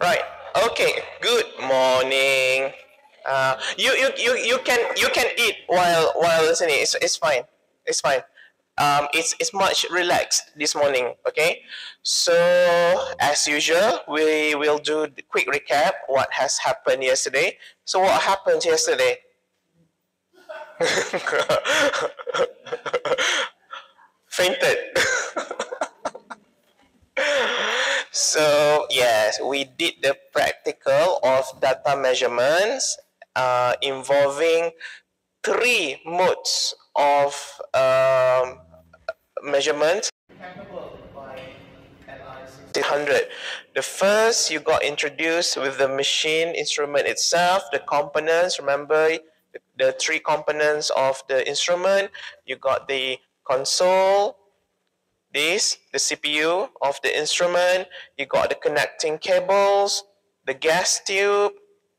Right. Okay. Good morning. You can eat while listening. It's fine. It's fine. It's much relaxed this morning. Okay. So as usual, we will do the quick recap what has happened yesterday. So what happened yesterday? Fainted. So yes, we did the practical of data measurements involving three modes of measurement. The first, you got introduced with the machine instrument itself, the components. Remember the three components of the instrument. You got the console, this, the CPU of the instrument. You got the connecting cables, the gas tube,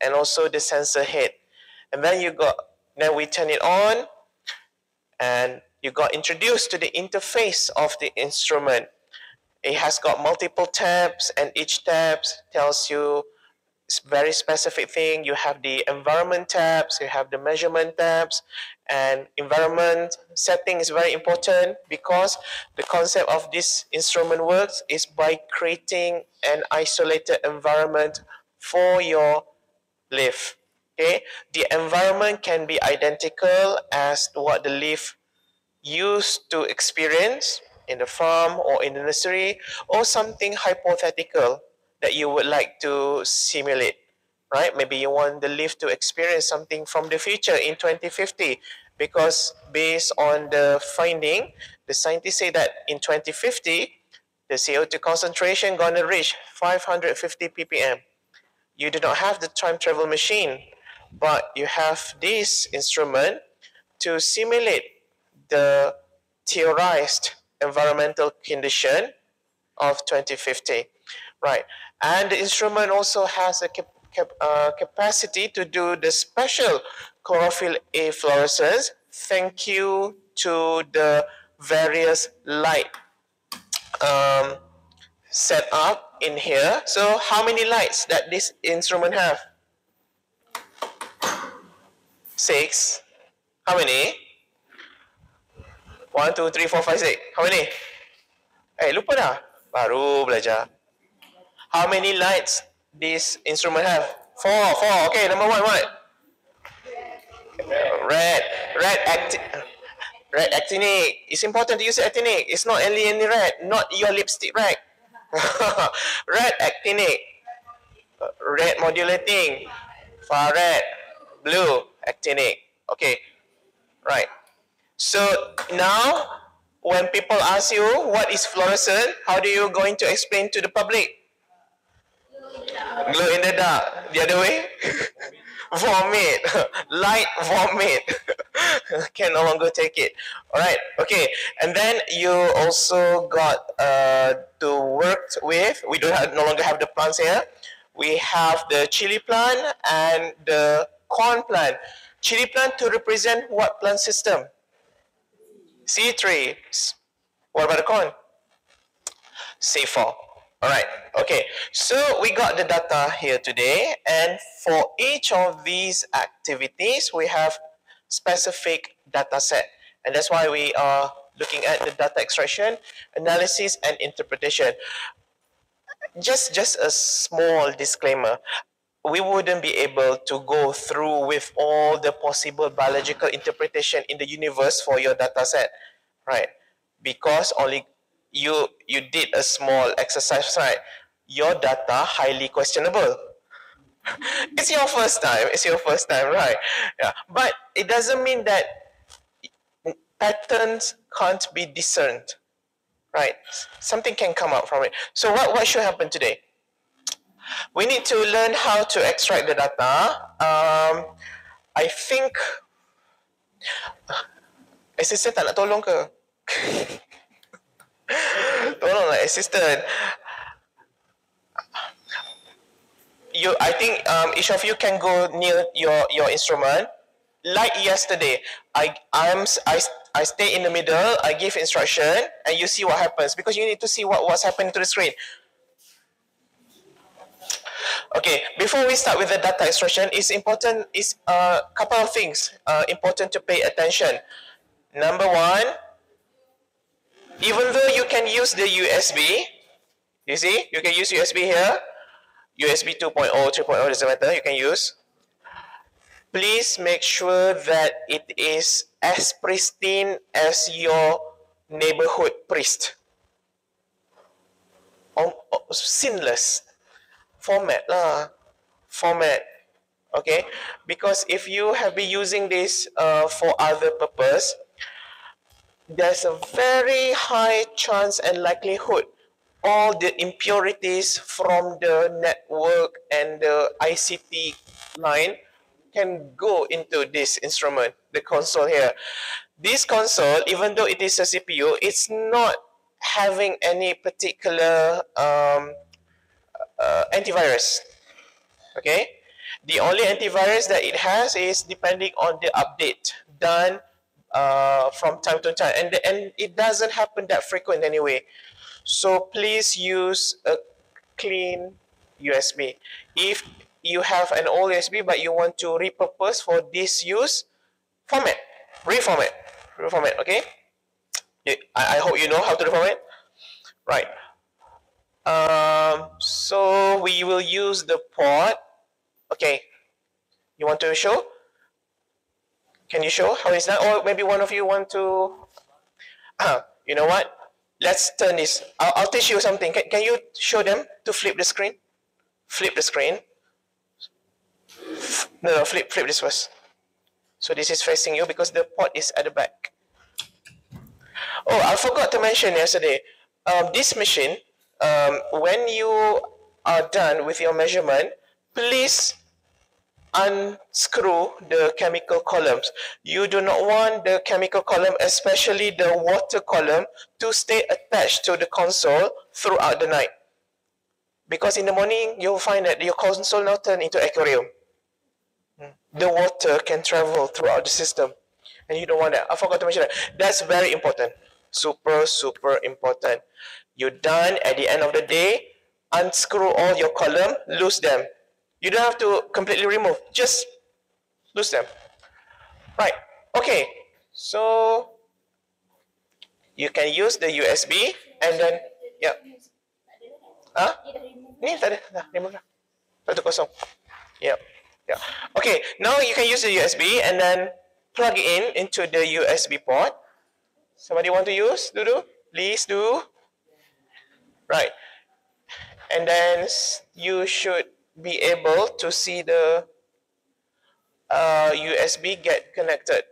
and also the sensor head. And then you got, then we turn it on, and you got introduced to the interface of the instrument. It has got multiple tabs, and each tab tells you very specific thing. You have the environment tabs, you have the measurement tabs, and environment setting is very important because the concept of this instrument works is by creating an isolated environment for your leaf. Okay, the environment can be identical as to what the leaf used to experience in the farm or in the nursery, or something hypothetical that you would like to simulate, right? Maybe you want the leaf to experience something from the future in 2050, because based on the finding, the scientists say that in 2050, the CO2 concentration gonna reach 550 ppm. You do not have the time travel machine, but you have this instrument to simulate the theorized environmental condition of 2050, right? And the instrument also has a capacity to do the special chlorophyll A fluorescence, thank you to the various light set up in here. So how many lights that this instrument have? 6. How many? 1, 2, 3, 4, 5, 6. How many? Eh, lupa dah. Baru belajar. How many lights this instrument have? 4. Okay, number 1, what? Red. Red actinic. It's important to use actinic. It's not only any red. Not your lipstick red. Red actinic. Red modulating. Far red. Blue actinic. Okay. Right. So now, when people ask you what is fluorescent, how do you going to explain to the public? Glow in the dark. The other way? Vomit. Light vomit. Can no longer take it. Alright, okay. And then you also got to work with, we don't have, no longer have the plants here. We have the chili plant and the corn plant. Chili plant to represent what plant system? C3. What about the corn? C4. Alright, okay. So we got the data here today, and for each of these activities, we have specific data set. And that's why we are looking at the data extraction, analysis, and interpretation. Just a small disclaimer. We wouldn't be able to go through with all the possible biological interpretation in the universe for your data set, right? Because only you did a small exercise, right? Your data highly questionable. It's your first time. It's your first time, right? Yeah. But it doesn't mean that patterns can't be discerned, right? Something can come out from it. So what should happen today? We need to learn how to extract the data. I think assistant tak nak tolong ke? Tolonglah assistant. I think each of you can go near your instrument. Like yesterday, I stay in the middle. I give instruction, and you see what happens because you need to see what's happening to the screen. Okay, before we start with the data extraction, it's important, it's a couple of things important to pay attention. Number one, even though you can use the USB, you see, you can use USB here, USB 2.0, 3.0, doesn't matter, you can use. Please make sure that it is as pristine as your neighborhood priest. Oh, sinless. Format lah. Format. Okay? Because if you have been using this for other purpose, there's a very high chance and likelihood all the impurities from the network and the ICT line can go into this instrument, the console here. This console, even though it is a CPU, it's not having any particular antivirus. Okay, the only antivirus that it has is depending on the update done from time to time, and it doesn't happen that frequent anyway. So please use a clean USB. If you have an old USB but you want to repurpose for this use, format, reformat. Okay, I hope you know how to reformat, right? So we will use the port. Okay, you want to show? Can you show how is that? Or maybe one of you want to. You know what? Let's turn this. I'll teach you something. Can you show them to flip the screen? Flip the screen. No, flip this first. So this is facing you because the port is at the back. Oh, I forgot to mention yesterday. This machine, when you are done with your measurement, please unscrew the chemical columns. You do not want the chemical column, especially the water column, to stay attached to the console throughout the night. Because in the morning, you'll find that your console now turns into aquarium. The water can travel throughout the system. And you don't want that. I forgot to mention that. That's very important. Super, super important. You're done at the end of the day. Unscrew all your column, loose them. You don't have to completely remove. Just loose them. Right. Okay. So you can use the USB and then yeah. Huh? Ni tak ada. Dah remove dah. Satu kosong. Yep. Yeah. Okay. Now you can use the USB and then plug it in into the USB port. Somebody want to use? Dudu? Please do. Right. And then you should be able to see the USB get connected.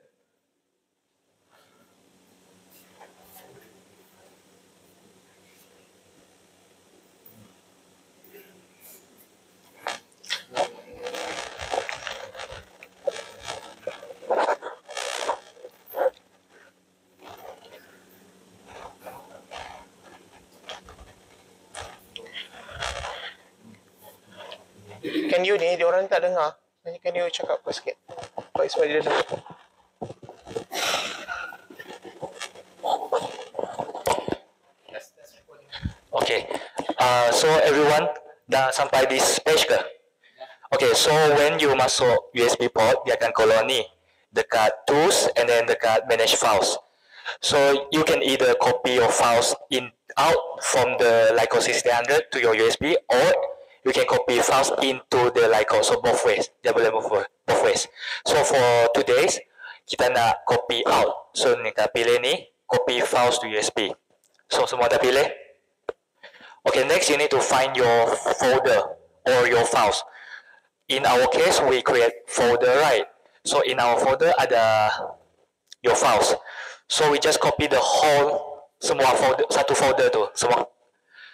You ni, dia orang tak dengar. Kan you cakap apa sikit. Baik sebab dia dengar. Okay. So everyone dah sampai this page ke? Okay, so when you masuk USB port, dia akan kolom ni. Dekat tools and then dekat manage files. So you can either copy your files in out from the Lyco 6300 to your USB, or you can copy files into the Lyco, so both ways. Dia boleh both ways. So for today's, kita nak copy out. So ni kita pilih ni, copy files to USB. So semua dah pilih. Okay, next you need to find your folder or your files. In our case, we create folder, right? So in our folder ada your files. So we just copy the whole, semua folder, satu folder tu, semua.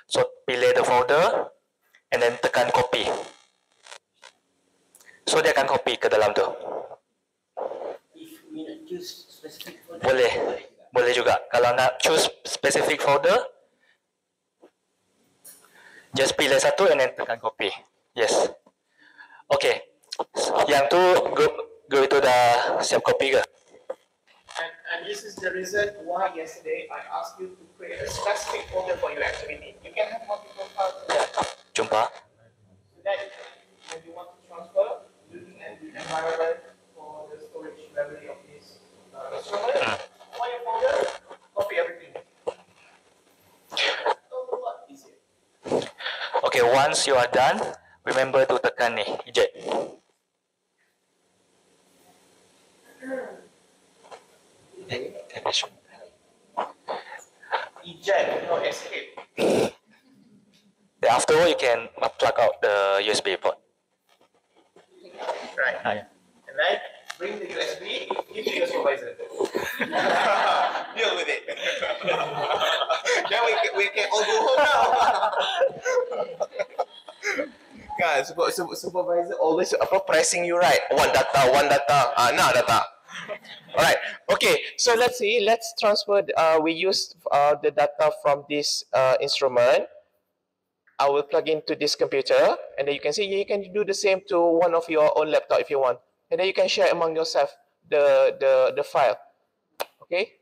So pilih the folder. And then tekan copy. So dia akan copy ke dalam tu. Boleh. Boleh juga. Kalau nak choose specific folder, just pilih satu and then tekan copy. Yes. Okay. Yang tu group itu dah siap copy ke? And this is the reason why yesterday I asked you to create a specific folder for your activity. You can have multiple files in that. Jumpa. once you are done, remember to tekan ni, eject. Eject, no escape. Then afterward, you can plug out the USB port. Right. Ah, yeah. And then bring the USB, give the supervisor. Deal with it. Now we can all go home now. Kan, supervisor always pressing you, right? One data. Nah, data. All right. Okay. So let's see. Let's transfer. We used the data from this instrument. I will plug into this computer, and then you can see you can do the same to one of your own laptop if you want, and then you can share among yourself the file. Okay.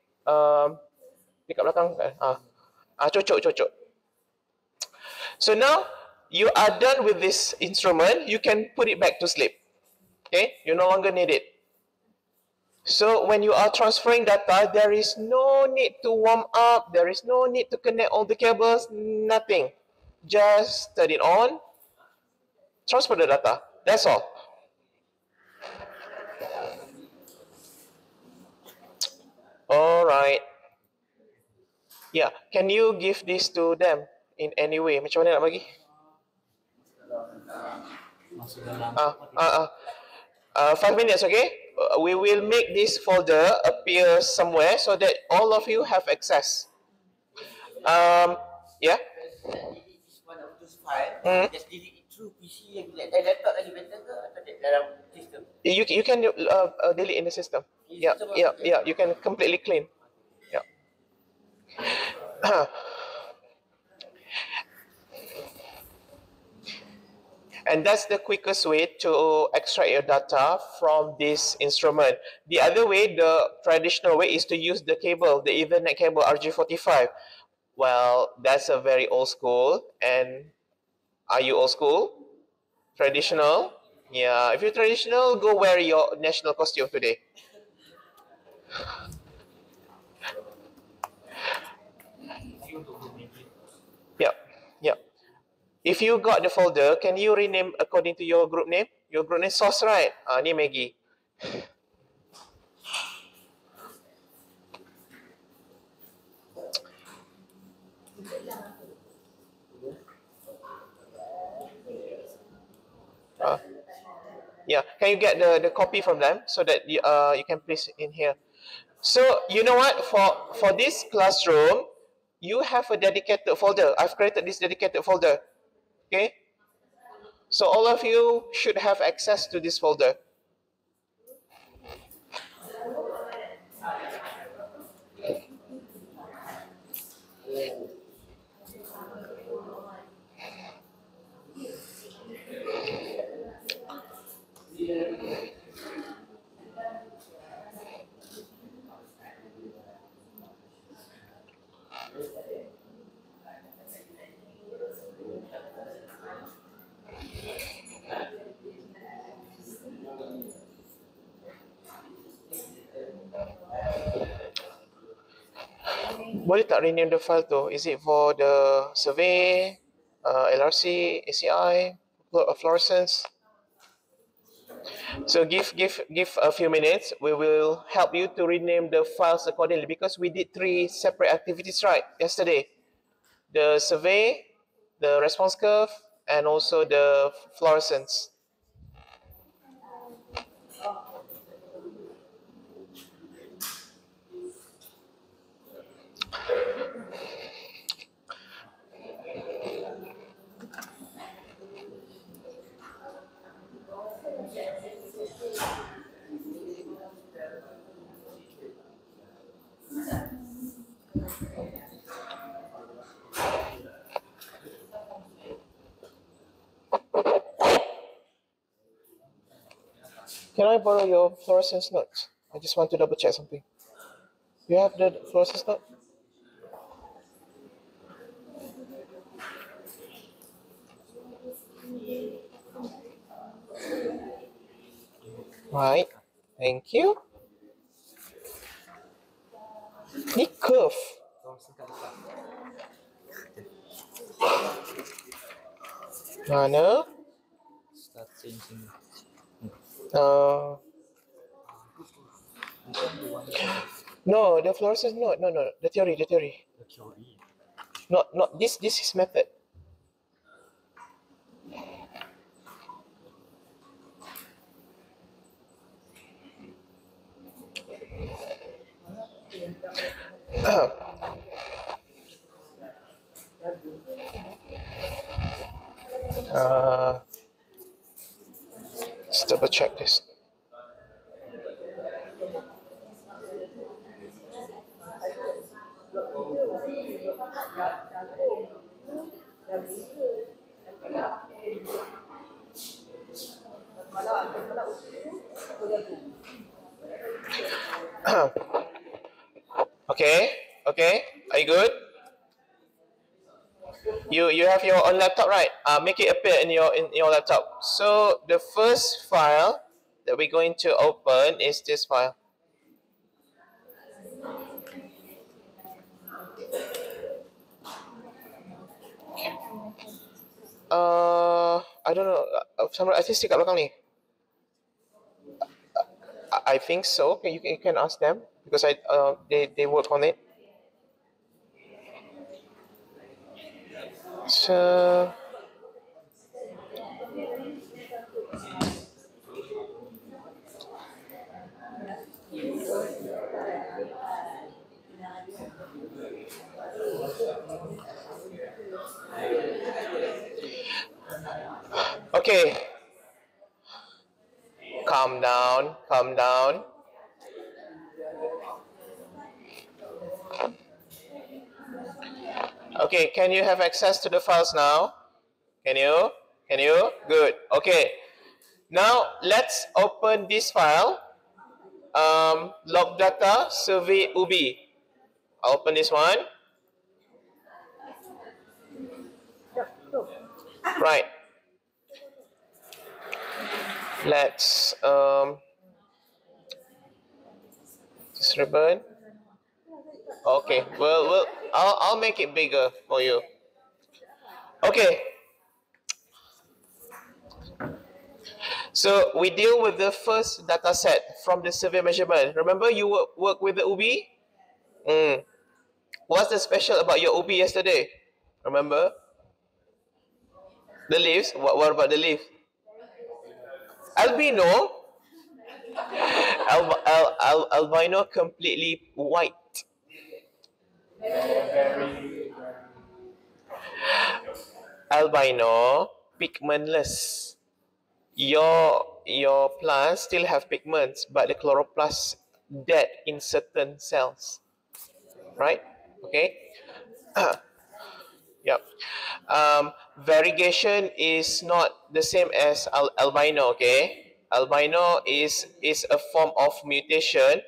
Dekat belakang. Cocok. So now you are done with this instrument. You can put it back to sleep. Okay. You no longer need it. So when you are transferring data, there is no need to warm up. There is no need to connect all the cables, nothing. Just turn it on, transfer the data. That's all. All right. Yeah. Can you give this to them in any way? Macam mana nak bagi? Five minutes, okay? We will make this folder appear somewhere so that all of you have access. Yeah. You can delete in the system. Yeah. You can completely clean. Yeah. And that's the quickest way to extract your data from this instrument. The other way, the traditional way, is to use the cable, the Ethernet cable RJ45. Well, that's a very old school. And are you old school? Traditional? Yeah, if you're traditional, go wear your national costume today. If you got the folder, can you rename according to your group name? Your group name source, right? Ni Maggie. Yeah. Can you get the copy from them so that you can place it in here? So you know what? For this classroom, you have a dedicated folder. I've created this dedicated folder. Okay, so all of you should have access to this folder. Boleh tak rename the file tu? Is it for the survey, LRC, ACI, fluorescence? So give a few minutes. We will help you to rename the files accordingly because we did 3 separate activities right yesterday. The survey, the response curve, and also the fluorescence. Can I borrow your fluorescence notes? I just want to double check something. You have the fluorescence note? Right, thank you. Ni curve. Mana? Start changing. No, the fluorescence. No. The theory. The theory. Not this. This is method. Let's double check this. Okay. Are you good? You have your own laptop, right? Make it appear in your laptop. So the first file that we're going to open is this file. I don't know. Someone artistic kat belakang ni. I think so. Okay, you can ask them because they work on it. So okay. Calm down. Okay, can you have access to the files now? Can you? Good. Okay. Now let's open this file. Log data survey UBI. I'll open this one. Right. Let's just ribbon. Okay, well, I'll make it bigger for you. Okay. So we deal with the first data set from the survey measurement. Remember you work with the UBI? What's the special about your UBI yesterday? Remember? The leaves? What about the leaf? Albino. Albino completely white. Albino pigmentless. Your plants still have pigments, but the chloroplast dead in certain cells. Right? Okay. Yep. Variegation is not the same as albino. Okay. Albino is a form of mutation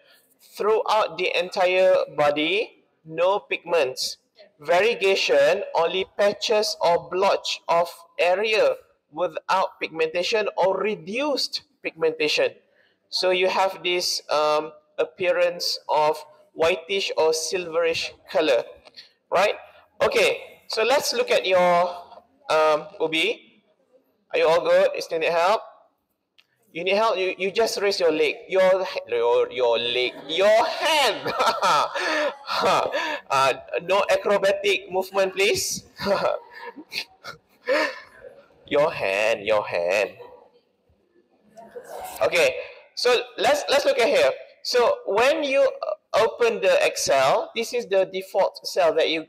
throughout the entire body. No pigments. Variegation only patches or blotch of area without pigmentation or reduced pigmentation. So you have this appearance of whitish or silverish color, right? Okay, so let's look at your UBI. Are you all good? Still need help? You need help? You just raise your leg, your hand. No acrobatic movement, please. Your hand. Okay, so let's look at here. So when you open the Excel, this is the default cell that you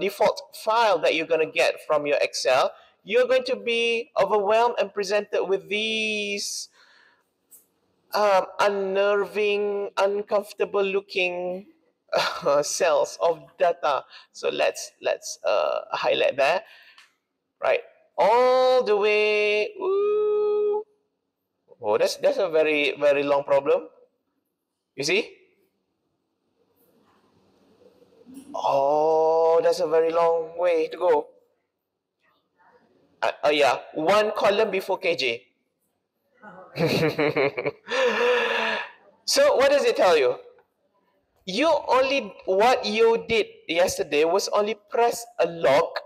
default file that you're gonna get from your Excel. You're going to be overwhelmed and presented with these unnerving, uncomfortable looking cells of data. So let's highlight that, right, all the way. Ooh. Oh, that's a very, very long problem. You see? Oh, that's a very long way to go. Yeah, one column before KJ. So what does it tell you? What you did yesterday was only press a lock,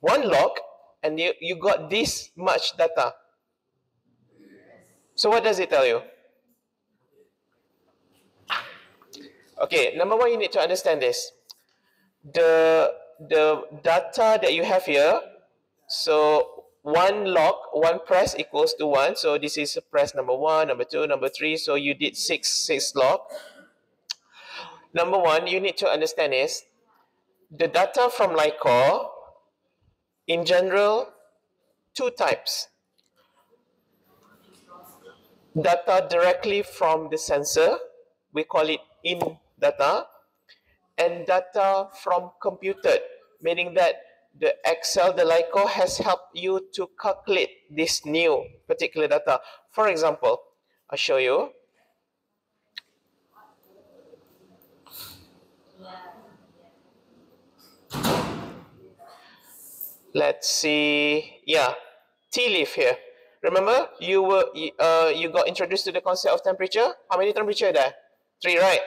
one lock, and you got this much data. So what does it tell you? Okay, number one, you need to understand this. The data that you have here, so one lock, one press equals to one. So this is press number one, number two, number three. So you did six lock. Number one, you need to understand is the data from LICOR, in general, two types. Data directly from the sensor, we call it in data, and data from computed, meaning that the Excel, the LICOR has helped you to calculate this new particular data. For example, I'll show you. Let's see, yeah, tea leaf here. Remember, you got introduced to the concept of temperature. How many temperature are there? Three, right?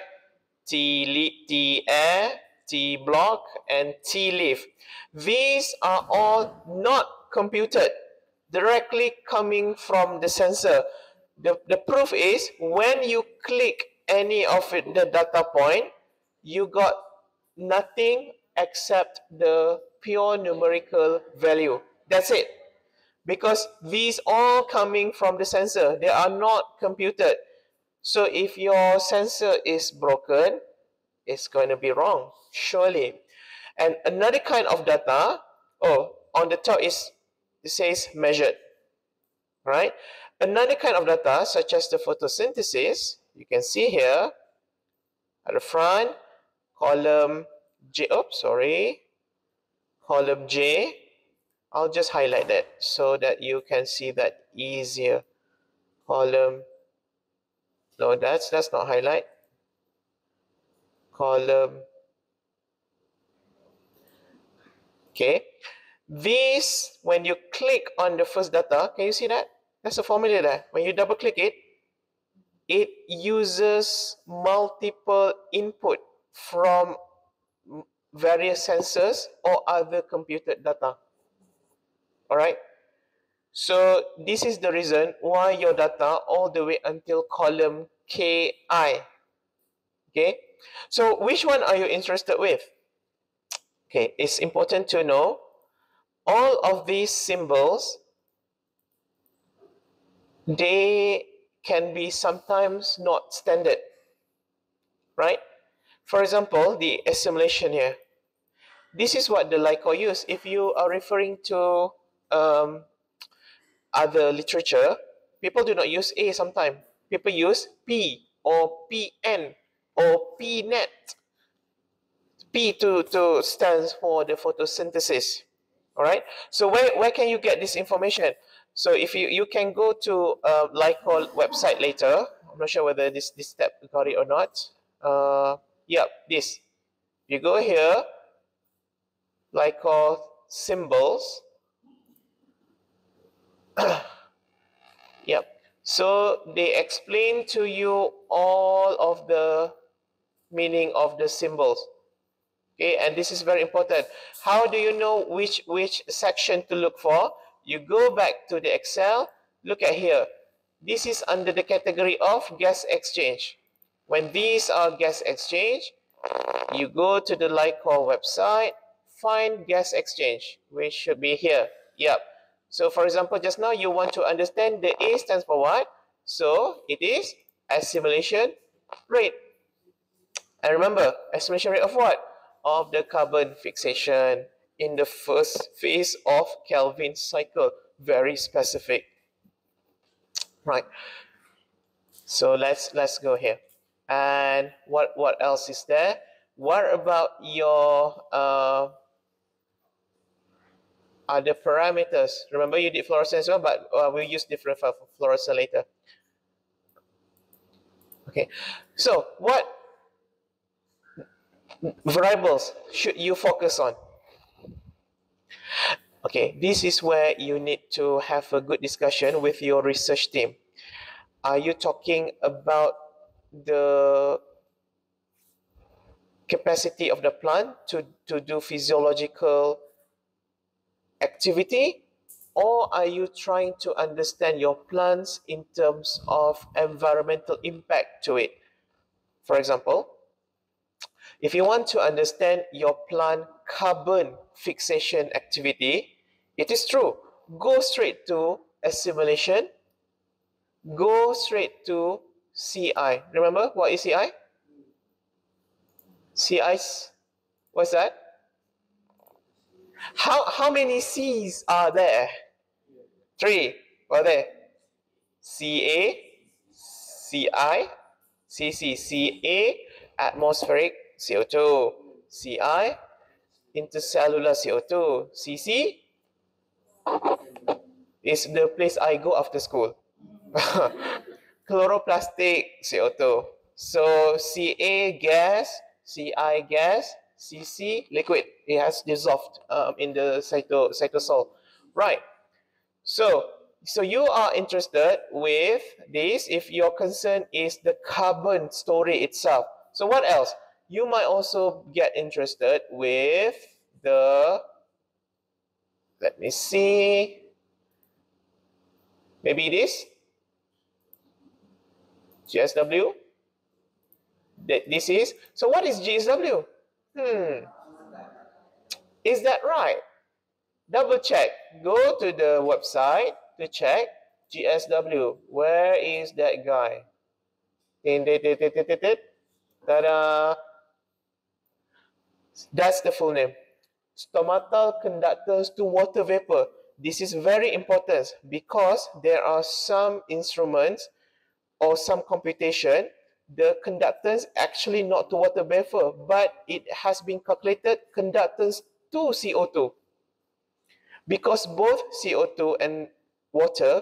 Tea leaf, tea air, tea block, and tea leaf. These are all not computed, directly coming from the sensor. The proof is when you click any of the data point, you got nothing except the pure numerical value. That's it. Because these all coming from the sensor, they are not computed. So if your sensor is broken, it's going to be wrong, surely. And another kind of data, oh, on the top is, it says measured, right? Another kind of data, such as the photosynthesis, you can see here at the front, column J, oops, sorry, column J. I'll just highlight that so that you can see that easier. Column, no, that's not highlight. Column, okay. This, when you click on the first data, can you see that? That's a formula there. When you double click it, it uses multiple input from various sensors or other computed data. Alright, so this is the reason why your data all the way until column Ki. Okay, so which one are you interested with? Okay, it's important to know all of these symbols, they can be sometimes not standard, right? For example, the assimilation here. This is what the LICOR use. If you are referring to other literature, people do not use A sometimes. People use P or PN or PNET. P to stands for the photosynthesis. All right. So where can you get this information? So if you can go to LICOR website later. I'm not sure whether this step got it or not. Yeah, this. You go here. LICOR symbols. Yep. So they explain to you all of the meaning of the symbols. Okay, and this is very important. How do you know which section to look for? You go back to the Excel, look at here. This is under the category of gas exchange. When these are gas exchange, you go to the LICOR website, find gas exchange, which should be here. Yep. So, for example, just now you want to understand the A stands for what? So, it is assimilation rate. And remember, assimilation rate of what? Of the carbon fixation in the first phase of Kelvin's cycle. Very specific. Right. So, let's go here. And what else is there? What about your... other parameters? Remember, you did fluorescence as well, but we'll use different for fluorescence later. Okay, so what variables should you focus on? Okay, this is where you need to have a good discussion with your research team. Are you talking about the capacity of the plant to do physiological activity, or are you trying to understand your plants in terms of environmental impact to it? For example, if you want to understand your plant carbon fixation activity, it is true. Go straight to assimilation. Go straight to CI. Remember what is CI? CIs. What's that? How many C's are there? 3. What are they? CA, CI, CC, CA, atmospheric CO2, CI, intercellular CO2, CC is the place I go after school. Chloroplastic CO2. So CA gas, CI gas, CC liquid. It has dissolved in the cytosol. Right. So you are interested with this if your concern is the carbon story itself. So what else? You might also get interested with the, let me see, maybe this, GSW. This is, so what is GSW? Is that right? Double check. Go to the website to check GSW. Where is that guy? Ta-da! That's the full name. Stomatal conductors to water vapor. This is very important because there are some instruments or some computation, the conductance actually not to water vapor, but it has been calculated conductance to CO2, because both CO2 and water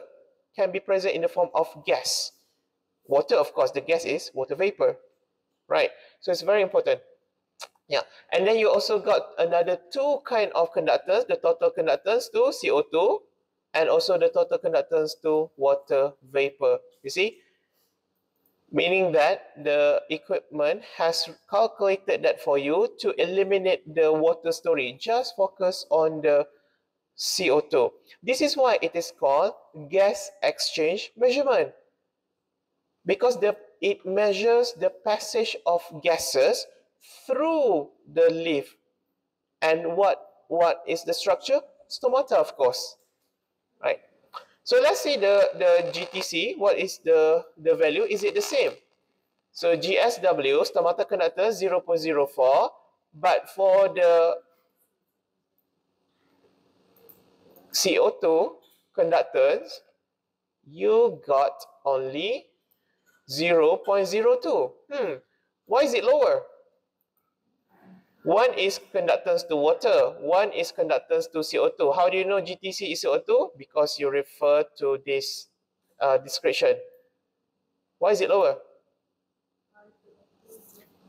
can be present in the form of gas. Water, of course, the gas is water vapor, right? So it's very important. Yeah, and then you also got another two kind of conductance, the total conductance to CO2 and also the total conductance to water vapor, you see? Meaning that the equipment has calculated that for you to eliminate the water story. Just focus on the CO2. This is why it is called gas exchange measurement, because it measures the passage of gases through the leaf. And what is the structure? Stomata, of course, right? So let's see the GTC. What is the value? Is it the same? So GSW, stomata conductance, 0.04, but for the CO2 conductance, you got only 0.02. Why is it lower? One is conductance to water, one is conductance to CO2. How do you know GTC is CO2? Because you refer to this description. Why is it lower?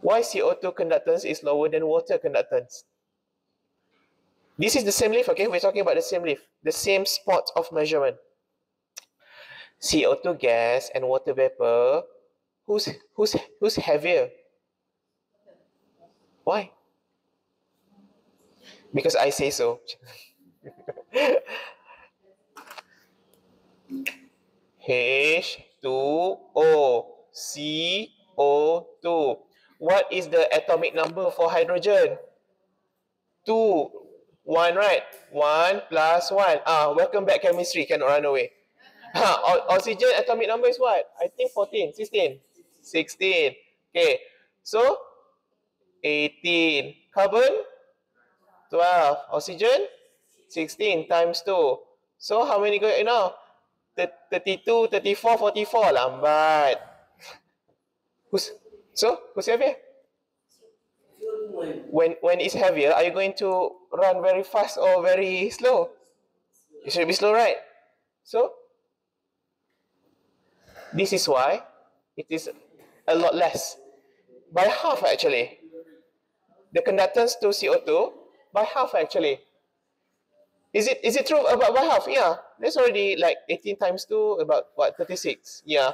Why CO2 conductance is lower than water conductance? This is the same leaf, okay? We're talking about the same leaf, the same spot of measurement. CO2 gas and water vapor, who's heavier? Why? Because I say so. H2O, CO2. What is the atomic number for hydrogen? 2. 1, right? 1 plus 1. Welcome back, chemistry. Cannot run away. Oxygen atomic number is what? I think 14, 16. 16. Okay. So, 18. Carbon? 12. Oxygen? 16 times 2. So how many go now? 32, 34, 44. Lambat. Who's heavier? When it's heavier, are you going to run very fast or very slow? You should be slow, right? So, this is why it is a lot less. By half, actually. The conductance to CO2, by half, actually. Is it true about by half? Yeah, there's already like 18 times 2, about what, 36? Yeah,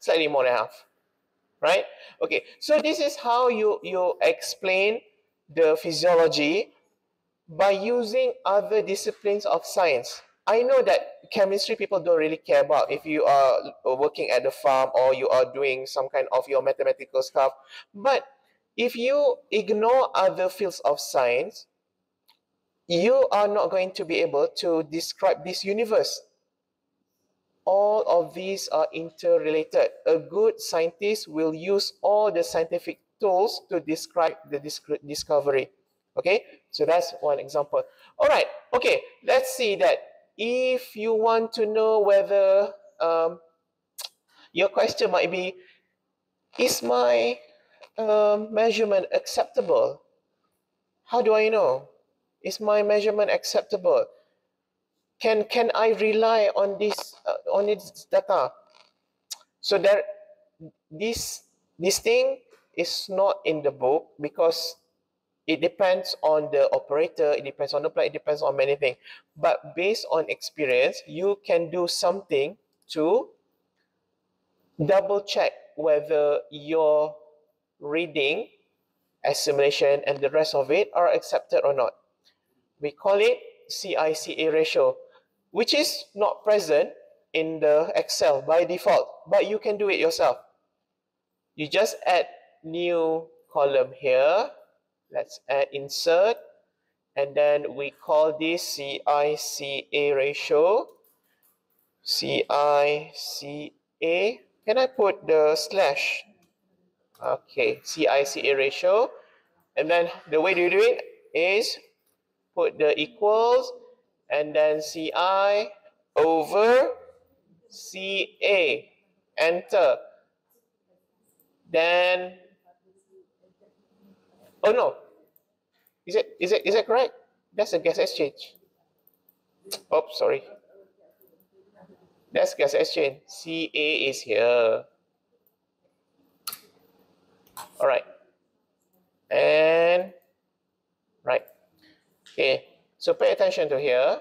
slightly more than half, right? Okay, so this is how you explain the physiology by using other disciplines of science. I know that chemistry people don't really care about if you are working at the farm or you are doing some kind of your mathematical stuff. But if you ignore other fields of science, you are not going to be able to describe this universe. All of these are interrelated. A good scientist will use all the scientific tools to describe the discovery. Okay, so that's one example. All right, okay, let's see that if you want to know whether your question might be, is my measurement acceptable? How do I know? Is my measurement acceptable? Can I rely on this data? So there, this thing is not in the book because it depends on the operator, it depends on the plan, it depends on many things. But based on experience, you can do something to double check whether your reading, assimilation, and the rest of it are accepted or not. We call it CICA ratio, which is not present in the Excel by default, but you can do it yourself. You just add new column here. Let's add insert, and then we call this CICA ratio. CICA, can I put the slash? Okay, CICA ratio. And then the way you do it is put the equals and then CI over CA, enter. Then, oh no, is it correct? That's a gas exchange. Oops, sorry. That's gas exchange. CA is here. All right. And right. Okay, so pay attention to here.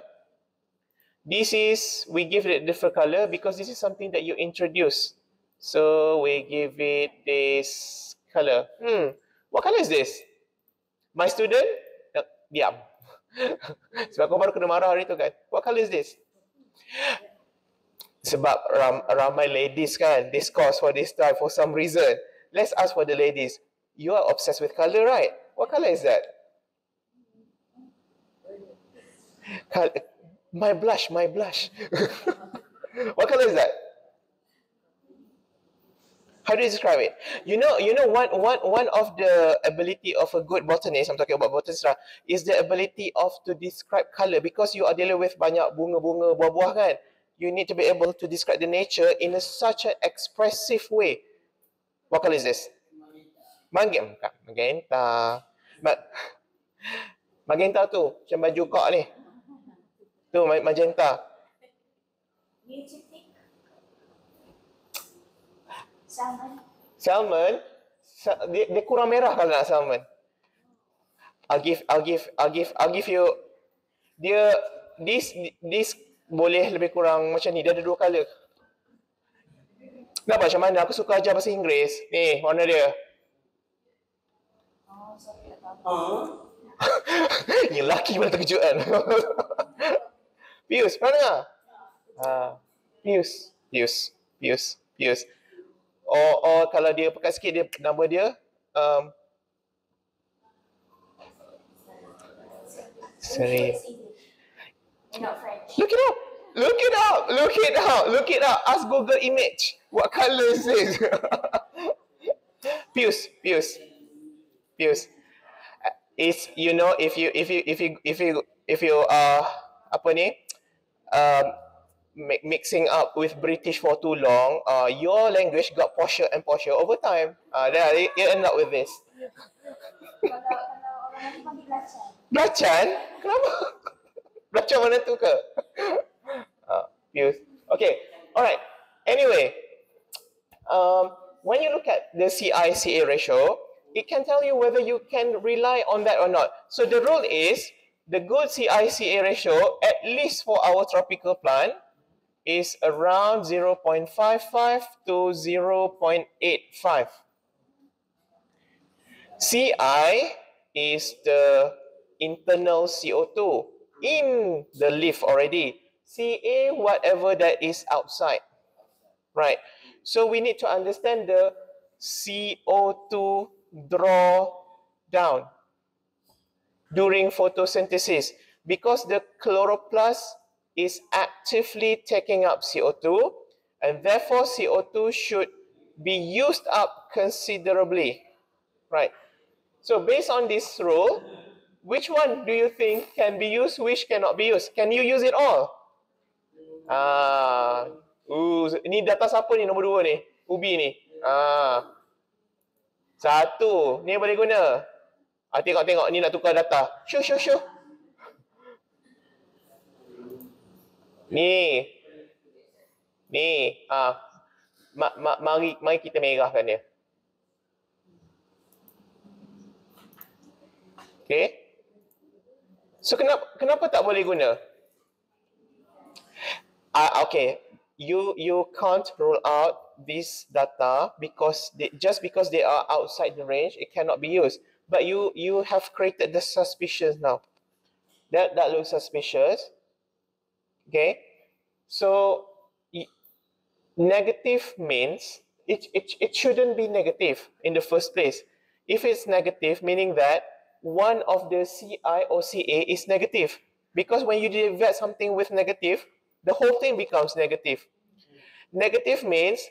This is, we give it a different color because this is something that you introduce. So we give it this color. What color is this? My student? Diam. Sebab kau baru kena marah hari tu kan. What color is this? Sebab ramai ladies kan, this course for this time for some reason. Let's ask for the ladies. You are obsessed with color, right? What color is that? My blush, my blush. What color is that? How do you describe it? You know, one of the ability of a good botanist, I'm talking about botanist, is the ability to describe color, because you are dealing with banyak bunga-bunga, buah-buah kan. You need to be able to describe the nature in such an expressive way. What color is this? Magenta. Magenta. Magenta tu, macam baju kau ni. Tu, magenta. Salmon, dia kurang merah kalau nak salmon. I'll give you. Dia, this boleh lebih kurang macam ni. Dia ada dua color. Nampak macam mana? Aku suka ajar bahasa Inggeris. Ni, warna dia. Oh, sorry. Yang lelaki pun terkejut kan. Pius, pernah dengar? Pius. Or kalau dia pekat sikit, dia, nama dia sorry. Look it up. Ask Google image. What color is this? Pius. It's, you know, if you apa ni, mixing up with British for too long, your language got posher and posher over time. Then you end up with this. Belacan? Kenapa? Belacan mana tu ke? Okay, alright. Anyway, when you look at the CICA ratio, it can tell you whether you can rely on that or not. So the rule is, the good CICA ratio, at least for our tropical plant, is around 0.55 to 0.85. CI is the internal CO2 in the leaf already. CA whatever that is outside, right? So we need to understand the CO2 drawdown during photosynthesis, because the chloroplast is actively taking up CO2, and therefore CO2 should be used up considerably, right? So based on this rule, which one do you think can be used, which cannot be used? Can you use it all? Ni data siapa ni nombor dua ni? Ubi ni. Satu, ni boleh guna. Tengok-tengok ni nak tukar data. Syuh. Ni. Mari kita merahkan dia. Okay. So kenapa tak boleh guna? Okay. You can't rule out this data because just because they are outside the range, it cannot be used. But you have created the suspicious now. That looks suspicious. Okay. So negative means it shouldn't be negative in the first place. If it's negative, meaning that one of the CI or CA is negative, because when you derive something with negative, the whole thing becomes negative. Negative means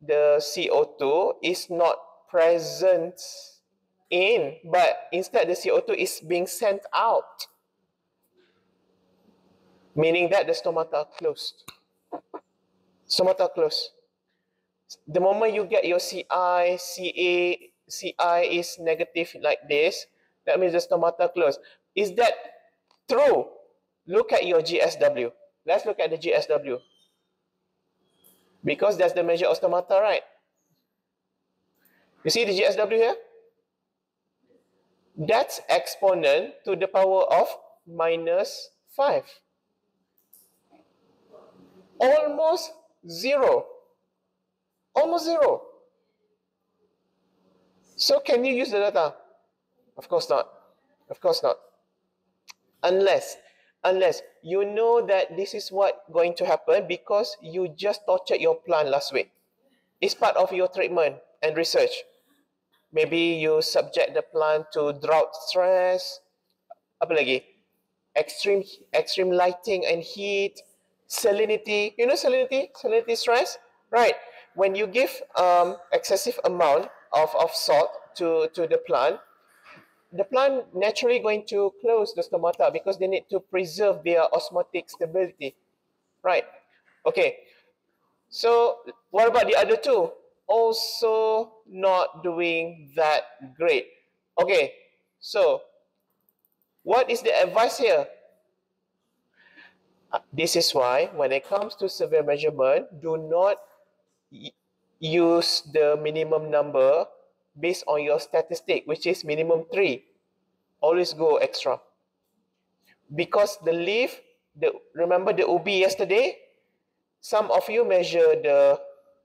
the CO2 is not present in, but instead the CO2 is being sent out, meaning that the stomata are closed. Stomata closed. The moment you get your CI, CA, CI is negative like this, that means the stomata closed. Is that true? Look at your GSW. Let's look at the GSW. Because that's the measure of stomata, right? You see the GSW here? That's exponent to the power of -5. Almost zero. Almost zero. So can you use the data? Of course not. Of course not. Unless you know that this is what going to happen because you just tortured your plant last week. It's part of your treatment and research. Maybe you subject the plant to drought stress, apa lagi? Extreme lighting and heat, salinity. You know salinity? Salinity stress? Right. When you give excessive amount of salt to the plant, the plant naturally going to close the stomata because they need to preserve their osmotic stability. Right. Okay. So what about the other two? Also not doing that great. Okay. So what is the advice here? This is why when it comes to severe measurement, do not use the minimum number based on your statistic, which is minimum 3. Always go extra. Because the leaf, remember the ubi yesterday? Some of you measure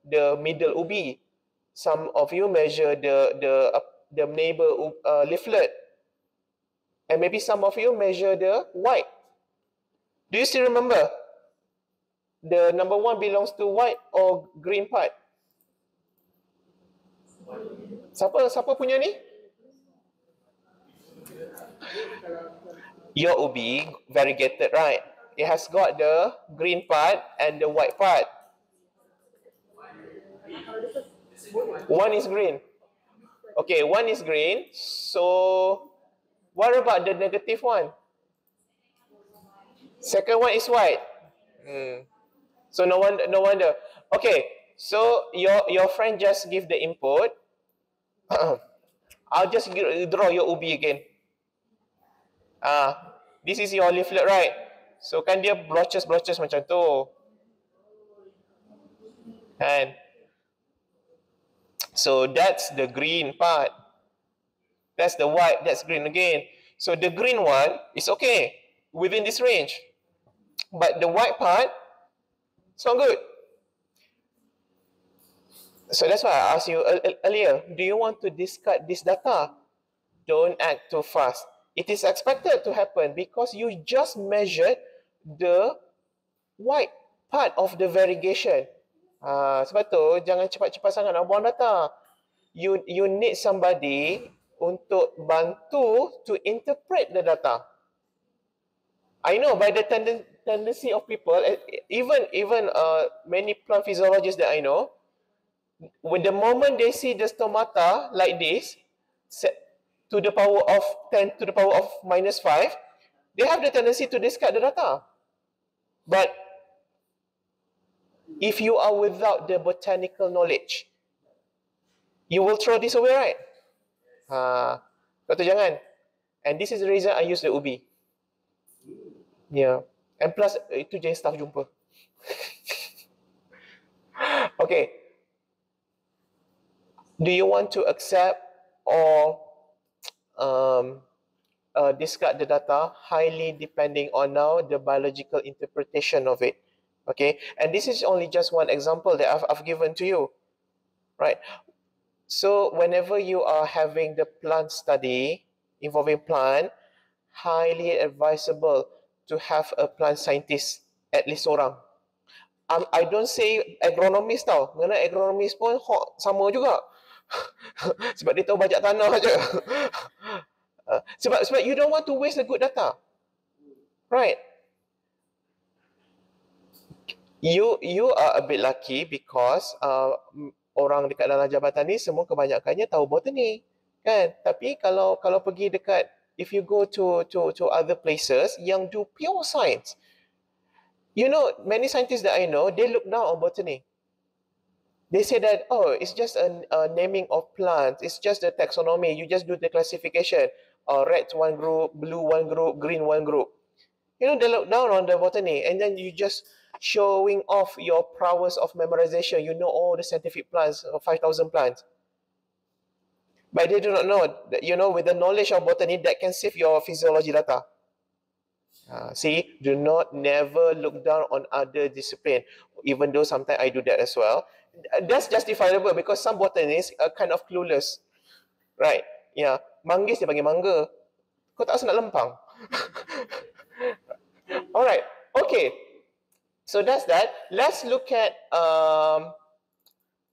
the middle ubi. Some of you measure the neighbor leaflet. And maybe some of you measure the white. Do you still remember? The number 1 belongs to white or green part? Siapa punya ni? Your ubi variegated, right? It has got the green part and the white part. One is green. Okay, one is green. So, what about the negative one? Second one is white. So no wonder. Okay, so your friend just give the input. I'll just draw your ubi again. This is your leaflet, right? So kan dia blotches macam tu. And so that's the green part. That's the white, that's green again. So the green one is okay within this range. But the white part, it's not good. So that's why I asked you earlier, do you want to discard this data? Don't act too fast. It is expected to happen because you just measured the wide part of the variegation. Sebab tu jangan cepat-cepat sangat nak buang data. You need somebody untuk bantu to interpret the data. I know by the tendency of people, even many plant physiologists that I know, when the moment they see the stomata like this, set to the power of 10 to the power of -5, they have the tendency to discard the data. But if you are without the botanical knowledge, you will throw this away, right? Kata jangan. And this is the reason I use the ubi. Yeah. And plus, itu je staff jumpa. Okay. Do you want to accept or discard the data, highly depending on now the biological interpretation of it? Okay, and this is only just one example that I've given to you, right? So whenever you are having the plant study involving plant, highly advisable to have a plant scientist, at least orang. I don't say agronomist tau, mengenai agronomist pun sama juga. Sebab dia tahu bajak tanah je. Sebab you don't want to waste the good data, right? You are a bit lucky because orang dekat dalam jabatan ni semua kebanyakannya tahu botani, kan? Tapi kalau pergi dekat, if you go to other places yang do pure science, you know, many scientists that I know, they look down on botany. They say that, oh, it's just a naming of plants, it's just a taxonomy, you just do the classification, red one group, blue one group, green one group. You know, they look down on the botany, and then you just showing off your prowess of memorization. You know all the scientific plants, 5,000 plants. But they do not know that, you know, with the knowledge of botany, that can save your physiology data. See, do not never look down on other discipline, even though sometimes I do that as well. That's justifiable because some botanists are kind of clueless. Right? Yeah. Manggis dia panggil mangga. Kau tak rasa nak lempang? Alright. Okay. So that's that. Let's look at,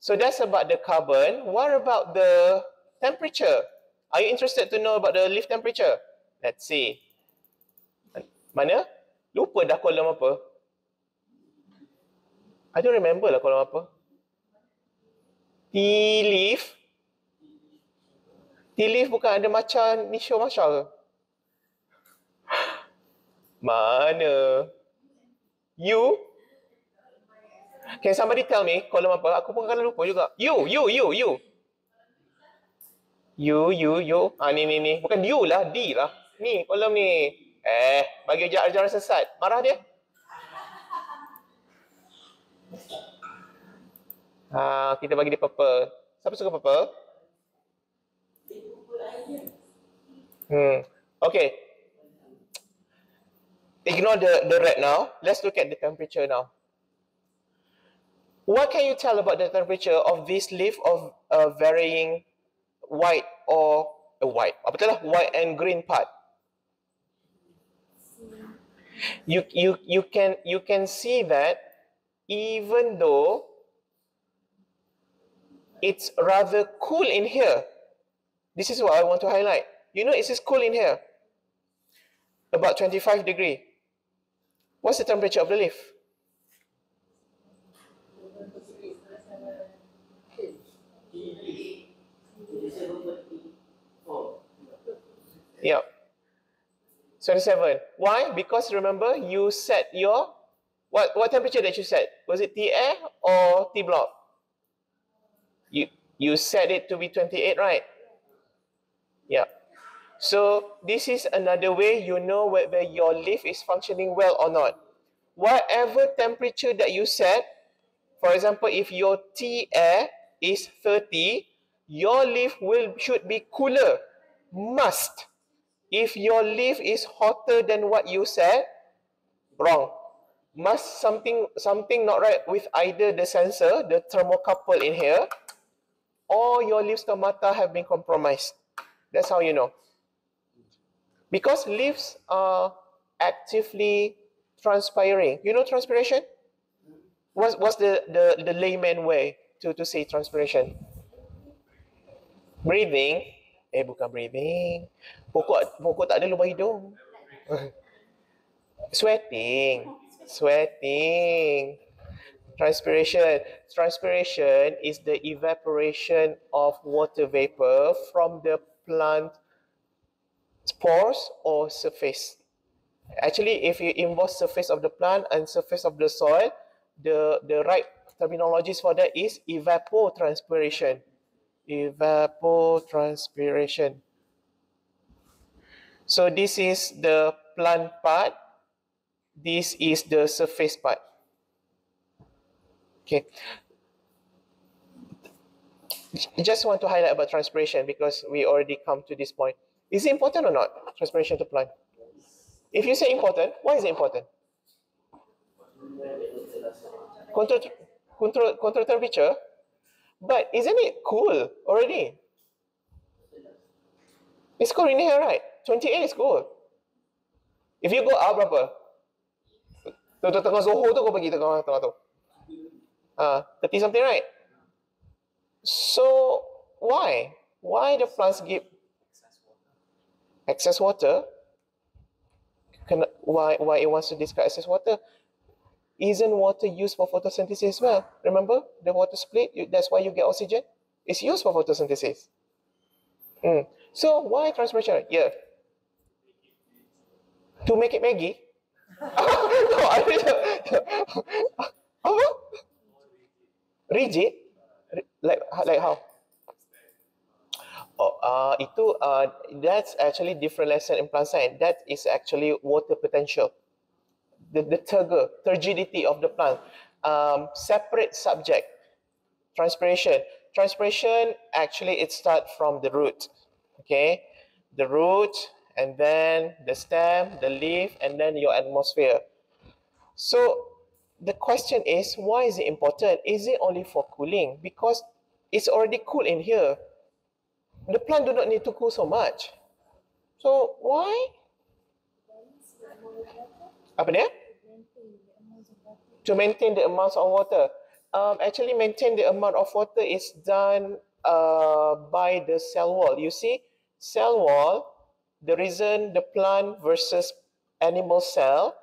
so that's about the carbon. What about the temperature? Are you interested to know about the leaf temperature? Let's see. Mana? Lupa dah kolom apa. I don't remember lah kolom apa. Tea leaf. Tea leaf bukan ada matcha, nisho matcha ke? Mana? You? Can somebody tell me kolom apa? Aku pun kadang lupa juga. You. You. Ni. Bukan you lah, D lah. Ni, kolom ni. Bagi ajaran sesat. Marah dia? Kita bagi dia purple. Siapa suka purple? Okay. Ignore the red now. Let's look at the temperature now. What can you tell about the temperature of this leaf of varying white or white and green part? You can see that even though it's rather cool in here. This is what I want to highlight. You know, it is cool in here. About 25 degrees. What's the temperature of the leaf? Yeah. 27. Why? Because remember, you set your, what temperature that you set? Was it T air or T block? You set it to be 28, right? Yeah. So this is another way you know whether your leaf is functioning well or not. Whatever temperature that you set, for example, if your T air is 30, your leaf should be cooler. Must. If your leaf is hotter than what you said, wrong. Must something not right with either the sensor, the thermocouple in here, or your leaf stomata have been compromised. That's how you know. Because leaves are actively transpiring. You know transpiration? What's the layman way to say transpiration? Breathing. Eh, bukan breathing. Pokok tak ada lubang hidung. Sweating. Transpiration is the evaporation of water vapor from the plant spores or surface. Actually, if you involve surface of the plant and surface of the soil, the right terminologies for that is evapotranspiration. Evapotranspiration. So this is the plant part. This is the surface part. Okay. Just want to highlight about transpiration because we already come to this point. Is it important or not, transpiration to plant? If you say important, why is it important? Control temperature. But isn't it cool already? It's cool in here, right? 28 is cool. If you go out, berapa? Tengah Zohor tu kau pergi tengah tu. 30 something, right? So, why? Why the plants give excess water? Why it wants to discard excess water? Isn't water used for photosynthesis as well? Remember the water split? That's why you get oxygen. It's used for photosynthesis. So why transpiration? Yeah. To make it Maggie? No, I don't. Rigid? Like how? Oh, that's actually different lesson in plant science. That is actually water potential. The turgidity of the plant. Separate subject. Transpiration. Transpiration, actually, it starts from the root. Okay? The root, and then the stem, the leaf, and then your atmosphere. So, the question is, why is it important? Is it only for cooling? Because it's already cool in here. The plant do not need to cool so much. So, why? Apa dia? To maintain the amount of water. Actually, maintain the amount of water is done by the cell wall. You see, cell wall, the reason the plant versus animal cell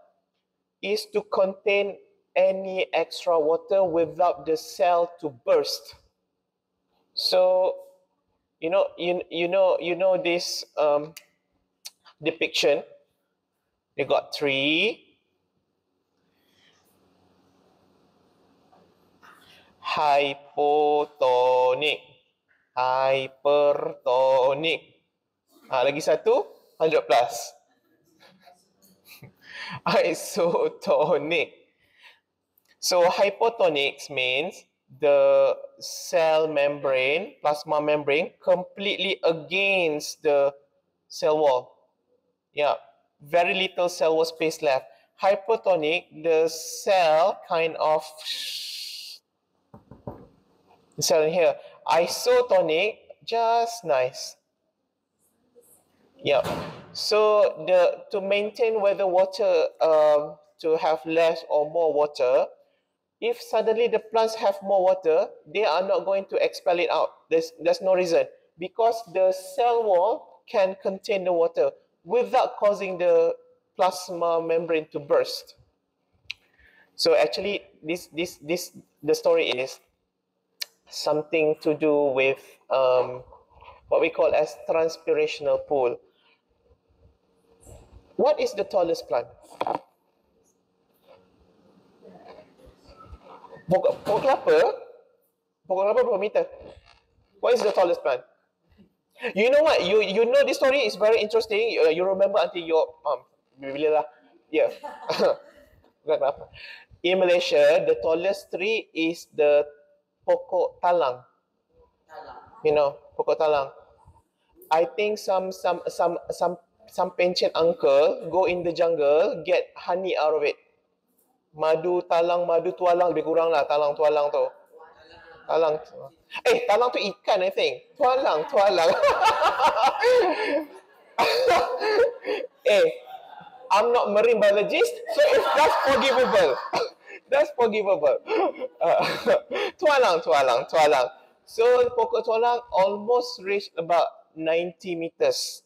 is to contain any extra water without the cell to burst. So, you know this depiction. You got tree, hypertonic. Lagi satu, 100+. Isotonic. So hypotonics means the cell membrane, plasma membrane, completely against the cell wall. Yeah. Very little cell wall space left. Hypertonic, the cell kind of cell in here. Isotonic, just nice. Yeah. So to maintain whether water to have less or more water, if suddenly the plants have more water, they are not going to expel it out. There's no reason, because the cell wall can contain the water without causing the plasma membrane to burst. So actually, the story is something to do with what we call as transpirational pool. What is the tallest plant? Pokok kelapa? Pokok kelapa berapa meter? What is the tallest plant? You know what? You know this story is very interesting. You remember until your bila lah. Yeah. In Malaysia, the tallest tree is the pokok talang. You know, pokok talang. I think some pencen uncle go in the jungle, get honey out of it. Madu talang, madu tualang lebih kurang lah, talang tualang tu. Talang. Eh, talang tu ikan, I think. Tualang. Eh, I'm not marine biologist, so it's that's forgivable. That's forgivable. Tualang. So pokok tualang almost reached about 90 meters.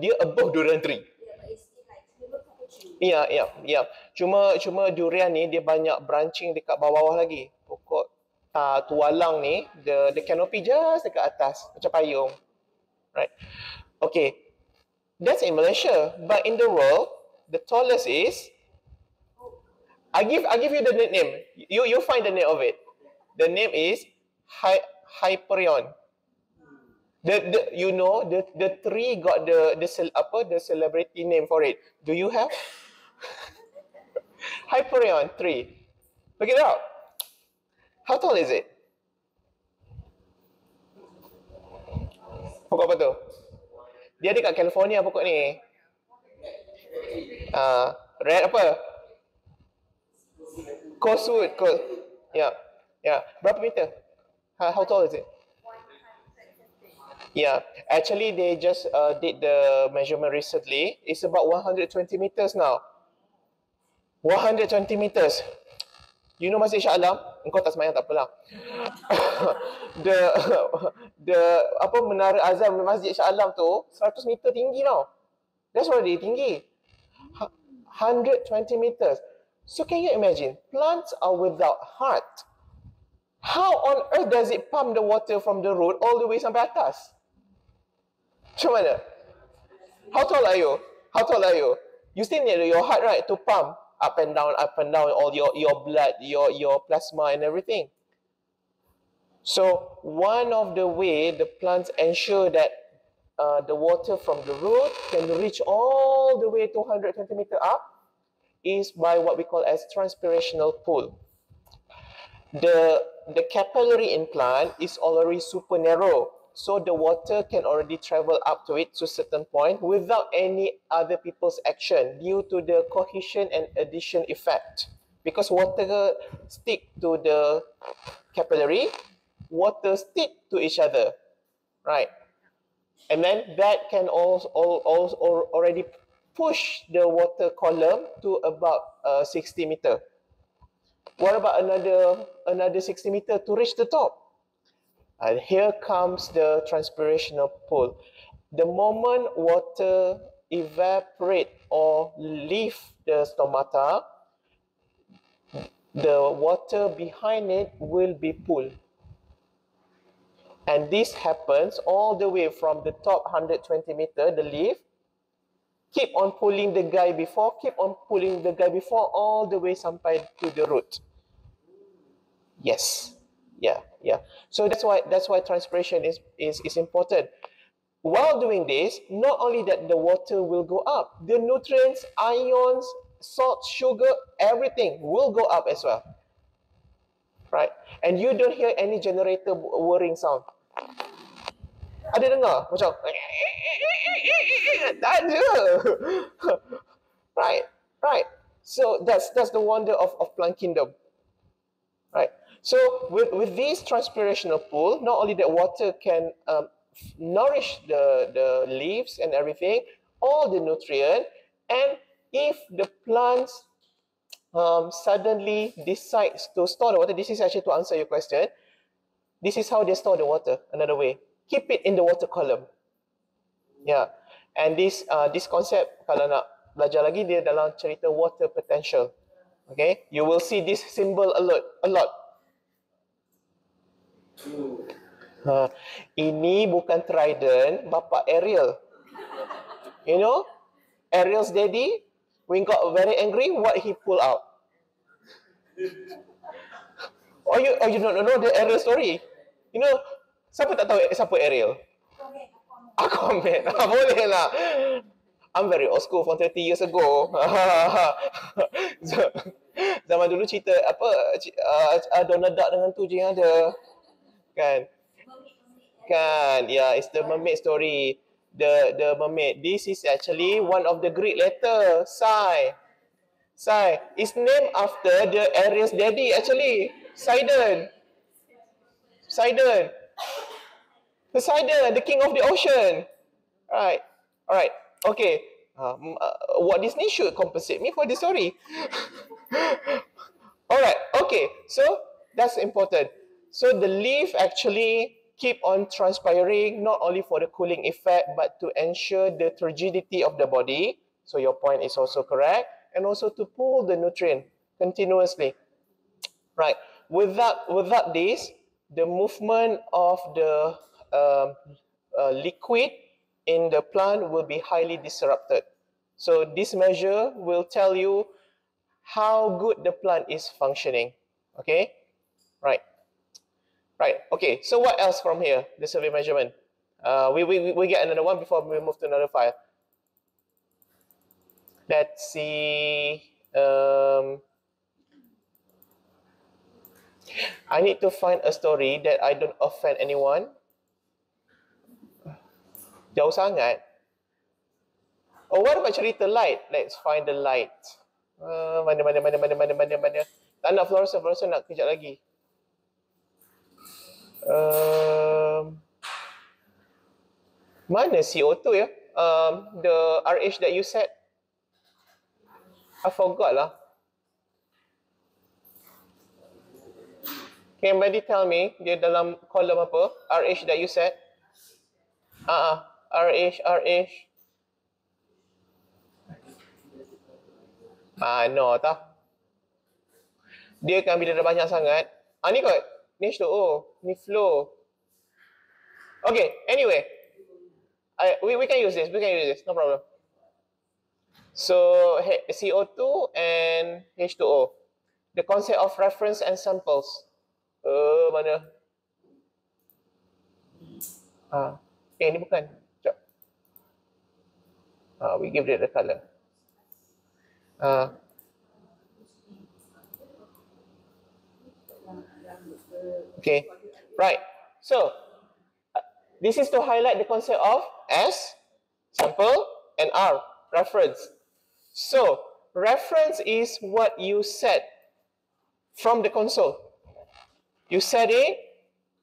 Dia above durian tree. Ya. Cuma durian ni dia banyak branching dekat bawah lagi. Pokok tualang ni the canopy just dekat atas macam payung. Right. Okay. That's in Malaysia, but in the world, the tallest is I give you the name. You find the name of it. The name is Hyperion. The tree got the celebrity name for it. Do you have Hyperion tree? Look it up. How tall is it? Pokok apa tu? Dia dekat California pokok ni. Red apa? Costwood. Yeah. Berapa meter? How tall is it? Yeah. Actually, they just did the measurement recently. It's about 120 meters now. 120 meters. You know Masjid Shah Alam? Engkau tak semayang tak apalah. the Menara Azam Masjid Shah Alam tu 100 meter tinggi tau. That's already tinggi. 120 meters. So can you imagine? Plants are without heart. How on earth does it pump the water from the road all the way sampai atas? Macam mana? How tall are you? You still need your heart, right, to pump. Up and down, all your blood, your plasma and everything. So one of the way the plants ensure that the water from the root can reach all the way to 120 meters up is by what we call as transpirational pull. The capillary in plant is already super narrow, so the water can already travel up to it to a certain point without any other people's action due to the cohesion and addition effect. Because water stick to the capillary, water stick to each other, right? And then that can also already push the water column to about 60 meter. What about another 60 meter to reach the top? And here comes the transpirational pull. The moment water evaporate or leave the stomata, the water behind it will be pulled. And this happens all the way from the top 120 meter, the leaf. Keep on pulling the guy before, all the way sampai to the root. Yes. Yeah. So that's why transpiration is important. While doing this, not only that the water will go up, the nutrients, ions, salt, sugar, everything will go up as well, right? And you don't hear any generator whirring sound. Ada dengar macam? Tak ada. Right. So that's the wonder of plant kingdom, right? So with this transpirational pull, not only that water can nourish the leaves and everything, all the nutrient, and if the plants suddenly decides to store the water, this is actually to answer your question, this is how they store the water, another way. Keep it in the water column. Yeah. And this concept, kalau nak belajar lagi, dia dalam cerita water potential. Okay, you will see this symbol a lot. Ini bukan Trident, Bapa Ariel. You know, Ariel's daddy, when got very angry, what he pull out? Oh you don't know the Ariel story? You know, siapa tak tahu siapa Ariel? Aquaman. Boleh lah. I'm very old school from 30 years ago. Zaman dulu cerita apa Donald Duck dengan tu je yang ada. Kan? Yeah, it's the mermaid story. The mermaid. This is actually one of the Greek letter, Psi. It's named after the Ariel's daddy actually, Poseidon. Poseidon, the king of the ocean. Right. All right. Okay. Walt Disney should compensate me for this story. All right. Okay. So that's important. So the leaf actually keep on transpiring, not only for the cooling effect, but to ensure the turgidity of the body. So your point is also correct. And also to pull the nutrient continuously. Right. Without this, the movement of the liquid in the plant will be highly disrupted. So this measure will tell you how good the plant is functioning. Okay, right. Okay. So what else from here? The survey measurement. We get another one before we move to another file. Let's see. I need to find a story that I don't offend anyone. Jauh sangat. Oh, what about cerita light? Let's find the light. Mana. Tak nak Florence nak kejap lagi. Mana CO2 ya? The RH that you said? I forgot lah. Can anybody tell me dia dalam kolom apa? RH that you said? RH. No tak. Dia kan bila dah banyak sangat. Ni kot. Ni H2O. Ni flow. Okay, anyway. We can use this. No problem. So, CO2 and H2O. The concept of reference and samples. Mana? Ni bukan. Sekejap. We give it the color. Okay. Right. So, this is to highlight the concept of S, sample, and R, reference. So, reference is what you set from the console. You set it,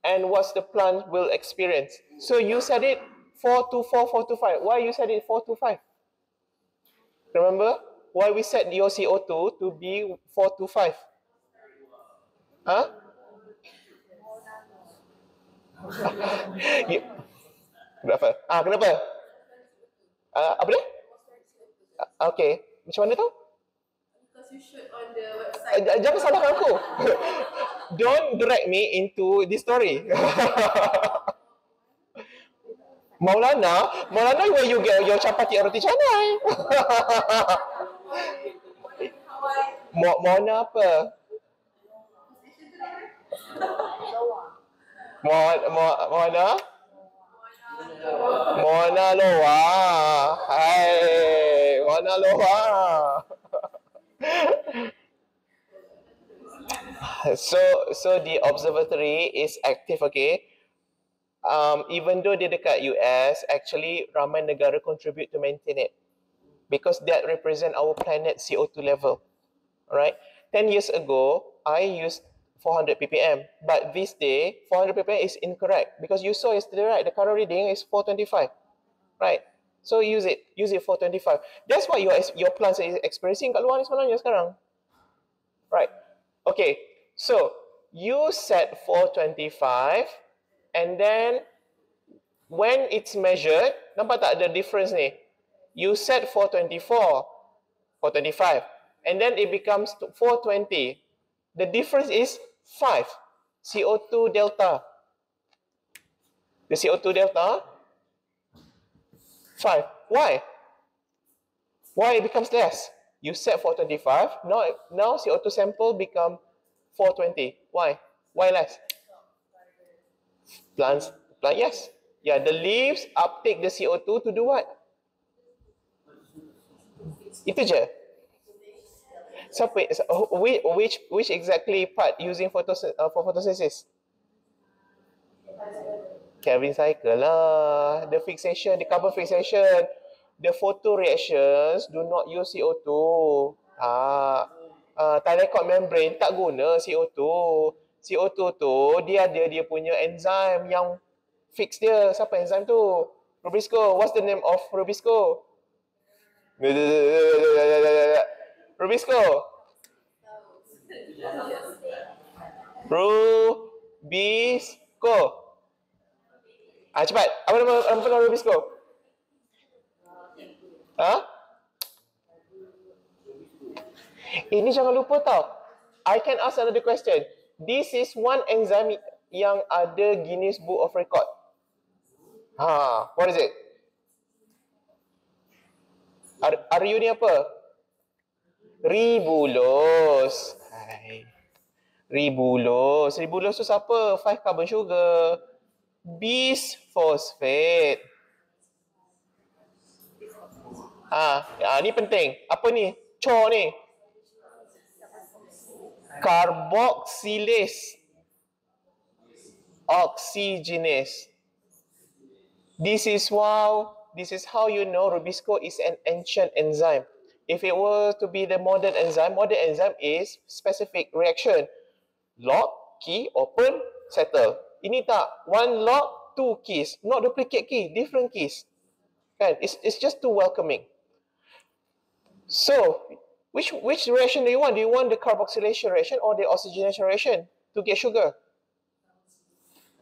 and what's the plant will experience. So you said it 4 to 5. Why you said it 4 to 5? Remember why we set your CO2 to be 4 to 5? Huh? Berapa? Kenapa? Apa dia? Okay, macam mana tu? You should on the website. Jangan salahkan aku. Don't drag me into this story. Maulana, where you get your chapati roti canai? Maulana apa? Maulana Loa. Hai, Maulana Loa. So the observatory is active, okay. Even though dia dekat US, actually ramai negara contribute to maintain it because that represent our planet CO2 level, right? 10 years ago, I used 400 ppm, but this day 400 ppm is incorrect because you saw yesterday, right? The current reading is 425, right? So use it 425. That's what your plants is experiencing kat luar ni sebenarnya sekarang. Right. Okay. So you set 425 and then when it's measured, nampak tak ada difference ni? You set 425 and then it becomes 420. The difference is 5 CO2 delta. The CO2 delta 5. Why it becomes less? You set 425. Now CO2 sample become 420. Why less? Plants, yes. Yeah, the leaves uptake the CO2 to do what? Itu je. So, which exactly part using for photosynthesis? Calvin cycle lah, the fixation, the carbon fixation, the photo reactions do not use CO2. Thylakoid membrane tak guna CO2. CO2 tu dia ada dia punya enzyme yang fix dia. Siapa enzyme tu? Rubisco. What's the name of Rubisco? Rubisco. Rubisco. Ah, cepat. Apa nama Rubisco? Ha? Ini jangan lupa tau. I can ask another question. This is one enzyme yang ada Guinness Book of Record. Ha, what is it? RU ni apa? Ribulose. Hai. Ribulose. Ribulose tu siapa? 5 carbon sugar. Bisphosphate. Ha, ni penting. Apa ni? Co ni. Carboxylase. Oxygenase. This is how you know Rubisco is an ancient enzyme. If it were to be the modern enzyme is specific reaction. Lock, key, open, settle. Ini tak, one lock, two keys. Not duplicate key, different keys. Kan? It's just too welcoming. So, which reaction do you want? Do you want the carboxylation reaction or the oxygenation reaction to get sugar?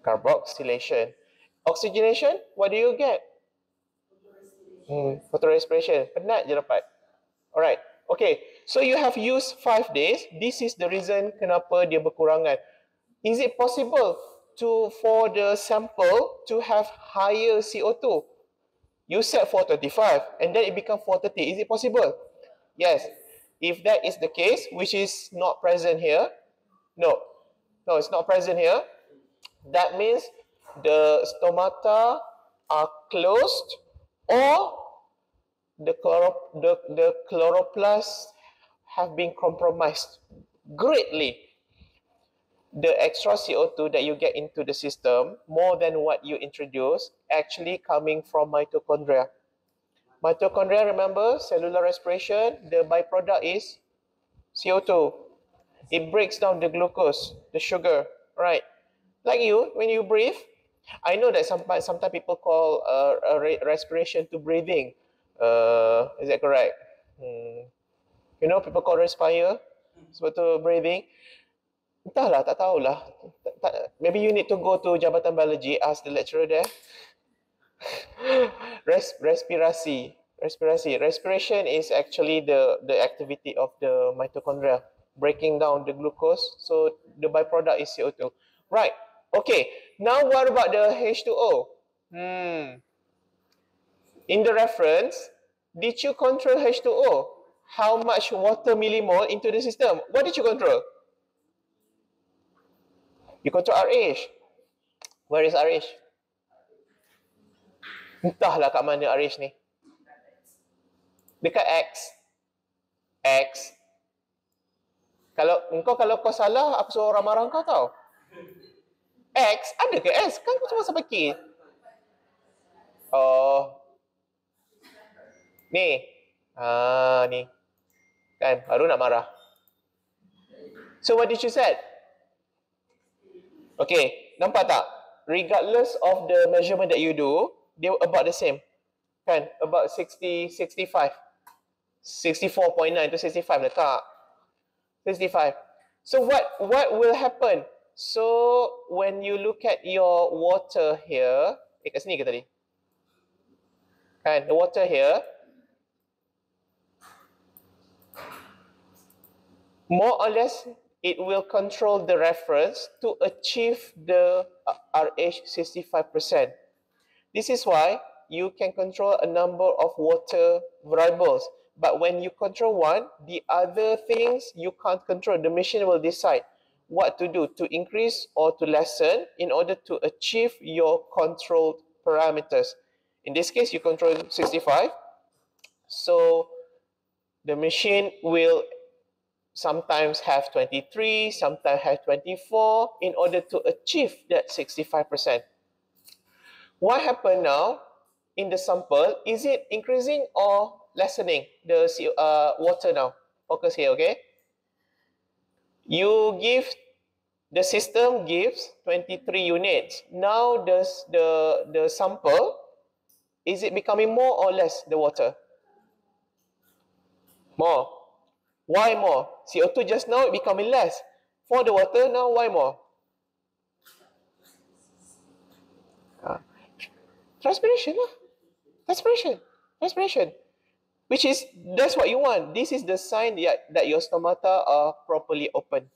Carboxylation. Oxygenation, what do you get? Photorespiration. Penat je dapat. Alright. Okay. So you have used 5 days. This is the reason kenapa dia berkurangan. Is it possible for the sample to have higher CO2? You said 425 and then it becomes 430. Is it possible? Yes. If that is the case, which is not present here. No, it's not present here. That means the stomata are closed or the chloroplasts have been compromised greatly. The extra CO2 that you get into the system, more than what you introduce, actually coming from mitochondria. Mitochondria, remember, cellular respiration, the byproduct is CO2. It breaks down the glucose, the sugar, right? Like you, when you breathe, I know that sometimes people call respiration to breathing. Is that correct? You know, people call respire, sebab tu breathing. Entahlah, tak tahulah. Maybe you need to go to Jabatan Biology, ask the lecturer there. Respirasi. Respiration is actually the activity of the mitochondria, breaking down the glucose. So the byproduct is CO2. Right. Okay. Now what about the H2O? In the reference, did you control H2O? How much water millimole into the system? What did you control? You control RH. Where is RH? Entahlah kat mana RH ni. Dekat X. X. Kalau kau salah, aku suruh orang marah kau tau. X ada ke S? Kan kau semua sampai K. Oh. Ni. Ah, ni. Kan, baru nak marah. So what did you say? Okay, nampak tak? Regardless of the measurement that you do, they were about the same. Kan? About 60, 65. 64.9 to 65 letak. 65. So what will happen? So when you look at your water here, kat sini ke tadi? Kan? The water here. More or less, it will control the reference to achieve the RH 65%. This is why you can control a number of water variables. But when you control one, the other things you can't control. The machine will decide what to do, to increase or to lessen in order to achieve your controlled parameters. In this case, you control 65. So the machine will sometimes have 23, sometimes have 24 in order to achieve that 65%. What happened now in the sample? Is it increasing or lessening the water now? Focus here, okay? You give The system gives 23 units. Now does the sample, is it becoming more or less the water? More. Why more? CO2 just now it becoming less. For the water now, why more? Transpiration lah. Transpiration. Which is, that's what you want. This is the sign that your stomata are properly open.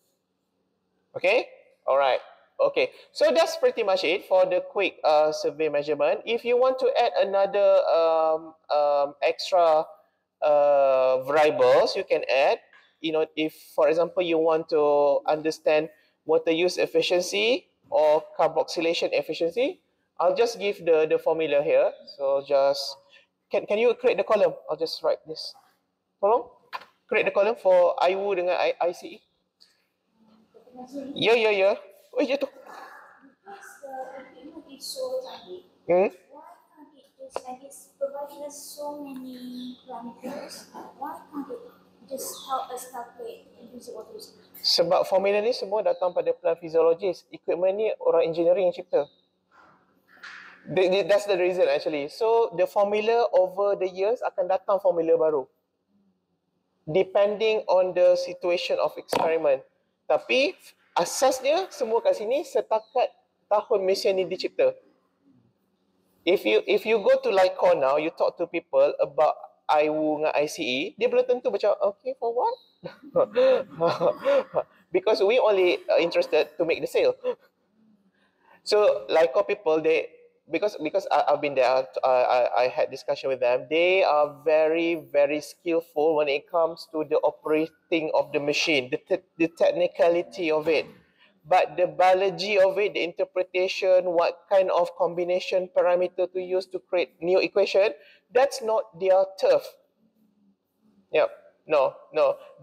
Okay? Alright. Okay. So that's pretty much it for the quick survey measurement. If you want to add another extra variables, you can add. You know, if, for example, you want to understand water use efficiency or carboxylation efficiency, I'll just give the formula here. So just, can you create the column? I'll just write this. Tolong, create the column for IWU dengan ICE. Ya. Oh, je tu. Hmm? Like it's provided us so many parameters. Why can't it just help us calculate what it is? Sebab formula ni semua datang pada plant physiologist. Equipment ni orang engineering yang cipta. That's the reason actually. So the formula over the years akan datang formula baru. Depending on the situation of experiment. Tapi asasnya semua kat sini setakat tahun mesin ni dicipta. If you go to Lycon now, you talk to people about IWU dengan ICE, dia belum tentu macam, okay, for what? Because we only interested to make the sale. So Lycon people, they because I've been there, I had discussion with them. They are very, very skillful when it comes to the operating of the machine, the technicality of it. But the biology of it, the interpretation, what kind of combination parameter to use to create new equation, that's not their turf. Yep, no.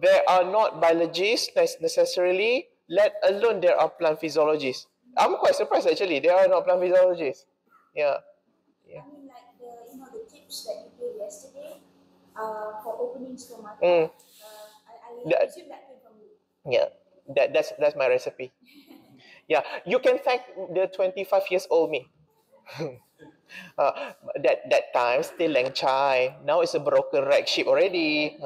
There are not biologists necessarily, let alone there are plant physiologists. I'm quite surprised actually, there are not plant physiologists. Yeah. I mean, like the tips that you gave yesterday for opening stomata, I assume that came from you. Yeah. That's my recipe. Yeah, you can thank the 25-year-old me. that time still lang chai. Now it's a broken rag ship already.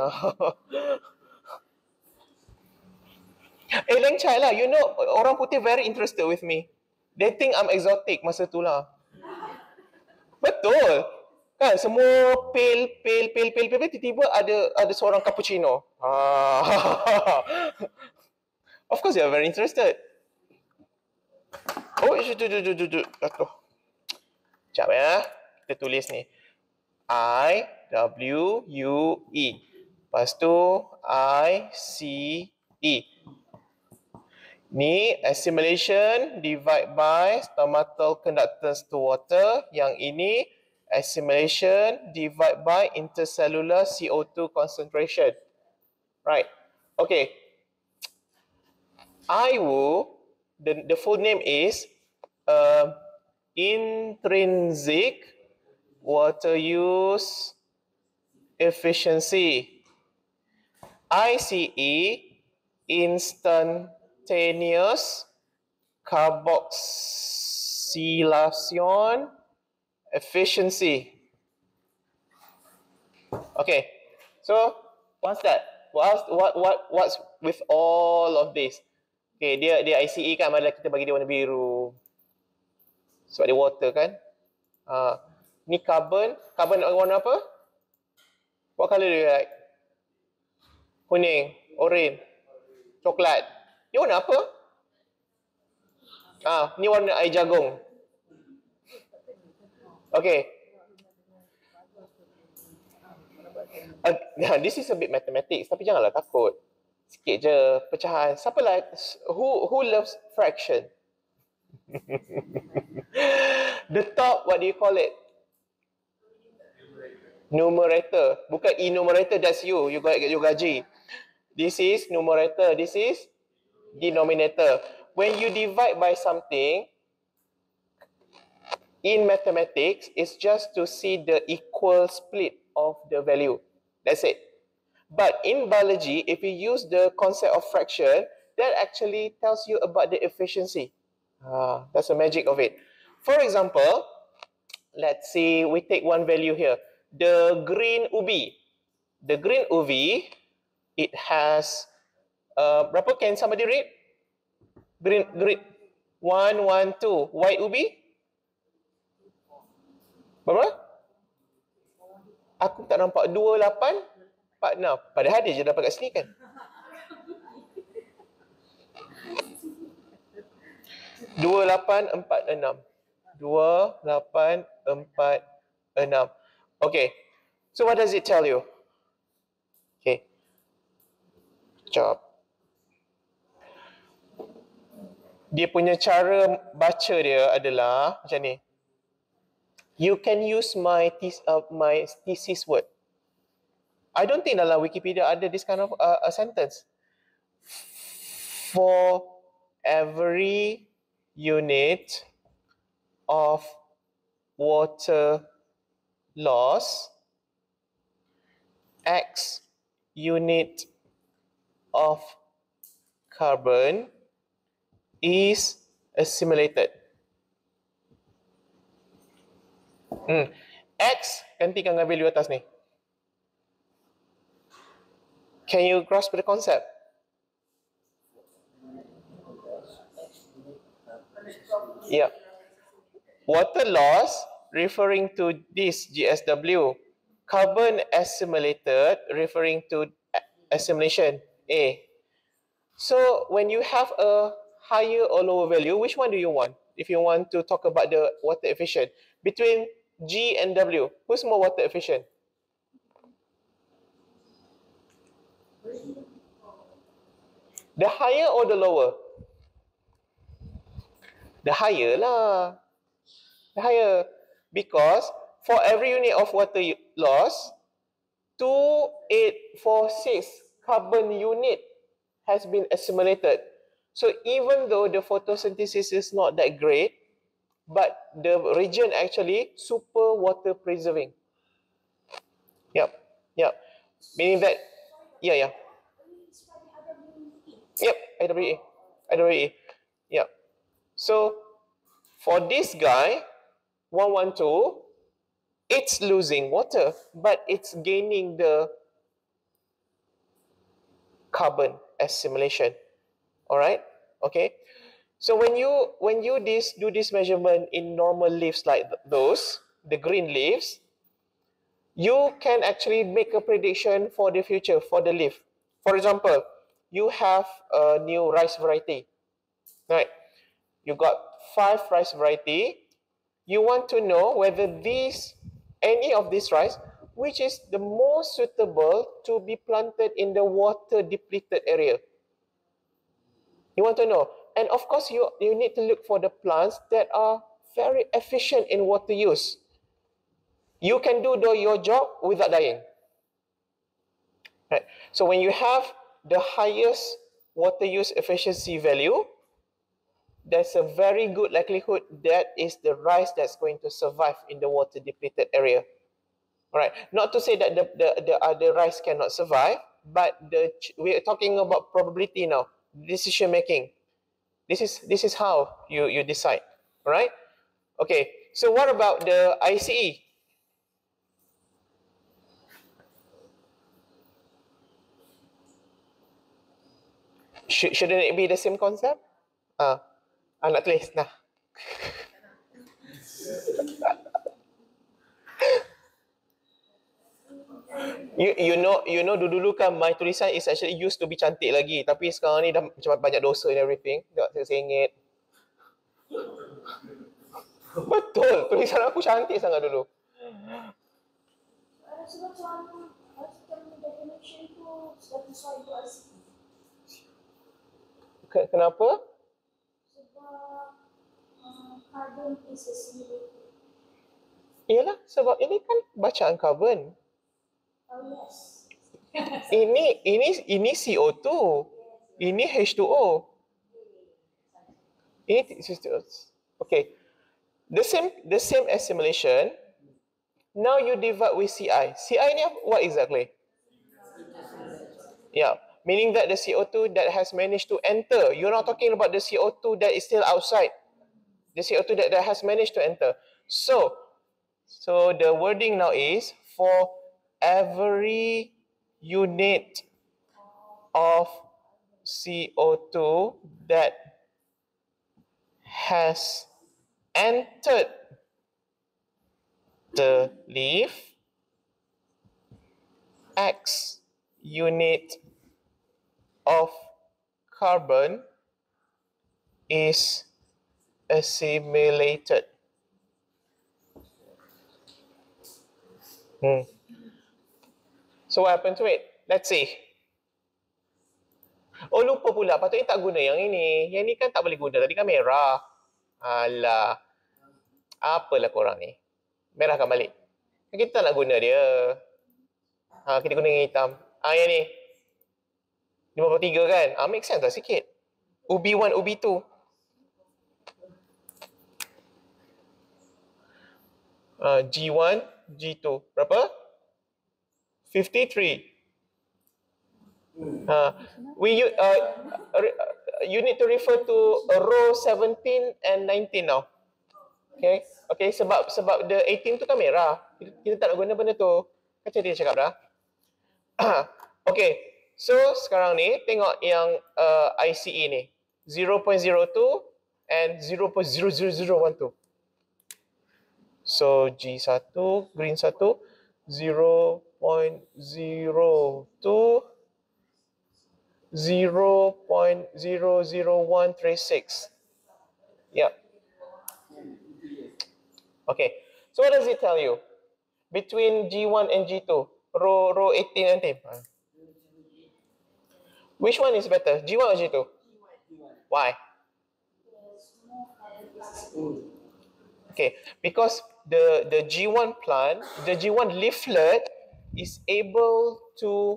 Eh, lang chai lah. You know, orang putih very interested with me. They think I'm exotic masa tu lah. Betul. Kan semua pale tiba-tiba ada seorang cappuccino. Of course, they are very interested. Oh, do. Sekejap ya. Kita tulis ni. I, W, U, E. Lepas tu, I, C, E. Ni, assimilation divide by stomatal conductance to water. Yang ini, assimilation divide by intercellular CO2 concentration. Right. Okay. IWU, the full name is Intrinsic Water Use Efficiency. ICE, Instantaneous Carboxylation Efficiency. Okay, so what's that? What's with all of this? Okay, dia ICE kan, malah kita bagi dia warna biru. Sebab dia water kan. Ni carbon. Carbon nak warna apa? What colour do you like? Kuning, orange, coklat. Ni warna apa? Ni warna air jagung. Okay. This is a bit mathematics, tapi janganlah takut. Sikit je pecahan. Siapa lah who loves fraction? The top, what do you call it? Numerator. Bukan enumerator, that's you. You got your gaji. This is numerator. This is denominator. When you divide by something, in mathematics, it's just to see the equal split of the value. That's it. But in biology, if you use the concept of fraction, that actually tells you about the efficiency. That's the magic of it. For example, let's say we take one value here. The green ubi. The green ubi, it has, berapa? Can somebody read? Green, 1, 1, 2. White ubi? Berapa? Aku tak nampak 2, 8, 4, 6. Padahal dia je dapat kat sini kan? Dua, lapan, empat, enam. Okay. So what does it tell you? Okay. Jawab. Dia punya cara baca dia adalah macam ni. You can use my thesis word. I don't think dalam Wikipedia ada this kind of a sentence. For every unit of water loss, X unit of carbon is assimilated. X gantikan dengan value atas ni. Can you grasp the concept? Yeah. Water loss referring to this GSW. Carbon assimilated referring to assimilation A. So when you have a higher or lower value, which one do you want? If you want to talk about the water efficient between G and W, who's more water efficient? The higher or the lower? The higher lah. The higher. Because for every unit of water loss, 2846 carbon unit has been assimilated. So even though the photosynthesis is not that great, but the region actually super water preserving. Yep. Meaning that, yeah. Yep, IWA. Yep. So for this guy, 112, it's losing water, but it's gaining the carbon assimilation. All right, okay. So when you do this measurement in normal leaves like those, the green leaves, you can actually make a prediction for the future for the leaf. For example, you have a new rice variety, right? You got 5 rice variety. You want to know whether any of these rice, which is the most suitable to be planted in the water depleted area. You want to know. And of course, you need to look for the plants that are very efficient in water use. You can do your job without dying. Right. So when you have the highest water use efficiency value, there's a very good likelihood that is the rice that's going to survive in the water depleted area. All right. Not to say that the other rice cannot survive, but we're talking about probability now, decision making. This is how you decide. All right. Okay. So what about the ICE? Shouldn't it be the same concept? Anak tulis nah. you know dulu kan my tulisan is actually used to be cantik lagi, tapi sekarang ni dah macam banyak dosa and everything. Tengok sengit. Betul, tulisan aku cantik sangat dulu. Kenapa? Carbon is assimilated. Iyalah, sebab ini kan bacaan carbon. Oh yes. Ini CO2. Yes. Ini H2O. Ini H2O. Okay. The same assimilation. Now you divide with CI. CI ni what exactly? Yeah. meaning that the CO2 that has managed to enter, you're not talking about the CO2 that is still outside, the CO2 that has managed to enter. So the wording now is for every unit of CO2 that has entered the leaf, X unit of carbon is assimilated. So what happened to it? Let's see. Oh, lupa pula. Patutnya tak guna yang ini. Yang ni kan tak boleh guna. Tadi kan merah. Alah. Apalah korang ni. Merahkan balik. Kita tak nak guna dia. Kita guna yang hitam. Yang ni. 53 kan? Make sense tak sikit? UB1, UB2. G1, G2. Berapa? 53. You need to refer to row 17 and 19 now. Okay? Okay, sebab the 18 tu kan merah. Kita tak nak guna benda tu. Macam dia cakap dah. Okay. So, sekarang ni tengok yang ICE ni. 0.02 and 0.00012. So, G1, green 1, 0.02, 0.00136. Yep. Okay. So what does it tell you? Between G1 and G2, row 18 and 10. Which one is better, G1 or G2? Why? Okay, because the G1 plant, the G1 leaflet is able to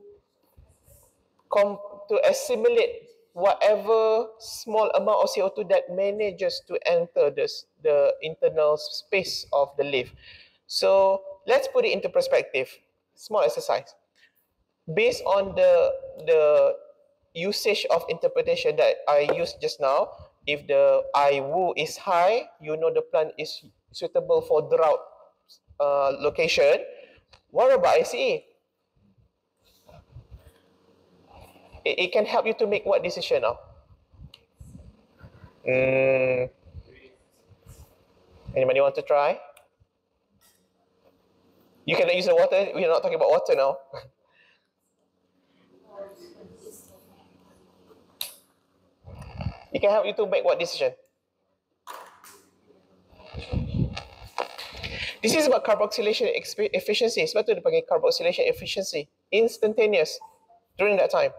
assimilate whatever small amount of CO2 that manages to enter the internal space of the leaf. So let's put it into perspective. Small exercise. Based on the usage of interpretation that I used just now, if the IWU is high, you know the plant is suitable for drought location. What about ICE? It can help you to make what decision now? Anybody want to try? You cannot use the water. We're not talking about water now. It can help you to make what decision? This is about carboxylation efficiency. Sebab tu dia panggil carboxylation efficiency. Instantaneous during that time.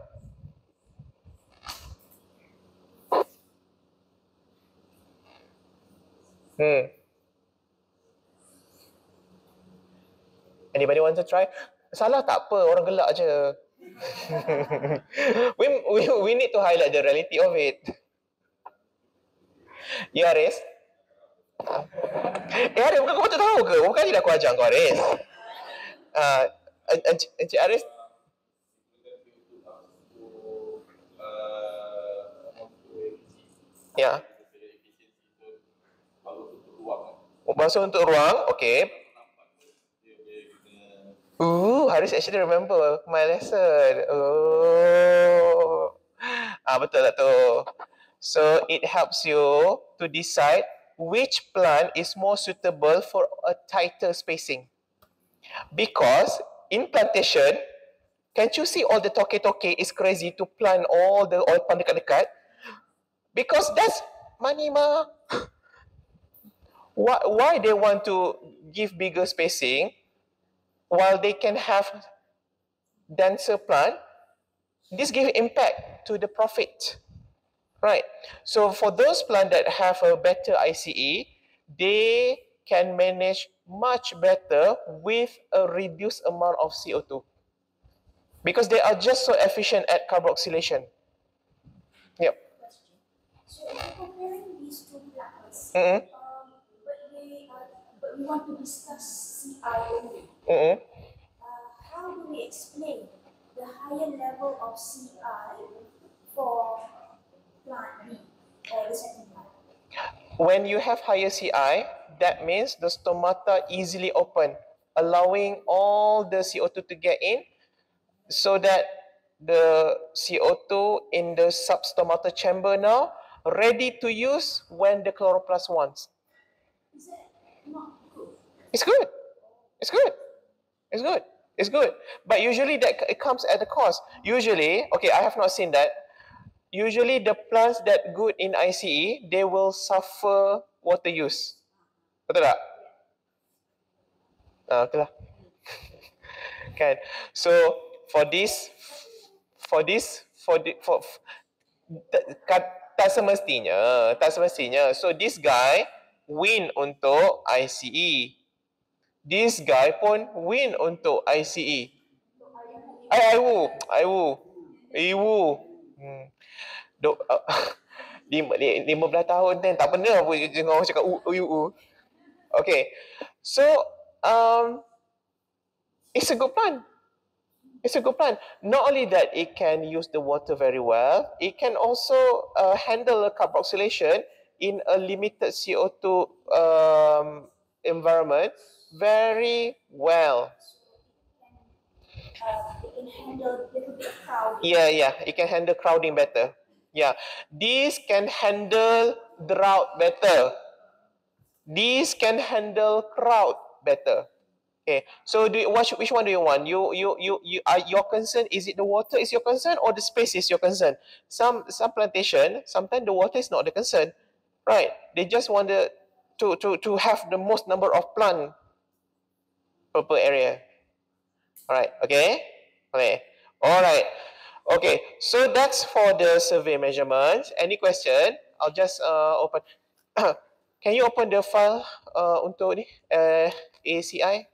Anybody want to try? Salah tak apa, orang gelak je. We need to highlight the reality of it. Ya, Aris? Aris, bukan kau patut tahu ke? Bukan je dah aku ajar kau, Aris. Encik Aris? Ya. Masuk untuk ruang, okay. Haris actually remember my lesson. Betul tak tu? So, it helps you to decide which plant is more suitable for a tighter spacing. Because in plantation, can't you see all the toke-toke is crazy to plant all the oil palm dekat-dekat? Because that's money, ma. Why they want to give bigger spacing while they can have denser plant? This gives impact to the profit, right? So for those plants that have a better ICE, they can manage much better with a reduced amount of CO2 because they are just so efficient at carboxylation. Yep. So if comparing these two plants, we want to discuss CIO. How do we explain the the higher level of CI for plant B, or the second plant? When you have higher CI, that means the stomata easily open, allowing all the CO2 to get in, so that the CO2 in the substomata chamber now ready to use when the chloroplast wants. Is it not good? It's good. It's good. It's good. It's good. But usually that it comes at a cost. Usually, okay, I have not seen that. Usually the plants that good in ICE, they will suffer water use. Betul tak? Okay lah. Kan. So for this, tak semestinya. So this guy win untuk ICE. This guy pun win untuk ICE. Iwu. 15 tahun kan tak pernah pun dengar orang cakap UU. Okay. So it's a good plan. It's a good plan. Not only that, it can use the water very well, it can also handle a carboxylation in a limited CO2 environment very well. It can handle a little bit of crowding. Yeah, it can handle crowding better. Yeah, these can handle drought better. These can handle crowd better. Okay, so which one do you want? Your concern, is it the water is your concern or the space is your concern? Some plantation, sometimes the water is not the concern, right? They just want to have the most number of plant per area. Alright, okay. So that's for the survey measurements. Any question? I'll just open. Can you open the file untuk ni ACI?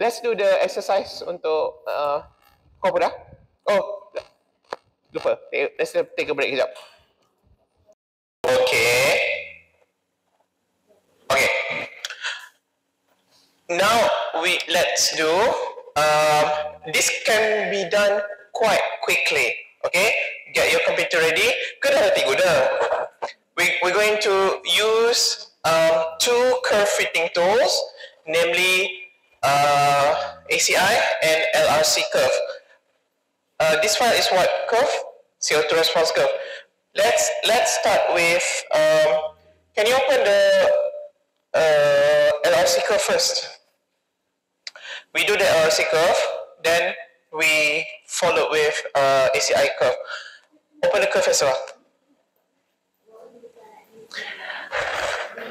Let's do the exercise untuk kau pun dah? Oh, lupa. Let's take a break sekejap. Okay. Now let's do. This can be done quite quickly. Okay, get your computer ready. We're going to use two curve fitting tools, namely ACI and LRC curve. This one is what curve? CO2 response curve. Let's start with. Can you open the LRC curve first? We do the LRC curve, then we follow with ACI curve. Open the curve as well.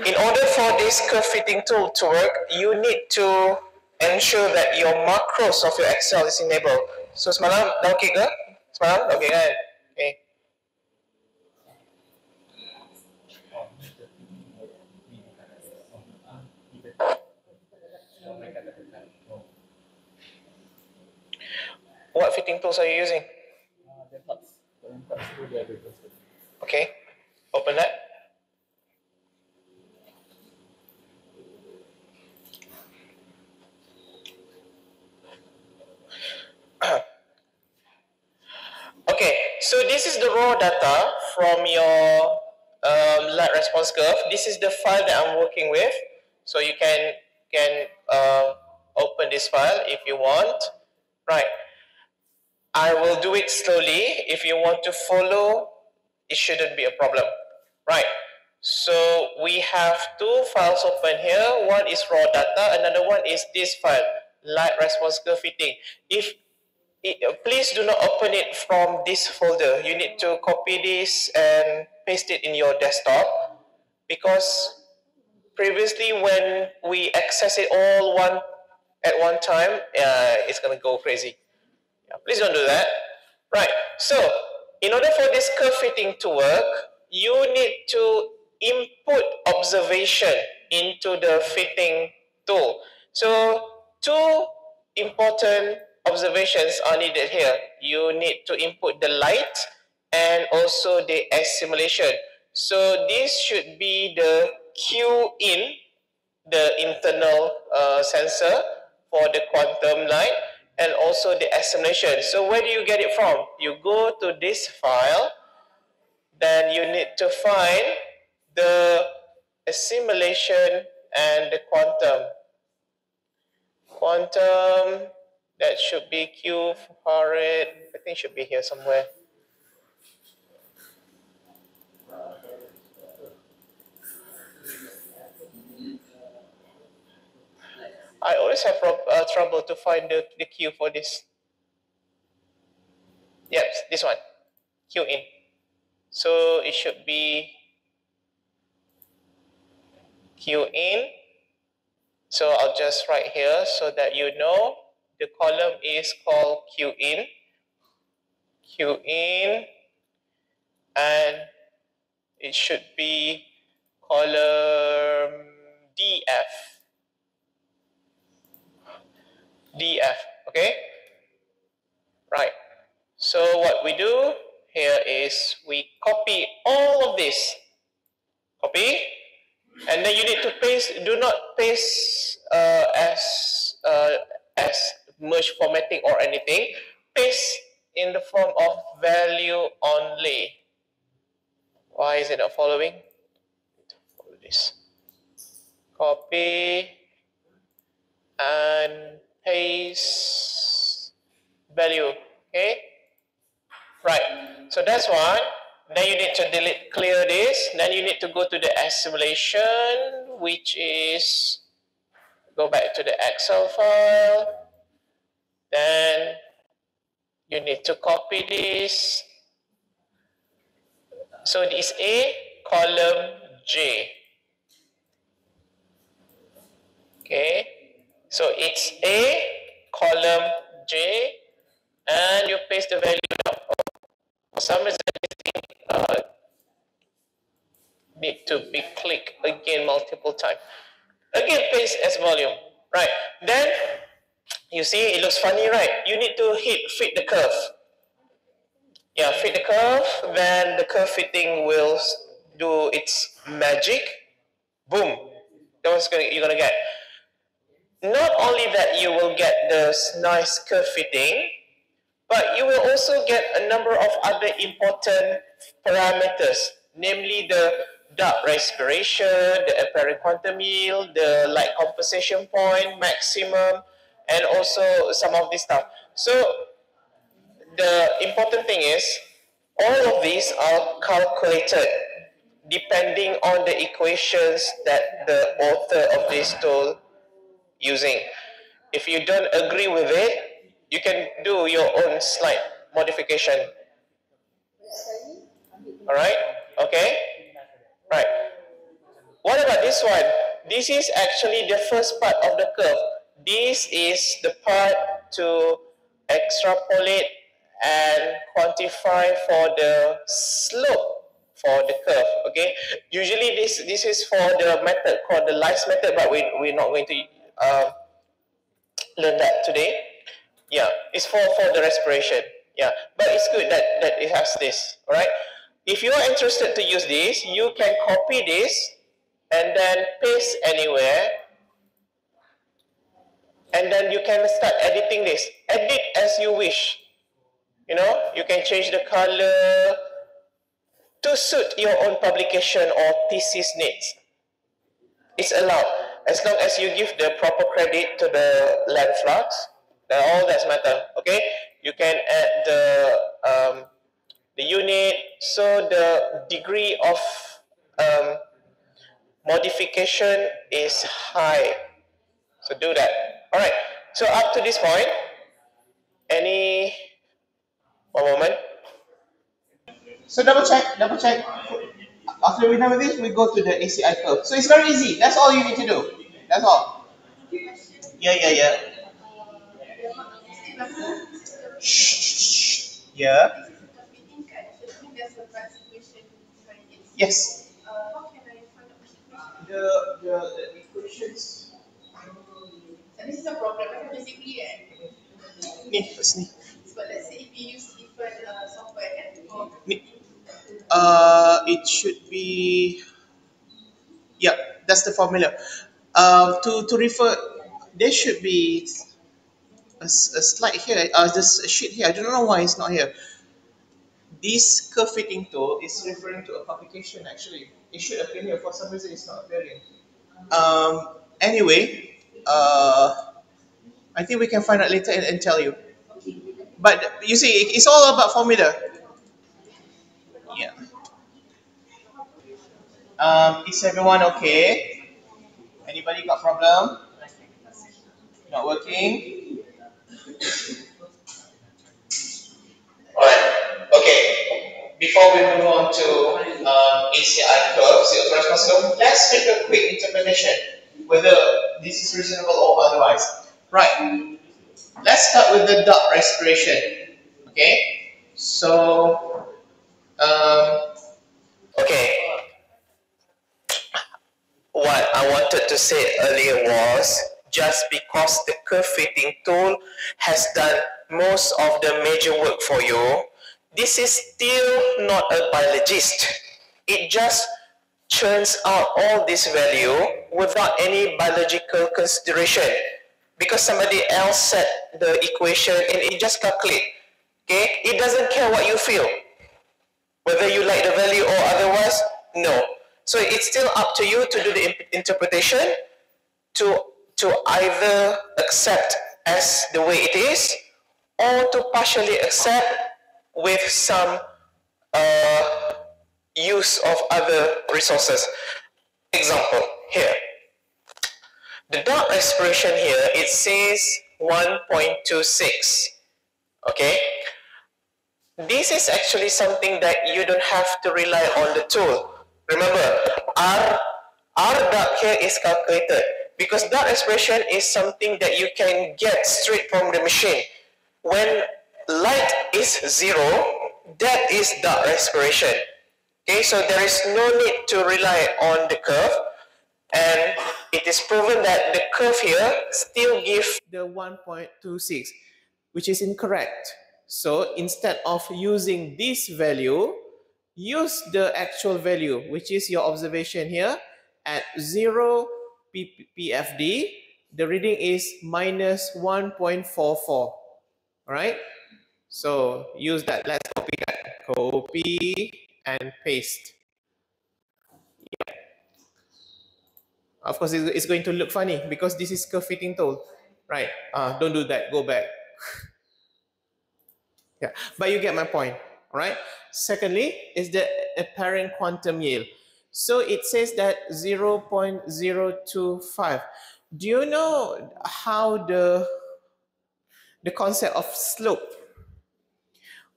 In order for this curve fitting tool to work, you need to ensure that your macros of your Excel is enabled. So semalam dah okay ke? Semalam dah okay kan? Okay. What fitting tools are you using? Okay, open that. Okay, so this is the raw data from your light response curve. This is the file that I'm working with. So you can open this file if you want. Right. I will do it slowly. If you want to follow, it shouldn't be a problem. Right. So we have two files open here. One is raw data. Another one is this file, light response curve fitting. Please do not open it from this folder. You need to copy this and paste it in your desktop, because previously when we access it all at one time, it's going to go crazy. Please don't do that. Right. So, in order for this curve fitting to work, you need to input observation into the fitting tool. So, two important observations are needed here. You need to input the light and also the S simulation. So, this should be the Q in, the internal sensor for the quantum light. and also the assumption. So where do you get it from? You go to this file, then you need to find the assimilation and the quantum. Quantum, that should be Q for it. I think it should be here somewhere. I always have trouble to find the Q for this. Yes, this one, Q in. So it should be Q in. So I'll just write here so that you know the column is called Q in. Q in, and it should be column DF. DF, okay? Right. So what we do here is we copy all of this. Copy. And then you need to paste. Do not paste as merge formatting or anything. Paste in the form of value only. Why is it not following? Follow this. Copy and paste value, okay? Right, so that's one. Then you need to delete, clear this. Then you need to go to the assimilation, which is, go back to the Excel file. Then you need to copy this. So this A, column J. Okay. So it's A, column J, and you paste the value down. For some reason, need to be clicked again multiple times. Again, paste as volume, right? Then, you see, it looks funny, right? You need to hit fit the curve. Yeah, fit the curve, then the curve fitting will do its magic. Boom. That's what you're going to get. Not only that you will get this nice curve fitting, but you will also get a number of other important parameters, namely the dark respiration, the apparent quantum yield, the light compensation point, maximum, and also some of this stuff. So the important thing is all of these are calculated depending on the equations that the author of this tool using. If you don't agree with it, you can do your own slight modification. All right? Okay? Right. What about this one? This is actually the first part of the curve. This is the part to extrapolate and quantify for the slope for the curve, okay? Usually this is for the method called the Lice method, but we're not going to learn that today. Yeah, it's for the respiration. Yeah, but it's good that it has this. All right, if you are interested to use this, you can copy this and then paste anywhere, and then you can start editing this. Edit as you wish, you know. You can change the color to suit your own publication or thesis needs. It's allowed, as long as you give the proper credit to the Landflux, then all that's matter, okay? You can add the unit, so the degree of modification is high. So do that. All right, so up to this point, any, one moment. So double check. After we're done with this, we go to the ACI curve. So it's very easy. That's all you need to do. That's all. Yeah. Shh. Yeah. Yes. The equations. And this is a problem. Basically, but let's say if you use different software and it should be, yeah, that's the formula. To refer, there should be a slide here, this sheet here, I don't know why it's not here. This curve fitting tool is referring to a publication actually. It should appear here, for some reason it's not appearing. Anyway, I think we can find out later and tell you. But you see, it's all about formula. Yeah. Is everyone okay? Anybody got problem? Not working? Alright, okay. Before we move on to ACI curves, let's make a quick interpretation whether this is reasonable or otherwise. Right, let's start with the dot respiration. Okay, so okay, what I wanted to say earlier was just because the curve fitting tool has done most of the major work for you, this is still not a biologist. It just churns out all this value without any biological consideration, because somebody else set the equation and it just calculates. Okay? It doesn't care what you feel, whether you like the value or otherwise, no. So it's still up to you to do the interpretation, to either accept as the way it is, or to partially accept with some use of other resources. Example here. The dot expression here, it says 1.26, okay? This is actually something that you don't have to rely on the tool. Remember, R dot here is calculated because dot expression is something that you can get straight from the machine. When light is zero, that is dot expression. Okay, so there is no need to rely on the curve. And it is proven that the curve here still gives the 1.26, which is incorrect. So instead of using this value, use the actual value, which is your observation here at 0 PFD. The reading is minus 1.44. All right? So use that. Let's copy that. Copy and paste. Yeah. Of course, it's going to look funny because this is curve fitting tool, right? Don't do that. Go back. Yeah, but you get my point, all right? Secondly, is the apparent quantum yield. So it says that 0.025. Do you know how the concept of slope?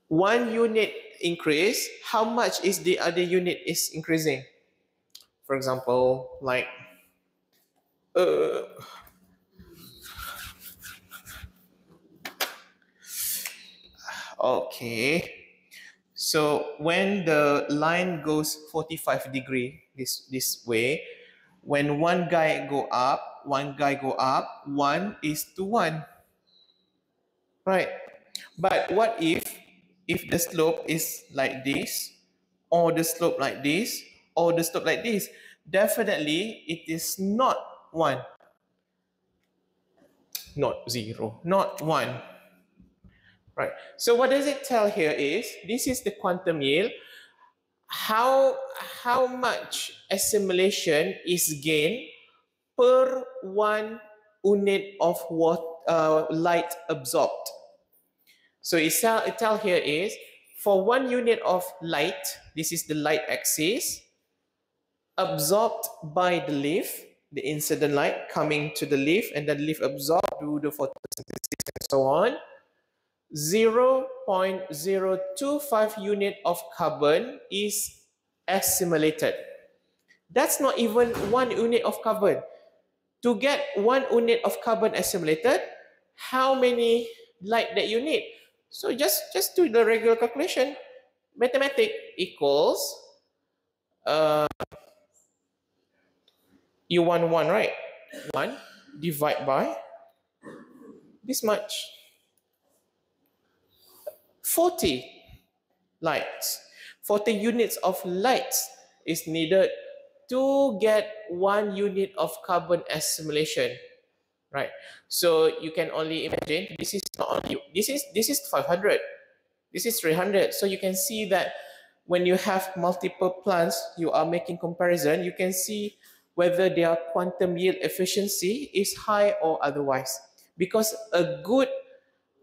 1 unit increase. How much is the other unit is increasing? For example, like. Okay, so when the line goes 45 degrees this way, when one guy go up, one is to one, right? But what if the slope is like this, or the slope like this, or the slope like this? Definitely it is not one, not zero, not one, right? So what does it tell here is, this is the quantum yield, how much assimilation is gained per 1 unit of what light absorbed. So it tell here is, for 1 unit of light, this is the light axis, absorbed by the leaf, the incident light coming to the leaf, and then leaf absorbed through the photosynthesis and so on. 0.025 unit of carbon is assimilated. That's not even 1 unit of carbon. To get 1 unit of carbon assimilated, how many light that you need? So just do the regular calculation. Mathematics equals you want one, right? One divide by this much. 40 lights. 40 units of lights is needed to get 1 unit of carbon assimilation. right? So you can only imagine this is not only this is 500, this is 300. So you can see that when you have multiple plants, you are making comparison, you can see whether their quantum yield efficiency is high or otherwise. Because a good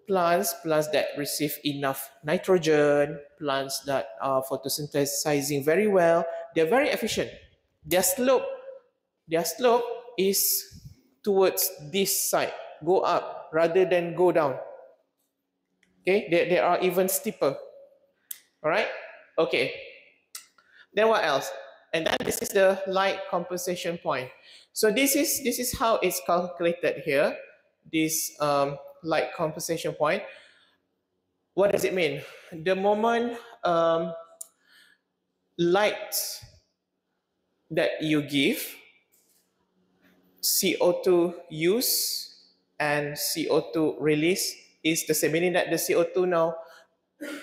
plants that receive enough nitrogen, plants that are photosynthesizing very well, they're very efficient. Their slope is towards this side, go up rather than go down. Okay, they are even steeper. All right, okay. Then what else? And then this is the light compensation point. So this is how it's calculated here. This light compensation point. What does it mean? The moment light that you give, CO2 use and CO2 release is the same, meaning that the CO2 now,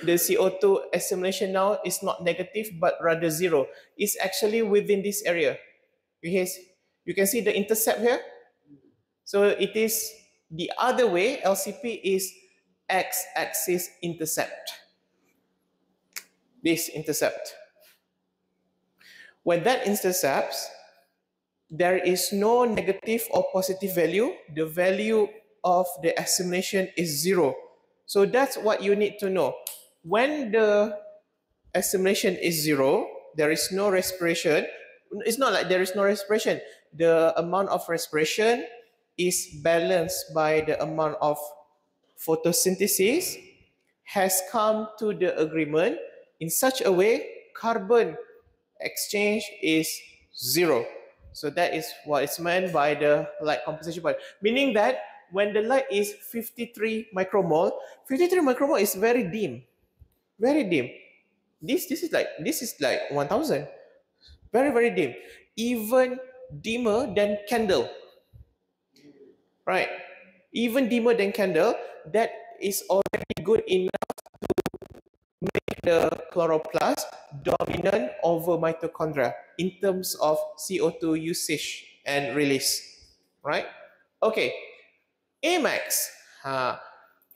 the CO2 assimilation now is not negative but rather zero. It's actually within this area. You can see the intercept here. So it is the other way. LCP is x-axis intercept. This intercept. When that intercepts, there is no negative or positive value. The value of the assimilation is zero. So that's what you need to know. When the assimilation is zero, there is no respiration. It's not like there is no respiration. The amount of respiration is balanced by the amount of photosynthesis, has come to the agreement in such a way carbon exchange is zero. So that is what is meant by the light compensation point. Meaning that when the light is 53 micromole, 53 micromole is very dim, very dim. This is like 1000, very, very dim, even dimmer than candle. Right, even dimmer than candle, that is already good enough to make the chloroplast dominant over mitochondria in terms of CO2 usage and release. Right? Okay, Amax.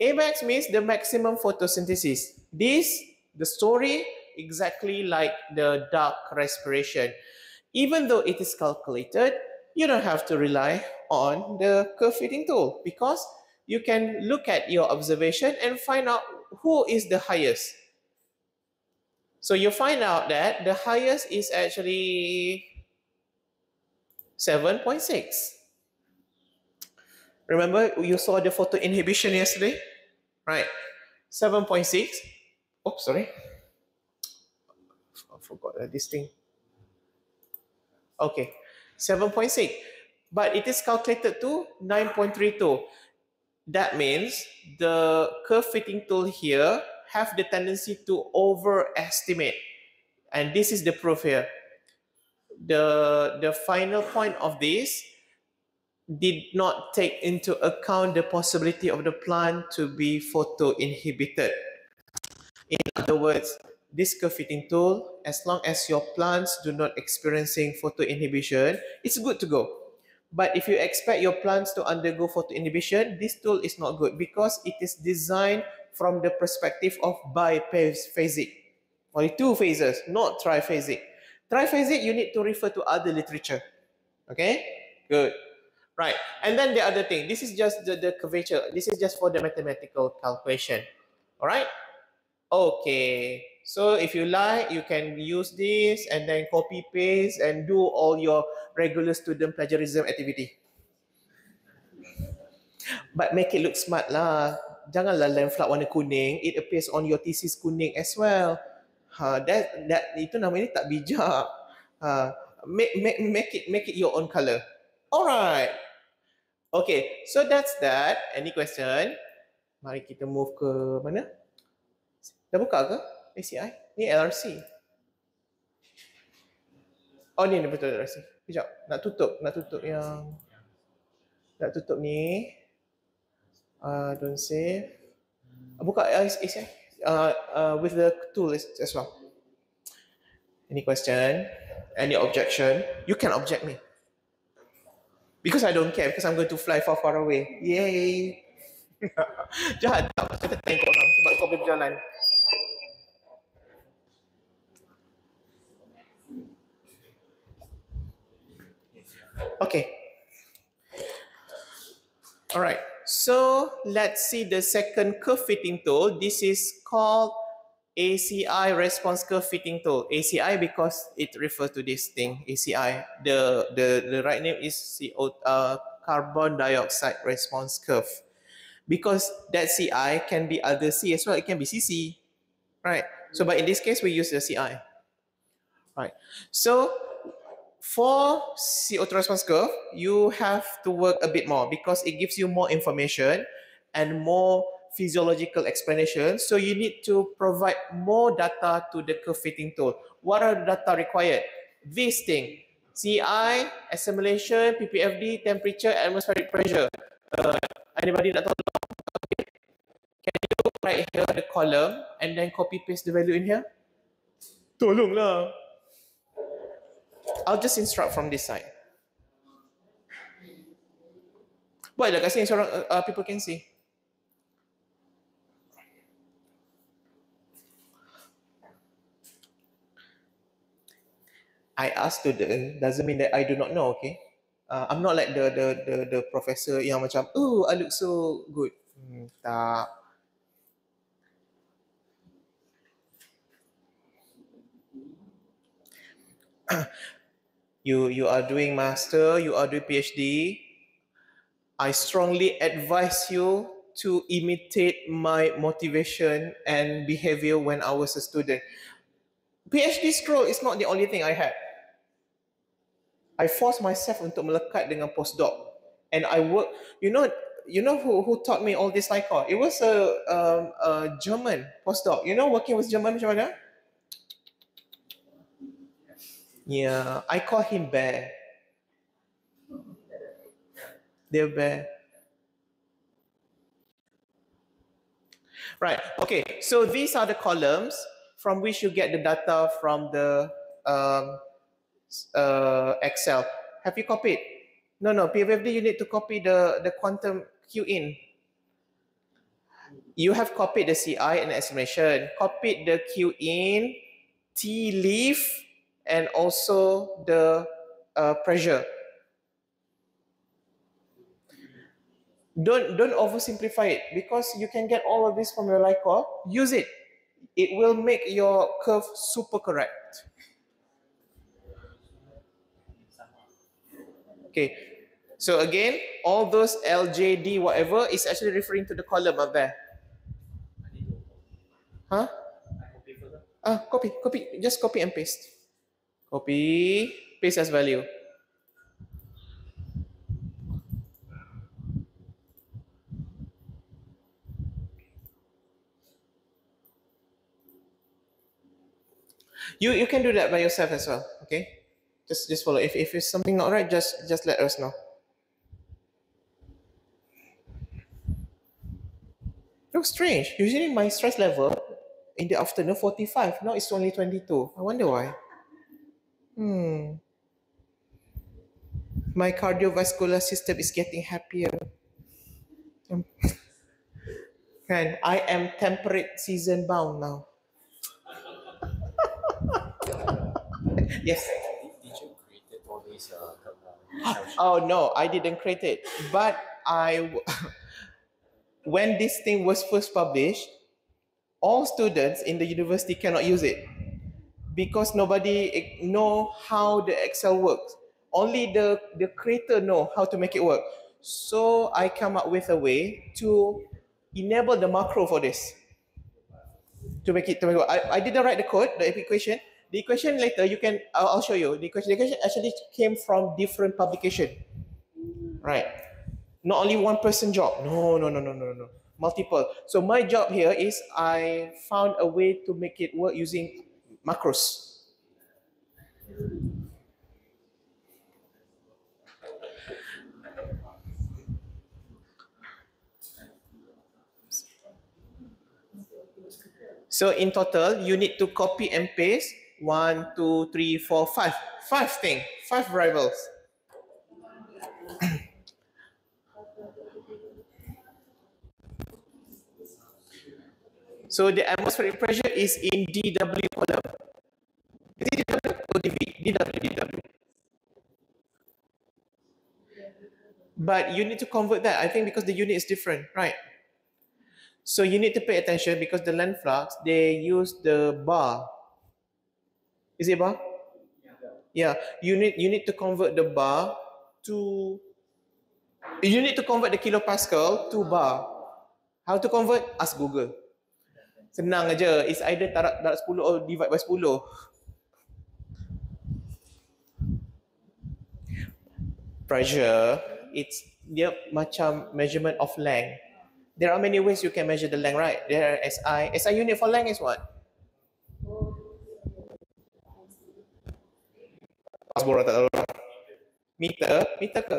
Amax means the maximum photosynthesis. This, the story, exactly like the dark respiration. Even though it is calculated, you don't have to rely on the curve fitting tool because you can look at your observation and find out who is the highest. So you find out that the highest is actually 7.6. Remember you saw the photo inhibition yesterday, right? 7.6. Oh, sorry, I forgot this thing. Okay, 7.6. But it is calculated to 9.32. That means the curve fitting tool here have the tendency to overestimate. And this is the proof here. The final point of this did not take into account the possibility of the plant to be photo-inhibited. In other words, this curve fitting tool, as long as your plants do not experiencing photo-inhibition, it's good to go. But if you expect your plants to undergo photoinhibition, this tool is not good because it is designed from the perspective of biphasic, only two phases, not triphasic. Triphasic, you need to refer to other literature. Okay, good. Right, and then the other thing, this is just the curvature. This is just for the mathematical calculation. All right, okay. So if you like, you can use this and then copy, paste, and do all your regular student plagiarism activity. But make it look smart lah. Janganlah lem flat warna kuning. It appears on your thesis kuning as well. That itu namanya tak bijak. Make it your own color. Alright. Okay. So that's that. Any question? Mari kita move ke mana? Dah buka ke? ACI? Ni LRC. Oh ni betul LRC. Kejap. Nak tutup yang... Nak tutup ni. Don't save. Buka ACI. With the tool as well. Any question? Any objection? You can object me. Because I don't care, because I'm going to fly far away. Yay! Jahat tak kata tengok orang sebab kau boleh berjalan. Okay. Alright. So, let's see the second curve fitting tool. This is called ACI response curve fitting tool. ACI because it refers to this thing. ACI. The right name is carbon dioxide response curve. Because that CI can be other C as well. It can be CC. Right. So, but in this case, we use the CI. Right. So, for CO2 response curve, you have to work a bit more because it gives you more information and more physiological explanation. So you need to provide more data to the curve fitting tool. What are the data required? This thing, CI, assimilation, PPFD, temperature, atmospheric pressure. Anybody that don't know? Okay. Can you write here the column and then copy paste the value in here? Tolonglah. I'll just instruct from this side. Boleh lah kat sini seorang people can see. I ask student doesn't mean that I do not know, okay? I'm not like the professor yang macam, oh, I look so good. Tak. You are doing master, you are doing PhD. I strongly advise you to imitate my motivation and behavior when I was a student. PhD scroll is not the only thing I had. I forced myself untuk melekat dengan postdoc, and I work. You know who taught me all this psycho? It was a German postdoc. You know working with German macam mana? Yeah, I call him Bear. Dear Bear. Right, okay. So these are the columns from which you get the data from the Excel. Have you copied? No, PFFD, you need to copy the quantum Q in. You have copied the CI and estimation, copied the Q in, T leaf, and also the pressure. Don't oversimplify it because you can get all of this from your LICOR. Use it. It will make your curve super correct. Okay. So again, all those LJD whatever is actually referring to the column up there. Huh? Copy. Just copy and paste. Copy, paste as value. You can do that by yourself as well, okay? Just follow. If it's something not right, just let us know. Looks strange. Usually my stress level in the afternoon 45. Now it's only 22. I wonder why. My cardiovascular system is getting happier. And I am temperate season bound now. Yes. Did you create all these? Oh no, I didn't create it. But when this thing was first published, all students in the university cannot use it. Because nobody know how the Excel works. Only the creator know how to make it work. So I come up with a way to enable the macro for this. To make it work. I didn't write the code, the equation. The equation later you can, I'll show you. The equation actually came from different publication. Right. Not only one person job. No. Multiple. So my job here is I found a way to make it work using macros. So in total, you need to copy and paste 1, 2, 3, 4, 5. 5 things, 5 variables. So the atmospheric pressure is in dW column. Is it dW or dV? dW. But you need to convert that, I think, because the unit is different, right? So you need to pay attention because the land flux, they use the bar. Is it bar? Yeah. You need to convert the bar to... You need to convert the kilopascal to bar. How to convert? Ask Google. Senang aja. It's either darab 10 or divide by 10. Pressure, it's dia macam measurement of length. There are many ways you can measure the length, right? There are SI. SI unit for length is what? Meter, meter ke?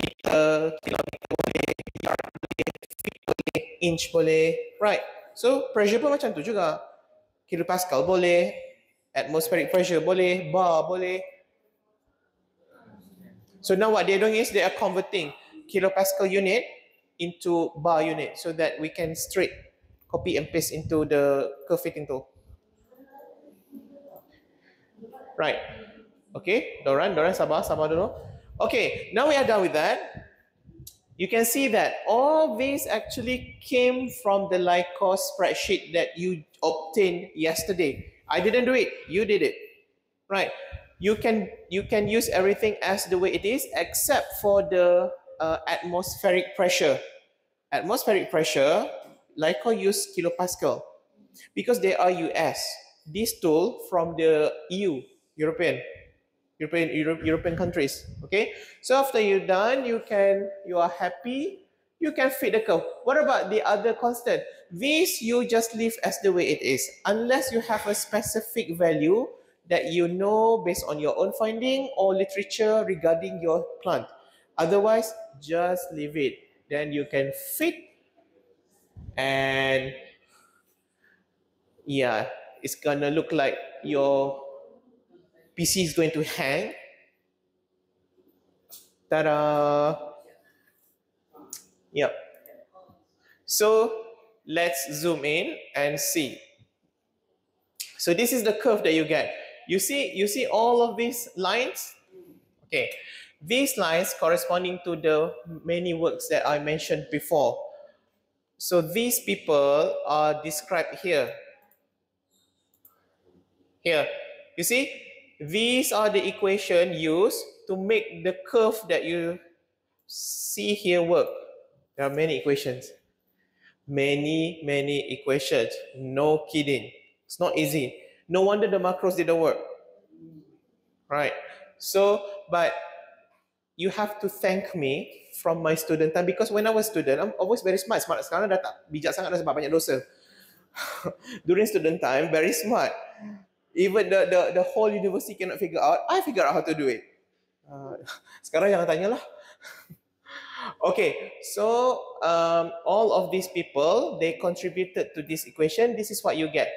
Meter, kilometer boleh, yard boleh, feet boleh, inch boleh, right? So pressure pun macam tu juga. Kilopascal boleh, atmospheric pressure boleh, bar boleh. So now what they're doing is they are converting kilopascal unit into bar unit so that we can straight copy and paste into the curve fitting tool. Right. Okay, Doran, sabar dulu. Okay, now we are done with that. You can see that all these actually came from the Lycos spreadsheet that you obtained yesterday. I didn't do it, you did it. Right. You can use everything as the way it is except for the atmospheric pressure. Atmospheric pressure, Lycos use kilopascal because they are US. This tool from the EU, European countries. Okay, so after you're done, you are happy, you can fit the curve. What about the other constant? This you just leave as the way it is, unless you have a specific value that you know based on your own finding or literature regarding your plant. Otherwise, just leave it. Then you can fit, and yeah, it's gonna look like your PC is going to hang. Ta-da! Yep. So let's zoom in and see. So this is the curve that you get. You see all of these lines? Okay. These lines corresponding to the many works that I mentioned before. So these people are described here. Here. You see? These are the equation used to make the curve that you see here work. There are many equations. Many equations. No kidding. It's not easy. No wonder the macros didn't work. Right. So, but you have to thank me from my student time because when I was student, I'm always very smart. Smart sekarang dah tak bijak sangat dah sebab banyak dosa. During student time, very smart. Even the whole university cannot figure out. I figure out how to do it. Sekarang yang tanyalah. Okay, so all of these people, they contributed to this equation. This is what you get.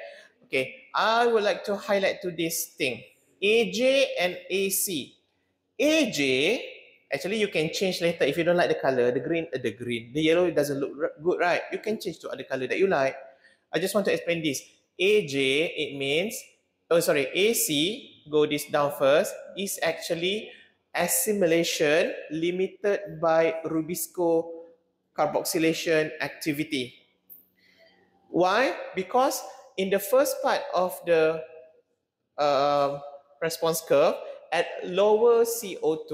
Okay, I would like to highlight to this thing. AJ and AC. AJ, actually you can change later if you don't like the color. The yellow doesn't look good, right? You can change to other color that you like. I just want to explain this. AJ, it means... Oh, sorry, AC, go this down first, is actually assimilation limited by Rubisco carboxylation activity. Why? Because in the first part of the response curve, at lower CO2,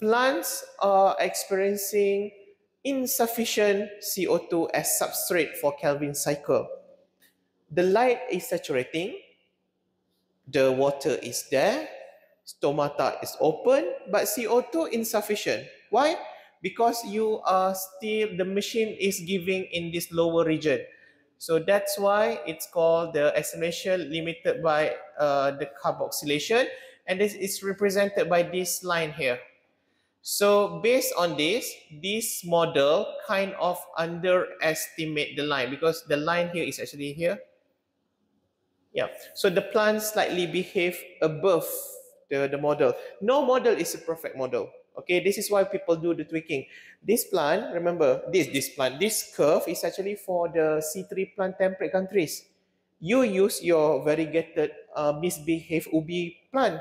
plants are experiencing insufficient CO2 as substrate for Kelvin cycle. The light is saturating. The water is there, stomata is open, but CO2 insufficient. Why? Because you are still, the machine is giving in this lower region. So that's why it's called the assimilation limited by the carboxylation, and this is represented by this line here. So based on this, this model kind of underestimate the line because the line here is actually here. Yeah, so the plants slightly behave above the model. No model is a perfect model. Okay, this is why people do the tweaking. This plant, remember, this curve is actually for the C3 plant temperate countries. You use your variegated misbehaved ubi plant.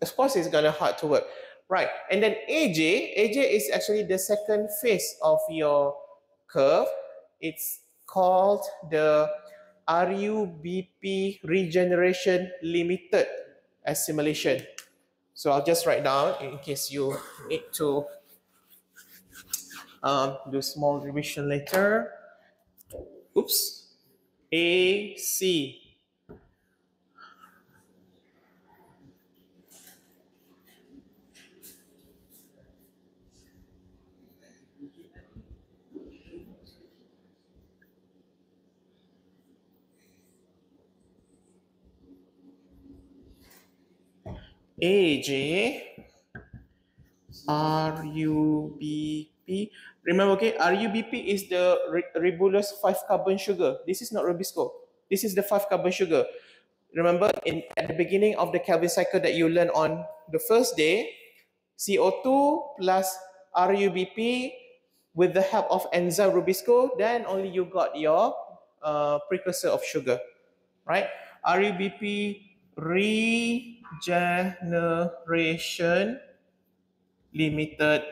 Of course, it's gonna hard to work. Right, and then AJ is actually the second phase of your curve. It's called the RUBP regeneration limited assimilation. So I'll just write down in case you need to do small revision later. Oops, AC. AJ, RUBP. Remember, okay, RUBP is the ribulose 5-carbon sugar. This is not Rubisco. This is the 5-carbon sugar. Remember, at the beginning of the Kelvin cycle that you learned on the first day, CO2 plus RUBP with the help of enzyme Rubisco, then only you got your precursor of sugar, right? RUBP regeneration limited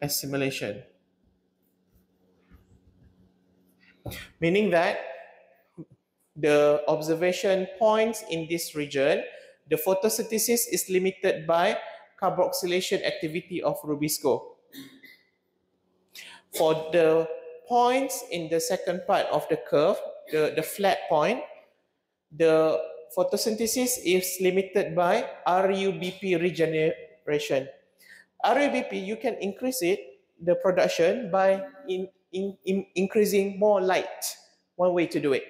assimilation, meaning that the observation points in this region, the photosynthesis is limited by carboxylation activity of Rubisco. For the points in the second part of the curve, the flat point, the photosynthesis is limited by RUBP regeneration. RUBP, you can increase it, the production, by increasing more light. One way to do it.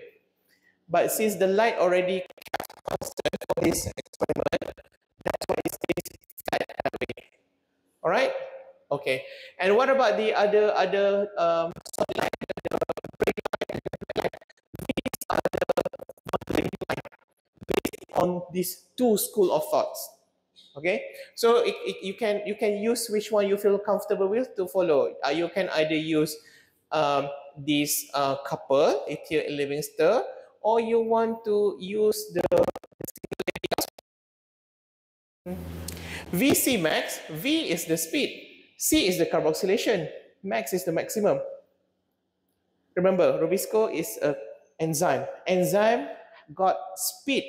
But since the light already kept constant for this experiment, that's why it stays flat that way. All right? Okay. And what about the other light? On these two school of thoughts, okay? So you can use which one you feel comfortable with to follow. You can either use this couple, Ethyl and Livingstone, or you want to use the VC max. V is the speed, C is the carboxylation, max is the maximum. Remember, Rubisco is an enzyme. Enzyme got speed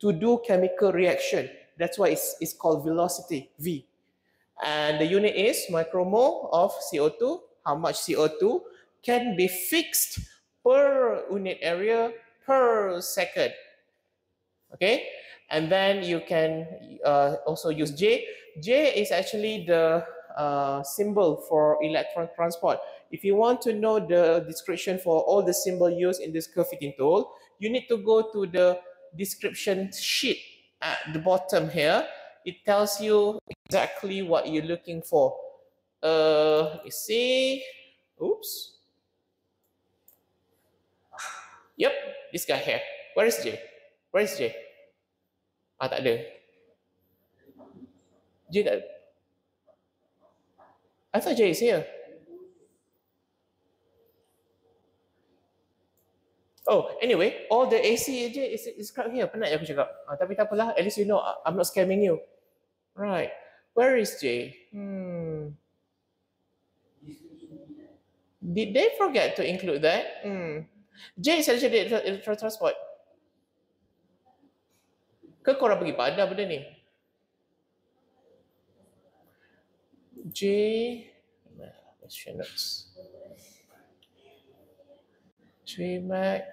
to do chemical reaction. That's why it's called velocity, V. And the unit is micromole of CO2, how much CO2 can be fixed per unit area per second. Okay? And then you can also use J. J is actually the symbol for electron transport. If you want to know the description for all the symbol used in this curve-fitting tool, you need to go to the description sheet at the bottom here. It tells you exactly what you're looking for. Let me see. Oops. Yep, this guy here. Where is J? Where is J? Ah, tak ada. J tak ada. I thought J is here. Oh, anyway, all the AC AJ is described here. Penat je aku cakap. Tapi tak apalah, at least you know I'm not scamming you. Right. Where is J? Did they forget to include that? J is actually electron transport. Ke korang pergi pada benda ni? J... Question notes. J max.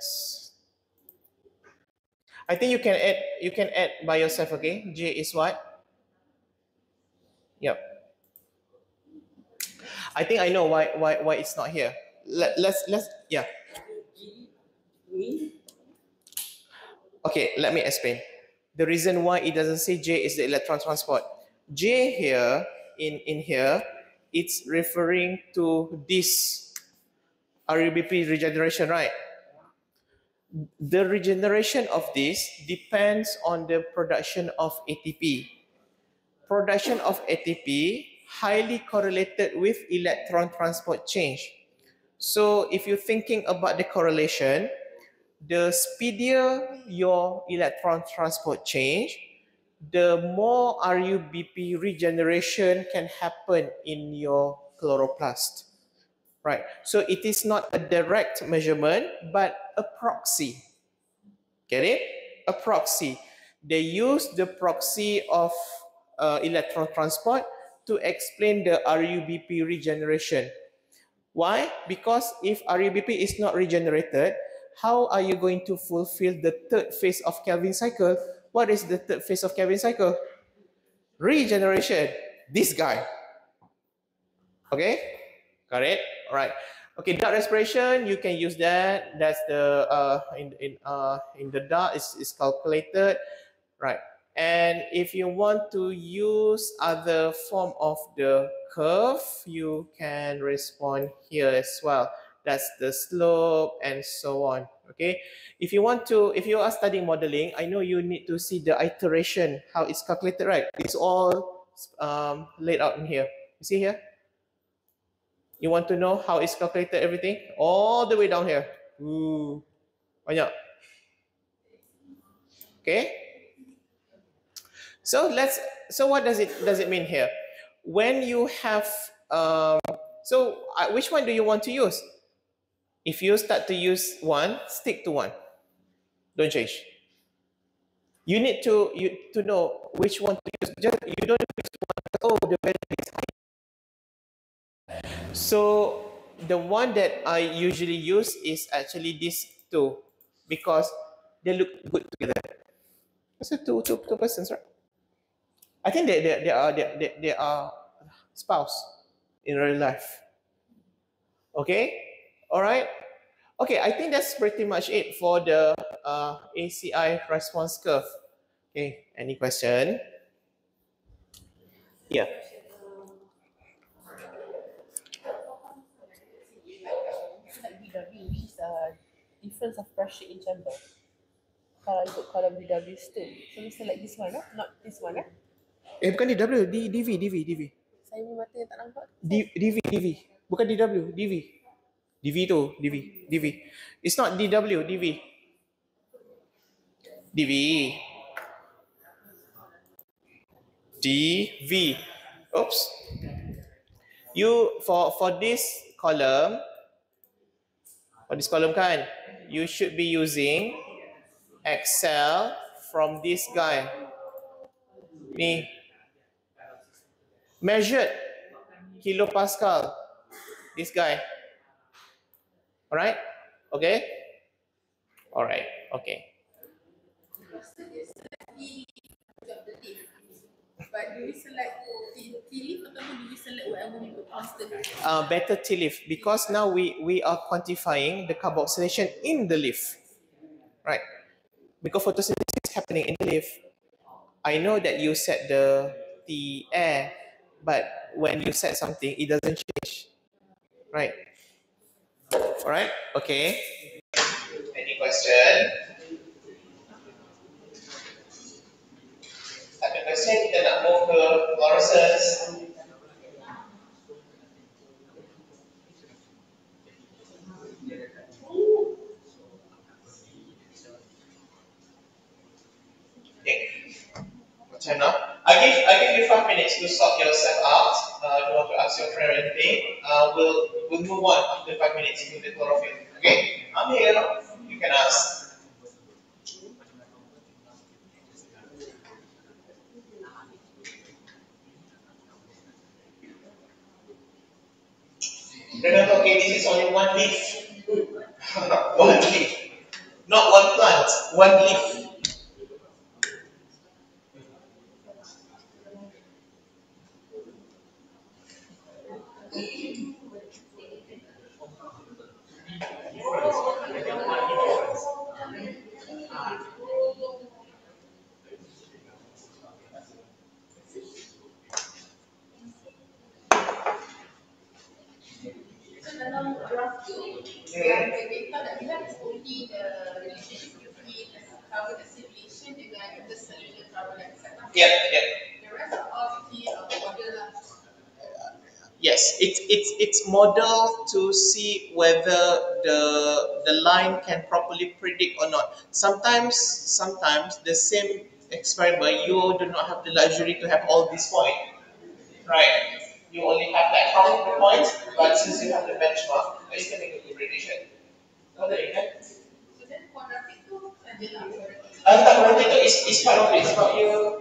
I think you can add by yourself, okay? J is what? Yep. I think I know why it's not here. Let's yeah. Okay, let me explain. The reason why it doesn't say J is the electron transport. J here in here, it's referring to this RUBP regeneration, right? The regeneration of this depends on the production of ATP. production of ATP highly correlated with electron transport change. So if you're thinking about the correlation, the speedier your electron transport change, the more RUBP regeneration can happen in your chloroplast. Right, so it is not a direct measurement, but a proxy. Get it? A proxy. They use the proxy of electron transport to explain the RUBP regeneration. Why? Because if RUBP is not regenerated, how are you going to fulfill the third phase of Kelvin cycle? What is the third phase of Kelvin cycle? Regeneration. This guy. Okay? Got it? All right. Okay, dark respiration, you can use that. That's the in the dark is calculated. Right. And if you want to use other form of the curve, you can respond here as well. That's the slope and so on. Okay. If you want to, if you are studying modeling, I know you need to see the iteration, how it's calculated, right? It's all laid out in here. You see here? You want to know how it's calculated, everything? All the way down here. Ooh. Banyak. Okay. So let's, so what does it mean here? When you have, which one do you want to use? If you start to use one, stick to one. Don't change. You need to, to know which one to use. Just, you don't use one, oh, the value is high. So the one that I usually use is actually these two, because they look good together. That's a two persons, right? I think they are spouse in real life. Okay? All right? Okay, I think that's pretty much it for the ACI response curve. Okay, any question? Yeah. BW is a difference of pressure in chamber. Kalau ikut column BW stone. So we select this one, not this one. Eh, bukan DW, DV. Saya punya mata yang tak nampak. DV. Bukan DW, DV. DV. It's not DW, DV. Oops. You, for this column kan, you should be using Excel from this guy. Ni measured kilopascal, this guy. Alright? Okay? Alright, okay. But do you select tea leaf or do you select whatever you constant? Better tea leaf, because now we are quantifying the carboxylation in the leaf. Right? Because photosynthesis is happening in the leaf. I know that you set the air, but when you set something, it doesn't change. Right? All right? Okay. Any question? Ada question, kita nak move ke fluorescence. I give you 5 minutes to sort yourself out. If you want to ask your friend anything, we'll move on after 5 minutes to the chlorophyll. Okay? I'm here. You can ask. Remember, okay, this is only one leaf. One leaf. Not one plant, one leaf. Yeah. The rest are all Yes, it's modeled to see whether the line can properly predict or not. Sometimes the same experiment, you do not have the luxury to have all these points, right? You only have like how many points, but since you have the benchmark, you can make a good prediction. So then quadratic tu tak, quadratic tu is part of it, sebab dia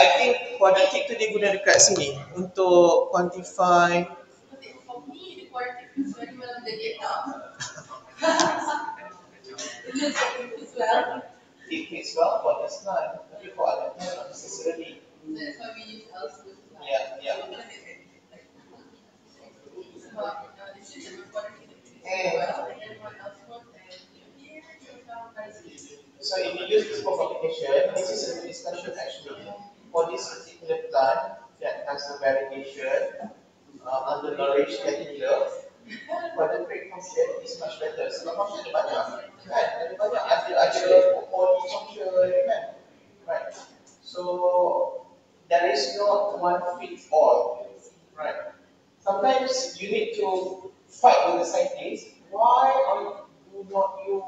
I think quadratic tu dia guna dekat sini untuk quantify. For me, the quadratic is very well in the data. It fits well for this line, but for other things not necessarily. So that's why we use elsewhere. Yeah. So if you use this for computation, this is a discussion actually for this particular plant that has a variation under knowledge that here. But the trait function is much better. Sebab function ada banyak, kan? Ada banyak, ada poly function, kan? Right. So there is not one fit all, right? Sometimes you need to fight with the scientists. Why do not you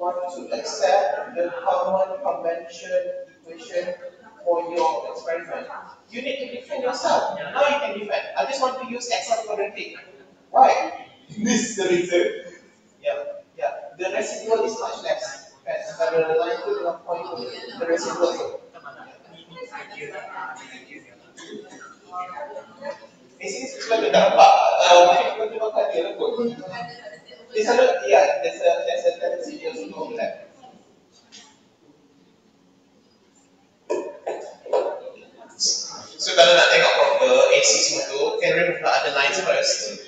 want to accept the common convention equation for your experiment? You need to defend yourself. Now you can defend. I just want to use Excel quadratic. Why? This is the reason. Yeah. The residual is much less. Okay. The residual. Di sini sebelum kita nampak, mungkin kita makan dia lekut. Di sana, ya, there's a residual untuk lab. So kalau nak tengok proper axis itu, can remember other lines first.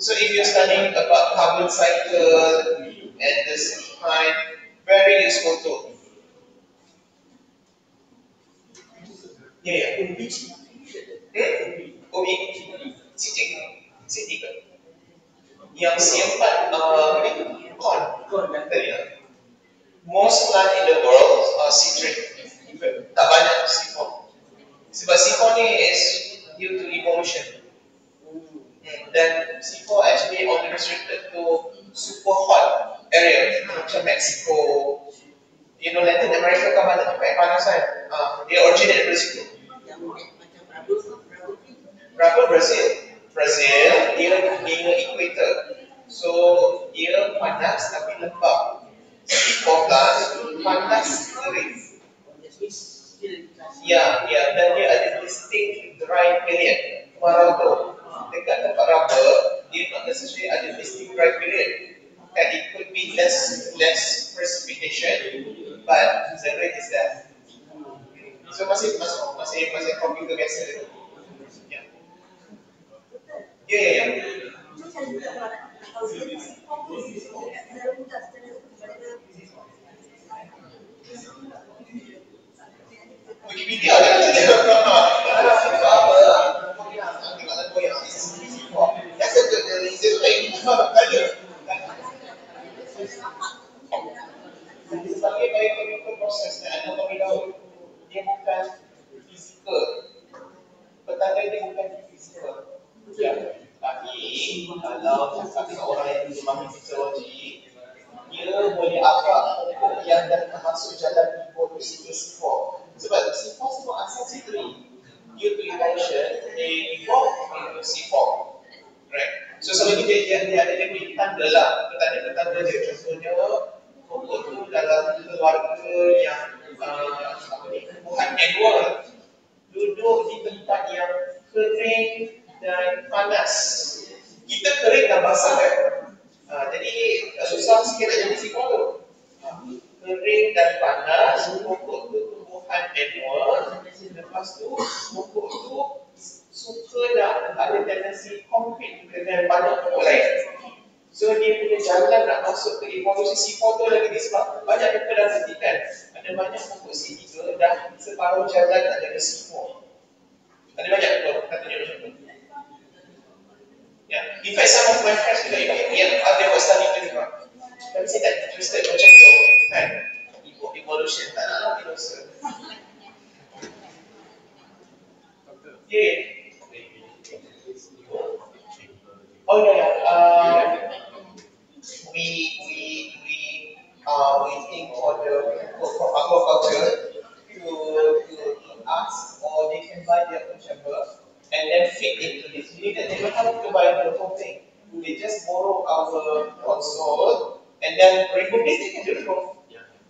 So if you're studying about carbon cycle and this kind, very useful tool. Yeah. Ubi. C3. Yang C4 con material. Most plants in the world are C3. Tak banyak C4. Sebab C4 ni is due to evolution. Then C4 actually only restricted to super hot areas macam Mexico, Latin America ke mana tempat panas kan? Dia originate dari situ. Berapa Brazil dia equator, so dia panas tapi lembap. C4 plus panas kering. Ya, dan dia ada distinct dry period. Maraudo. Dekat tempat raba, dia not necessarily ada distinct dry period. And it could be less precipitation, but the rate is there. So masih computer biasa. Yeah. Wikipedia ada macam ni. That's a good reason why you sebagai biochemical process dan anatomi daun, dia bukan fizikal. Pertanda dia bukan fizikal. Tapi kalau cakap orang yang memahami fisiologi, dia boleh agak yang dan masuk jalan evolusi ke C4. Sebab C4 semua asal C3. Due to evolution, they evolve into C4. Right. So selagi dia ada lebih tanda lah, petanda-petanda dia contohnya pokok tu dalam keluarga yang tumbuhan annual duduk di tempat yang kering dan panas. Kita kering dan basah kan? Jadi susah sikit nak jadi sipol tu. Kering dan panas, pokok tu tumbuhan annual, lepas tu pokok tu suka nak ada tendensi compete dengan banyak pokok lain. So dia punya jalan nak masuk ke evolusi C4 tu lagi sebab banyak mereka dah buktikan ada banyak pokok C3 dah separuh jalan nak jadi C4. Ada banyak pokok, katanya macam tu. Ya, in fact some of my friends juga yang ada buat study tu juga. Tapi saya tak interested macam tu, kan? Evolution tak nak lah, Yeah. Oh yeah. We think for aquaculture to ask, or they can buy their own chamber and then fit into this. You need they don't have to buy the whole thing. They just borrow our console and then remove this. They can do the roof.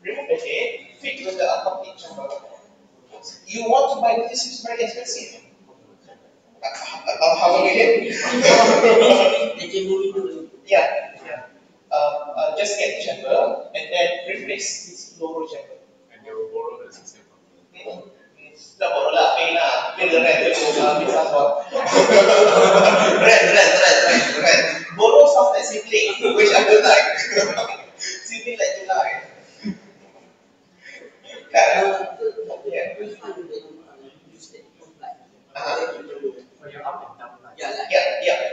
Remove the head, fit with the aquatic chamber. You want to buy this, it's very expensive. How many head? They can do it. Yeah, yeah. Just get the chamber and then replace this lower chamber. And they will borrow the system. Tidak borrow lah, pay lah. Pay the rent, rent. Borrow sounds like sibling, which I don't like. Sibling like July.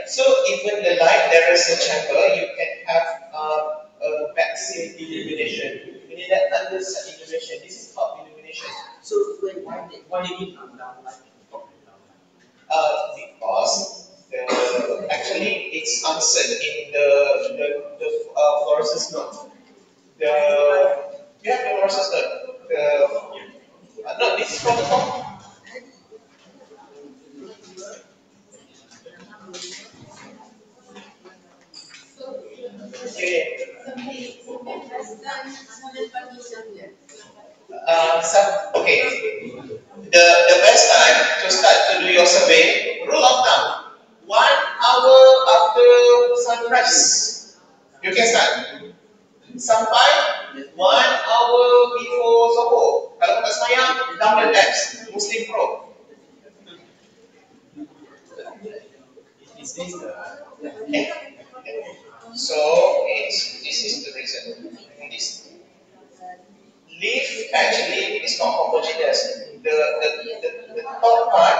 So even the light, there is a chamber. You can have a backside illumination. We need that underside illumination. This is top illumination. So why do you need down light? Because actually it's answered in the Flores' note. The Flores' note. No, this is from the top. Somebody has done model partition here. Okay. The best time to start to do your survey, rule of thumb, 1 hour after sunrise, you can start. Sampai 1 hour before Soho. Kalau tak sayang, download apps Muslim Pro. Is this the so this is the reason. This leaf actually is not homogeneous. The top part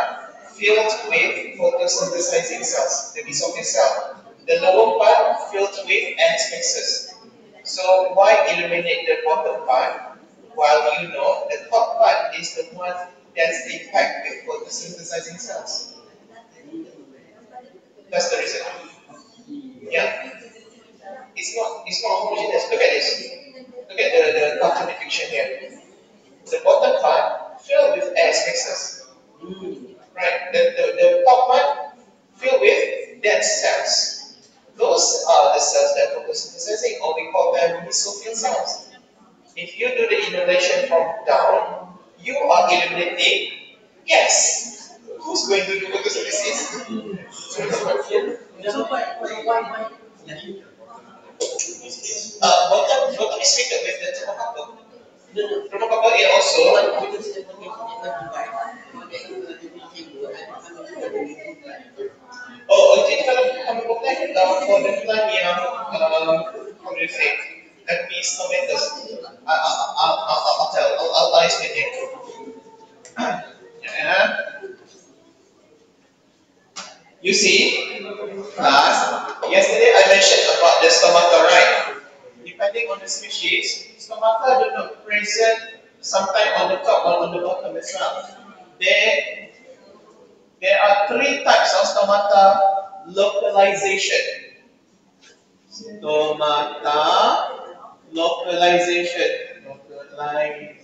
filled with photosynthesizing cells, the mesophil cell. The lower part filled with end spaces. So why illuminate the bottom part? Well, you know the top part is the one that's packed with photosynthesizing cells. That's the reason. Yeah. It's not homogeneous. Look at this. Look at the cartoon depiction here. The bottom part filled with air spaces. Right? The top part filled with dead cells. Those are the cells that photosynthesizing, or we call them mesophil cells. If you do the illumination from down, you are illuminating. Yes. Who's going to do photosynthesis? Bottom is fitted with the thermocouple. Thermocouple is also. Jadi kalau kamu buka kita model yang kompleks, that means tomatoes. I'll explain it. Yeah. You see, class. Yesterday I mentioned about the stomata, right? Depending on the species, stomata do not present sometimes on the top or on the bottom as well. There are 3 types of stomata localization. Stomata localization. I need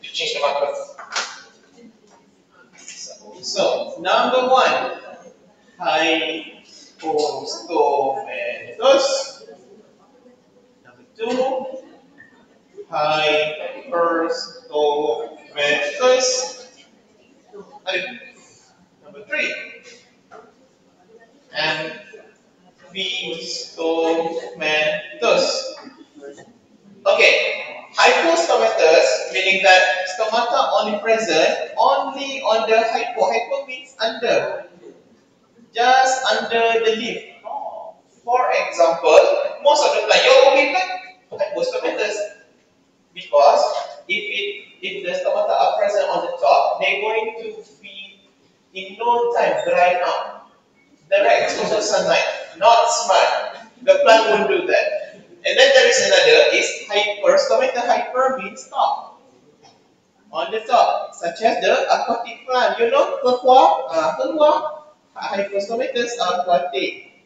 to change the marker. So, number 1, hypostomatous. Number 2, hyperstomatous. Number 3, amphistomatous. Okay, hypostomatous meaning that stomata only present only on the hypo. Hypo means under, just under the leaf. For example, most of the plant you will get hypostomatous because if the stomata are present on the top, they're going to be in no time drying out. Direct exposure to sunlight, not smart. The plant won't do that. And then there is another, is hyper. Stomata hyper means top. on the top, such as the aquatic plant. You know, pehuah, hyphoscometus aquatic.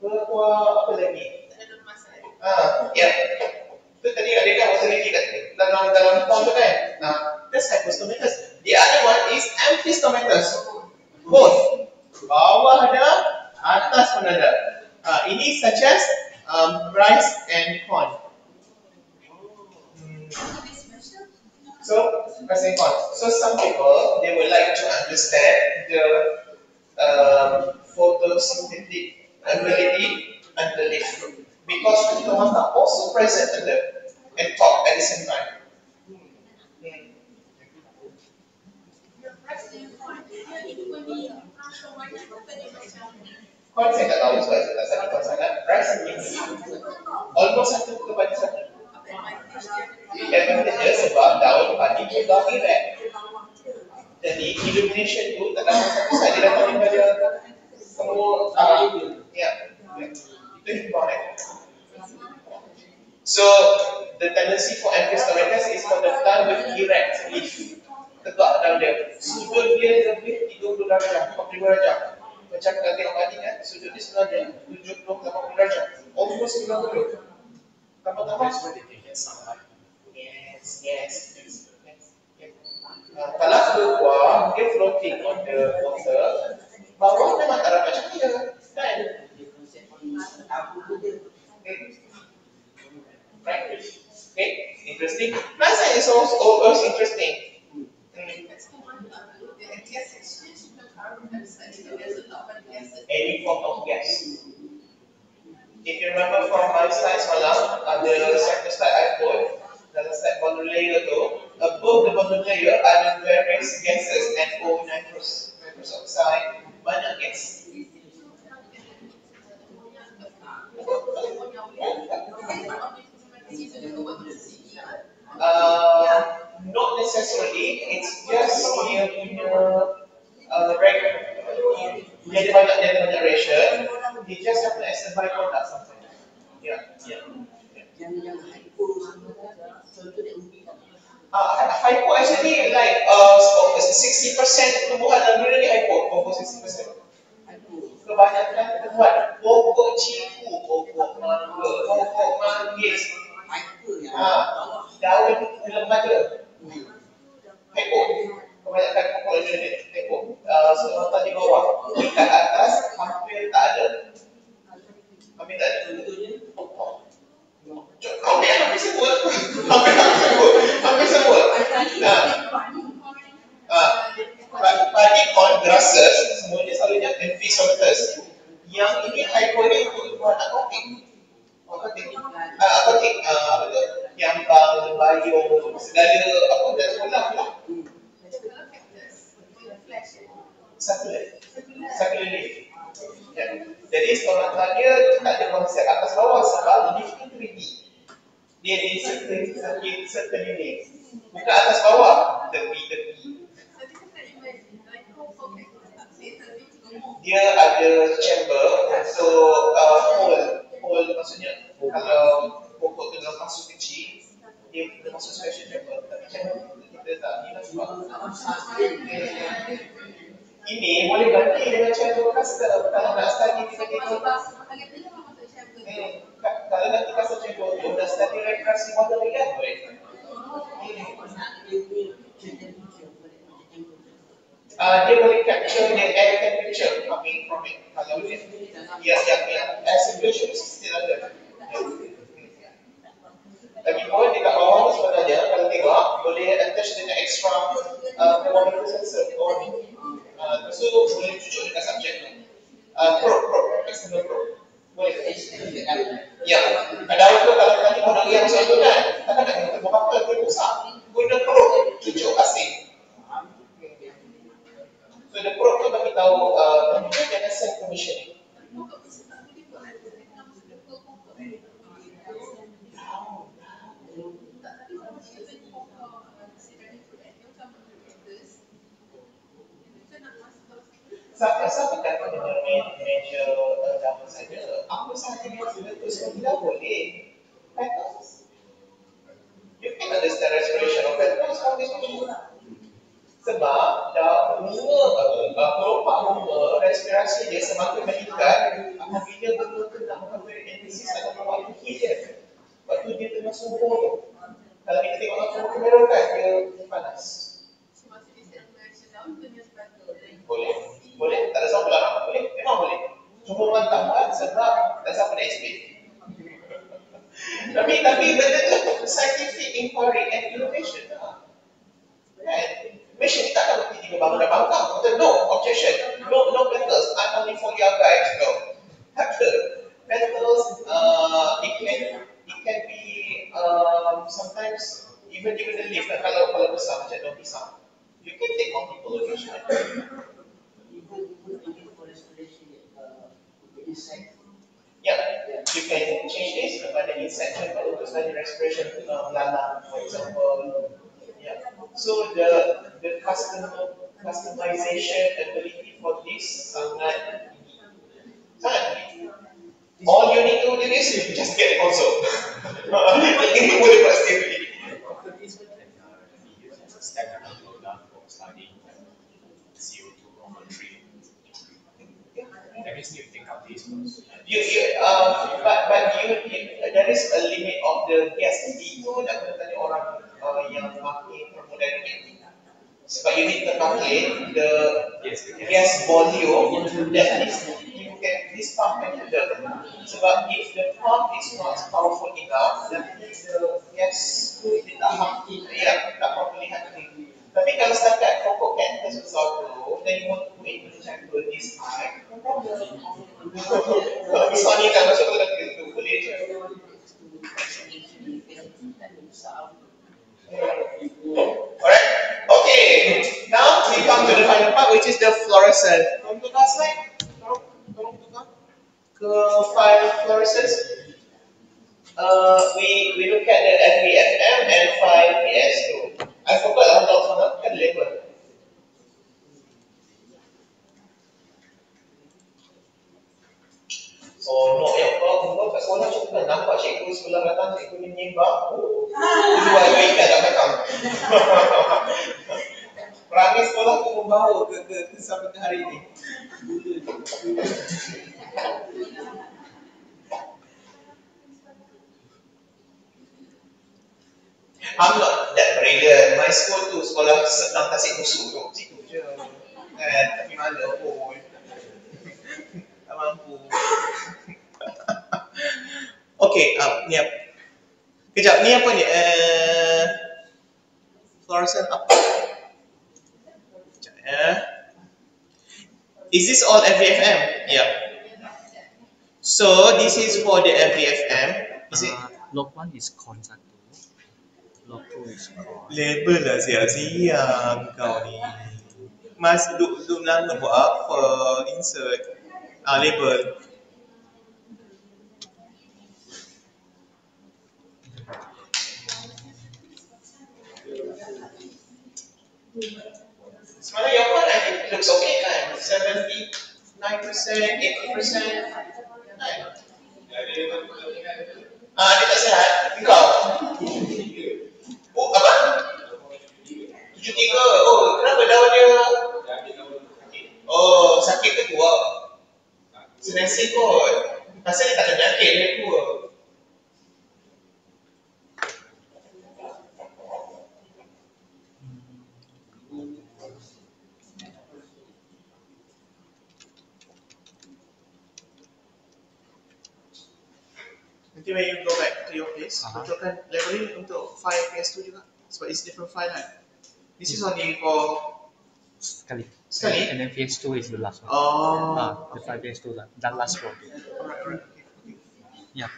Pehuah, apa lagi? Ya. Itu tadi ada kan oselity kat dalam pond tu kan. Nah, that's hyphoscometus. The other one is amphiscometus. Both. Bawah ada, atas pun ada. Ini such as rice and corn. So, rice and corn. So, some people, they would like to understand the photosynthetic ability under leaf fruit, because the ones are also present under and top at the same time. Korang saya tak tahu sebab saya tak sangat sangat price ni. Almost satu kepada satu. Advantage dia sebab daun padi tu daun irek. Jadi illumination tu tak dapat satu saja dapat daripada semua alam. Ya, itu important. So the tendency for amphiscometus is for the plant with erect leaf. Tegak daun dia. Sudut dia lebih 30 darjah, 40 darjah. Macam kalau tengok padi kan, sudut dia sebenarnya 70-80 darjah. Almost 90. Tambah-tambah seperti itu. Yes. Kalau keluar, dia floating on the water. Bawah memang tak dapat macam dia. Kan? Right? Okay, interesting. Plant is also interesting. Any form of gas. If you remember from my slides malam, the second slide I put, the step boundary layer though, above the boundary layer are the various gases and O nitrous oxide, banyak gas. Not necessarily, it's just here in the regular. Dia ada banyak ration. Dia just happen as a byproduct sometimes. Yeah. Yang hypo, contoh dia ubi. Hypo actually like 60% tumbuhan dalam dunia ni hypo, over 60%. Kebanyakan tumbuhan, pokok ciku, pokok mangga, pokok manggis, daun lembaga, hypo. Kebanyakan pokok dalam dunia ni hypo. Semua tadi bawah, dekat atas hampir tak ada. Hampir semua. Padi corn grasses, semuanya selalunya amphiscometus. Yang ini hypo ni untuk tumbuhan aquatic. Yang bang, bayung, segala apa dah semula lah. Satu lagi. Jadi sebenarnya tak ada konsep atas bawah sebab leaf ni 3D. Dia di sekeliling. Bukan atas bawah, tepi-tepi. Dia ada chamber, so hole maksudnya kalau pokok tu dah masuk kecil, dia masuk special chamber. Tapi chamber kita tak minat sebab ini boleh ganti dengan chamber custom. Kalau nak study tiba-tiba kalau nanti custom chamber tu dah study rekreasi water lagi kan? Dia boleh capture the air temperature coming from it. Kalau dia air simulation still ada. Tapi kalau dekat bawah tu sebenarnya kalau tengok boleh attach dengan extra thermometer sensor. So boleh cucuk dekat subjek tu. Probe. Boleh. Kadang tu kalau nanti orang yang macam tu kan, takkan nak kena terbakar ke rusak. Guna probe, cucuk asin. So the probe tu bagi tahu temperature dengan self commissioning. Siapa kata manager dalam saja, apa sahaja yang sudah terus, bila boleh. Ada standard expression of that. Terus kamu disuruh. Sebab perupak rumah respirasi dia semakin meningkat apabila berkena mengambil antisis atau perupak tukis dia. Lepas tu dia tengah subur. Kalau kita tengok langsung kamera kan, dia panas. Boleh? Boleh? Tak ada sama pelarang? Boleh? Memang boleh. Cuma orang tambah sebab tak sama dia explain. Tapi benda tu scientific inquiry and innovation lah. Kan? Malaysia ni takkan berarti tiga bangunan bangkang. Kata no objection, no petals, I'm only for your guys, no. Takde. Petals, it can be sometimes even the leaf. Kalau besar macam daun pisang, you can take multiple location. Yeah, you can change this kepada insect kalau untuk study respiration lalang, for example. Yeah. So the customization ability for this sangat tinggi. All you need to do is you just get it also. Ini boleh pasti. That means you think of these ones. But there is a limit of the gas. Itu dah kena tanya orang yang pakai termodinamik. Sebab you need to calculate the gas volume that is you can this pump and the sebab if the pump is not powerful enough, that means the gas tak properly happening. Tapi kalau setakat pokok cantus besar tu, then you want to put it in the chamber this high. Kalau besar ni tak masuk dalam kereta, boleh je. Alright, okay. Now we come to the final part, which is the fluorescent. Tolong tukar slide. Tolong tukar ke file fluorescence. We look at the FEFM and 5PS2. I forgot how to label. So, no, yang kau kat sekolah cukup nampak cikgu sebelah datang, cikgu menyembah. Dua baik dah tak datang. Perangai sekolah tu membawa ke sampai ke hari ini. I'm not that brilliant. My school tu sekolah senang kasih musuh tu. Cikgu je. Tapi malu pun. Tak mampu. Okay, ni apa? Kejap, ni apa ni? Fluorescent apa? Kejap ya. Is this all FEFM? Yeah. So, this is for the FEFM. Is it? Log 1 is constant. Label lah siap-siap kau ni. Mas duduk lama buat apa? Insert. Label. Sebenarnya your one I think looks okay kan? 79%, 80%. Dia tak sihat. Engkau. Oh, apa? 73. Oh, kenapa daun dia? Oh, sakit ke tua? Senasib kot. Pasal dia tak ada penyakit, dia tua. Nanti when you go back to your place, tunjukkan leveling untuk file PS2 juga. Sebab it's different file kan? This is only for... Sekali? And then PS2 is the last one. Oh. The file PS2 lah. That last one. Alright. Okay. Yeah.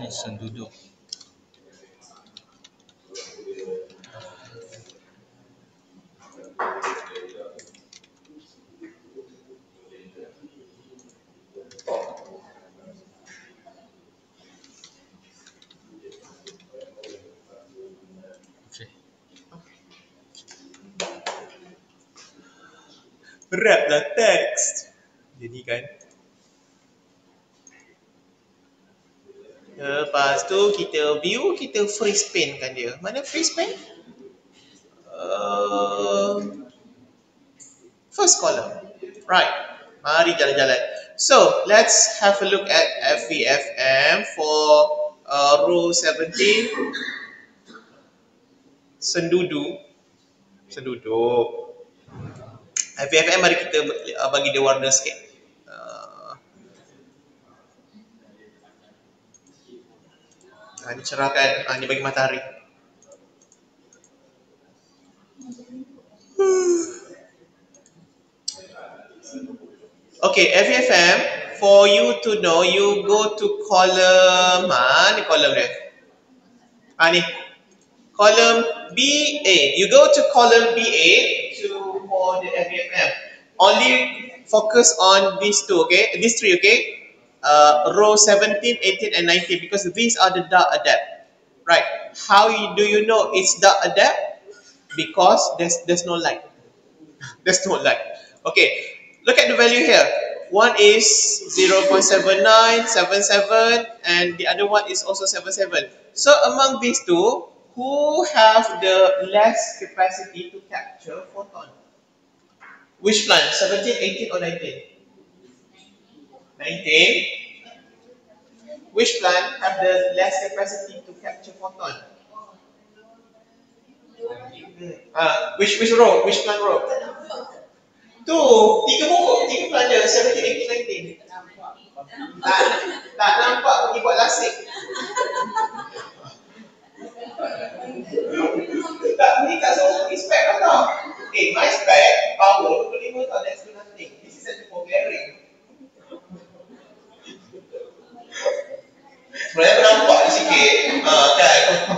Ini senduduk. Okay. Beratlah teks. Jadi kan. Lepas tu kita view, kita freeze paint kan dia. Mana freeze paint? First column. Right. Mari jalan-jalan. So, let's have a look at FVFM for row 17. Sendudu. FVFM mari kita bagi dia warna sikit. Ini cerahkan. Ini bagi matahari. Okay, FVFM, for you to know, you go to column, ni column dia. Ni, column BA. You go to column BA for the FVFM. Only focus on these two, okay? These three, okay? Row 17, 18, and 19, because these are the dark adapt. Right, do you know it's dark adapt? Because there's no light. There's no light. Okay. Look at the value here. One is 0.7977 and the other one is also 77. So among these two, who have the less capacity to capture photon? Which one? 17, 18 or 19? 19. Which plant have the less capacity to capture photon? Which row? Which plant row? Tu, tiga belanja, 17, 18, 19. Tak nampak pergi buat lasik. Ni tak suruh pergi spec lah tau. My spec, power 25 tau, let's do nothing. This is such a comparing. Sebenarnya nampak ni sikit, kan?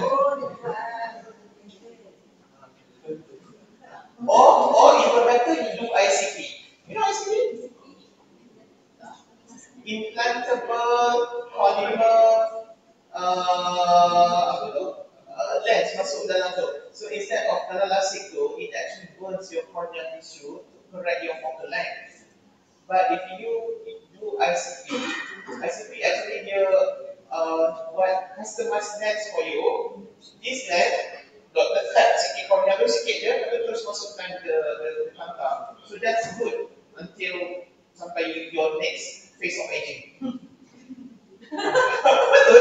Or even better, you do ICP. You know ICP? Implantable polymer lens masuk dalam tu. So instead of dalam LASIK tu, it actually burns your corneal tissue to correct your focal length. But if you do ICP actually dia buat customized lens for you. This lens Dr. Fat sikit, kornea tu sikit je, tapi terus masukkan ke mata. So that's good until sampai your next phase of aging. Betul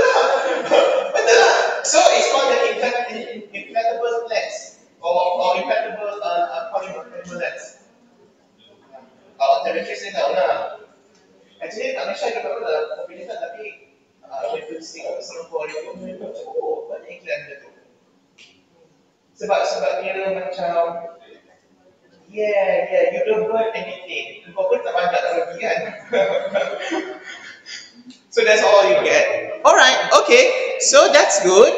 lah. So it's called the implantable lens or implantable polymer lens. Kalau terbiasa ni tahu lah. Actually, tak macam dia tahu lah. Tapi dia tak reducing serupa dia tu. Oh, banyak iklan dia tu. Sebab dia macam you don't burn anything. Kau pun tak banyak lagi kan? So that's all you get. Alright, okay. So that's good.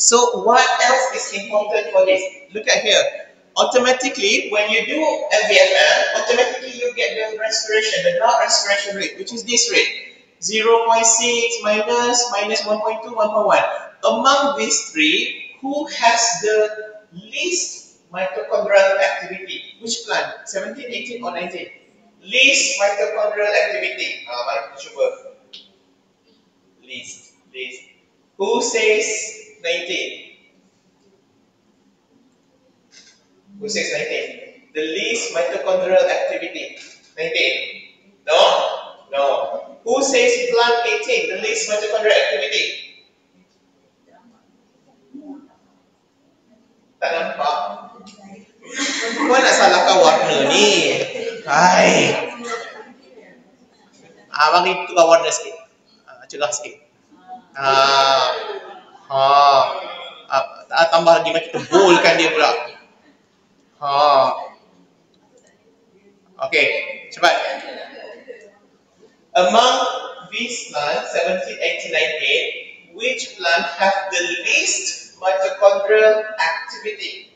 So what else is important for this? Look at here. Automatically, when you do FVFM, automatically you get the restoration, the dark restoration rate, which is this rate. 0.6 minus 1.2, 1.1. Among these three, who has the least mitochondrial activity? Which plant? 17, 18 or 19? Least mitochondrial activity. Mari kita cuba. Least. Who says 19? Who says 19? The least mitochondrial activity. 19. No. Who says plant 18? The least mitochondrial activity. Tak nampak. Kau nak salahkan warna ni. Hai. Abang ni tukar warna sikit. Cerah sikit. Tambah lagi macam tebolkan dia pula. Okay, cepat. Among these plants, 17, 18, 19, which plant have the least mitochondrial activity?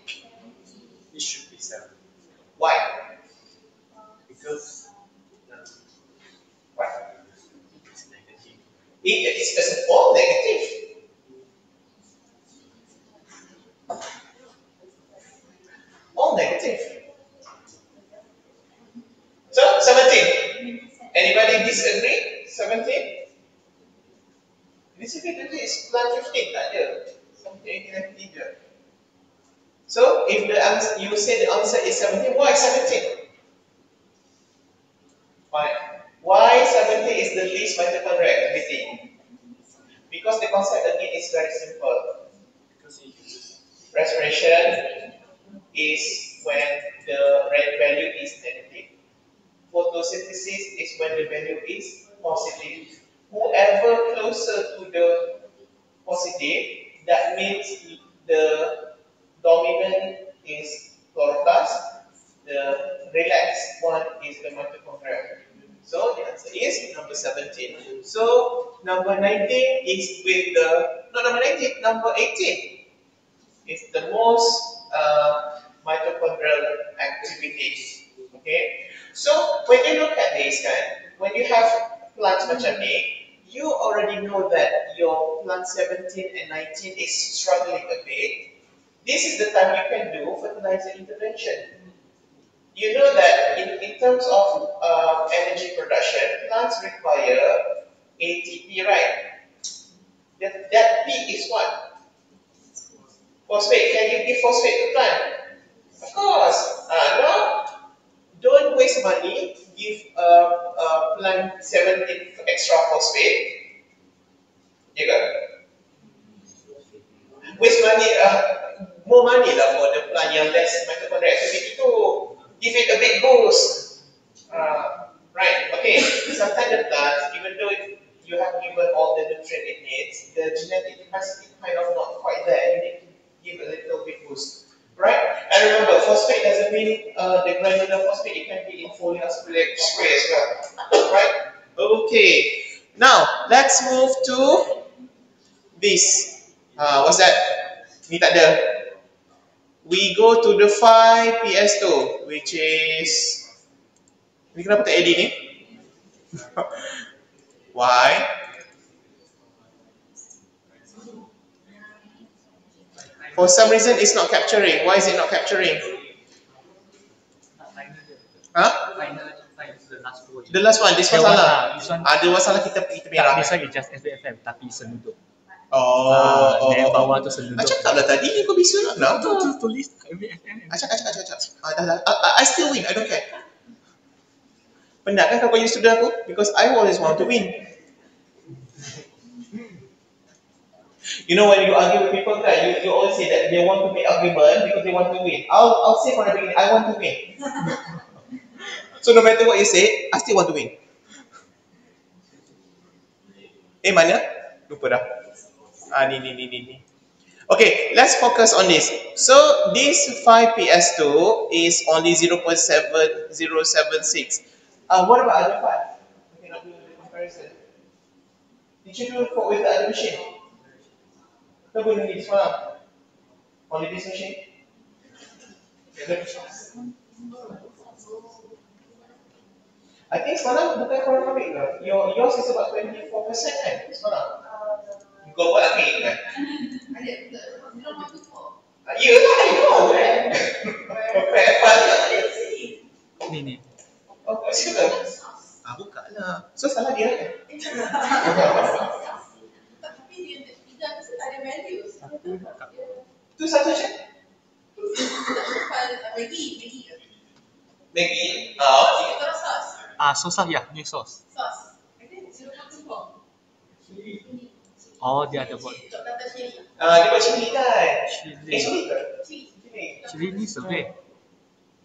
It should be 7. Why? Because why? It's negative. It is all negative. All negative. dia bulan 15 tak ada. Something 3. So if the answer, you say the answer is 17, why 17? Why 17 is the least multiple reactivity? Because the concept again is very simple. Respiration is when the red value is negative. Photosynthesis is when the value is positive. Whoever closer to the positive, that means the dominant is chloroplast, the relaxed one is the mitochondria. So the answer is number 17. So number 19 is with the number 18 is the most mitochondrial activities. Okay. So when you look at this, when you have plants macam ni, you already know that your plant 17 and 19 is struggling a bit. This is the time you can do fertilizer intervention. You know that in terms of energy production, plants require ATP, right? That P is what? Phosphate. Can you give phosphate to plant? Of course. No? Don't waste money, give plant 17 extra phosphate. You got it? Waste money, more money lah for the plant yang less mitochondrial activity tu. Give it a bit boost. Right, okay. Sometimes the plant, even though you have given all the nutrient it needs, the genetic capacity kind of not quite there. You need to give a little bit boost. Right? And remember, phosphate doesn't mean the granular phosphate, it can be in foliar spray as well. Right? Okay. Now, let's move to this. What's that? Ni tak ada. We go to the 5PS2, which is... Ni kenapa tak edit ni? Why? For some reason, it's not capturing. Why is it not capturing? Huh? The last one. This was salah. Ada masalah kita merah. This one is just SDFM, tapi seludup. Oh. Dari bawah tu seludup. Acak tak lah tadi. Kau bisa nak lah. Tulis. Acak. I still win. I don't care. Penat kan kau punya student aku? Because I always want to win. You know, when you argue with people, you always say that they want to make argument because they want to win. I'll say from the beginning, I want to win. So no matter what you say, I still want to win. Mana? Lupa dah. Ni. Okay, let's focus on this. So this 5PS2 is only 0.7076. What about other part? We cannot do the comparison. Did you do it with the other machine? Kau boleh pergi semalam? Only this machine? I think semalam bukan korang ambil ke? Yours is about 24% kan? Semalam? Kau buat ambil kan? Ya lah, I know kan? Ni. Oh, kat situ kan? Buka lah. So, salah dia kan? Tak ada value. Tu satu je? Maggi. Sos lah ya, ni sos. Oh, dia ada buat. Dia buat cili kan? Cili ni serai.